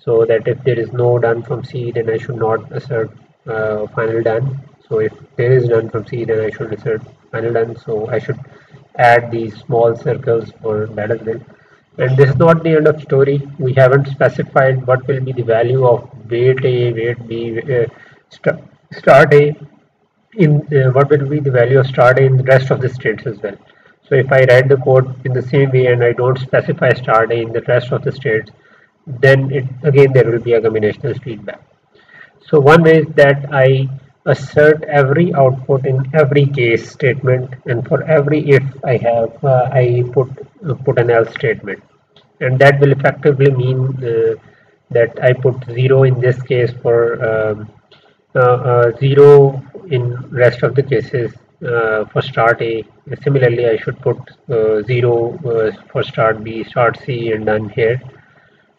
so that if there is no done from C, then I should not assert final done. So if there is done from C, then I should assert final done. So I should add these small circles for that as well. And this is not the end of story. We haven't specified what will be the value of weight A, weight B, start A, what will be the value of start A in the rest of the states as well. So if I write the code in the same way and I don't specify start A in the rest of the states, then again there will be a combinational feedback. So one way is that I assert every output in every case statement, and for every if I have I put an else statement, and that will effectively mean that I put zero in this case for zero in rest of the cases for start A. Similarly, I should put zero for start B, start C, and done here,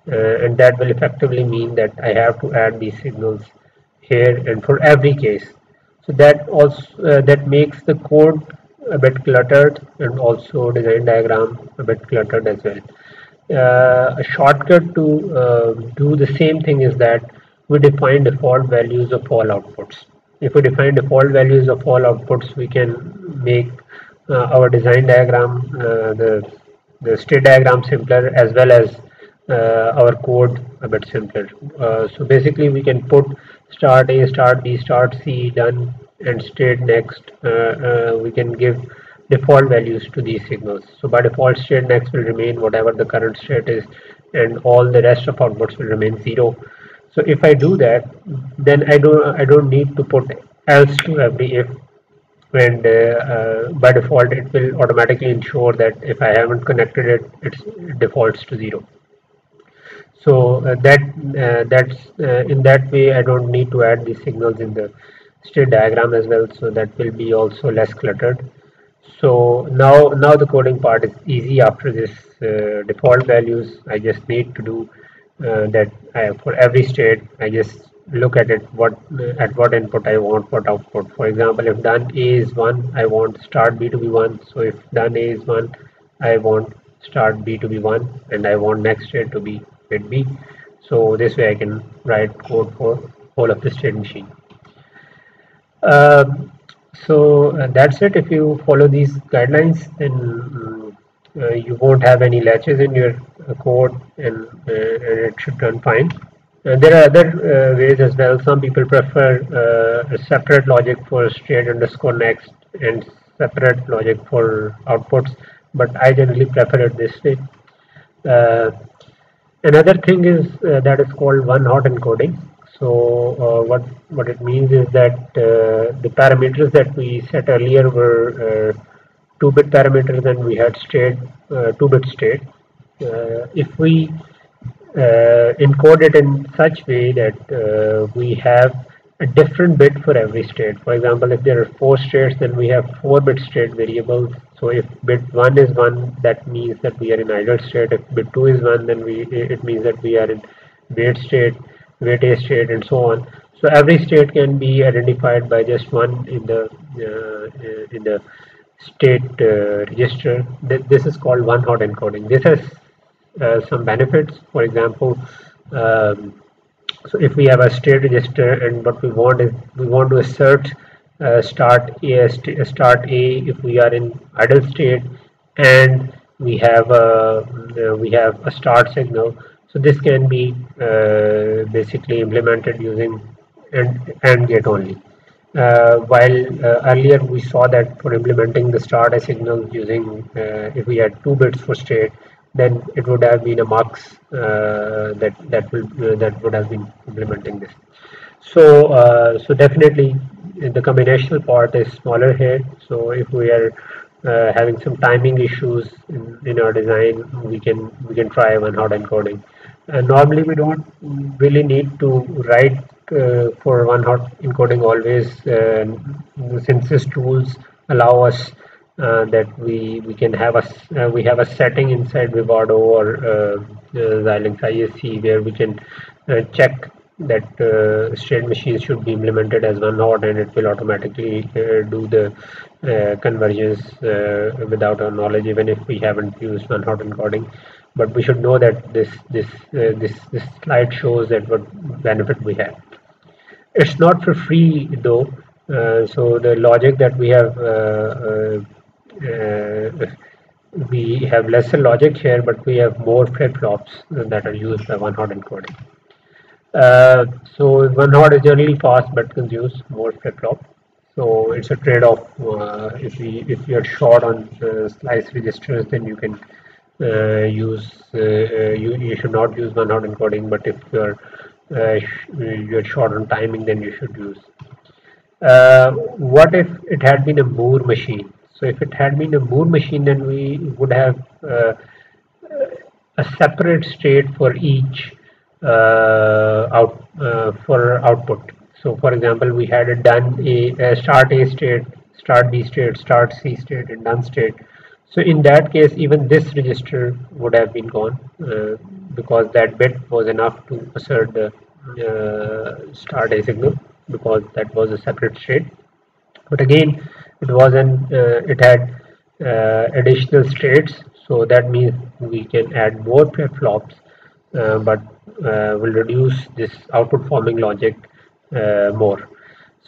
and that will effectively mean that I have to add these signals here and for every case. So that also that makes the code a bit cluttered and also design diagram a bit cluttered as well. A shortcut to do the same thing is that we define default values of all outputs. If we define default values of all outputs, we can make our design diagram, the state diagram simpler, as well as our code a bit simpler. So basically we can put start A, start B, start C, done, and state next. We can give default values to these signals. So by default, state next will remain whatever the current state is, and all the rest of outputs will remain zero. So if I do that, then I don't need to put else to every if, and by default it will automatically ensure that if I haven't connected it, it defaults to zero. So in that way I don't need to add these signals in the state diagram as well, so that will be also less cluttered. So now the coding part is easy. After this default values, I just need to do that for every state. I just look at it, at what input I want what output. For example, if done A is 1, I want start B to be 1. So if done A is 1, I want start B to be 1, and I want next state to be bit B. So this way I can write code for all of the state machine. So that's it. If you follow these guidelines, then you won't have any latches in your code, and it should run fine. There are other ways as well. Some people prefer a separate logic for state underscore next and separate logic for outputs, but I generally prefer it this way. Another thing is that is called one-hot encoding. So what it means is that the parameters that we set earlier were 2-bit parameters, and we had state 2-bit state. If we encode it in such way that we have a different bit for every state. For example, if there are 4 states, then we have 4-bit state variables. So if bit 1 is 1, that means that we are in idle state. If bit 2 is 1, then it means that we are in wait state, wait A state, and so on. So every state can be identified by just 1 in the state register. This is called one-hot encoding. This has some benefits. For example, so if we have a state register, and what we want is we want to assert start A if we are in idle state, and we have a start signal. So this can be basically implemented using AND gate only. While earlier we saw that for implementing the start A signal using if we had 2 bits for state, then it would have been a MUX that would have been implementing this. So so definitely the combinational part is smaller here. So if we are having some timing issues in our design, we can try one hot encoding. And normally we don't really need to write for one hot encoding always. Synthesis tools allow us that we have a setting inside Vivado or Xilinx ISE where we can check that state machines should be implemented as one hot, and it will automatically do the conversions without our knowledge, even if we haven't used one hot encoding. But we should know that this slide shows that what benefit we have. It's not for free though, so the logic that we have lesser logic here, but we have more flip-flops that are used by one hot encoding. So one hot is generally fast but consumes more flip-flop. So it's a trade-off. If you are short on slice registers, then you can you should not use one hot encoding. But if you are short on timing, then you should use. What if it had been a Moore machine? So if it had been a Moore machine, then we would have a separate state for each output. So for example, we had a done a start A state, start B state, start C state, and done state. So in that case, even this register would have been gone because that bit was enough to assert the start A signal, because that was a separate state. But again, it wasn't. It had additional states, so that means we can add more flip-flops, but will reduce this output forming logic more.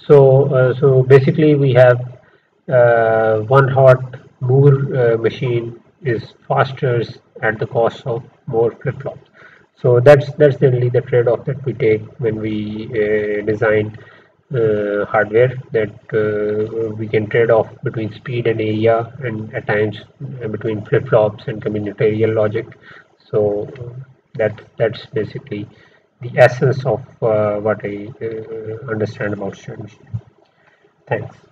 So so basically we have one hot Moore machine is faster at the cost of more flip-flops. So that's generally the trade-off that we take when we design hardware, that we can trade off between speed and area, and at times between flip-flops and combinatorial logic. So that's basically the essence of what I understand about state machine. Thanks.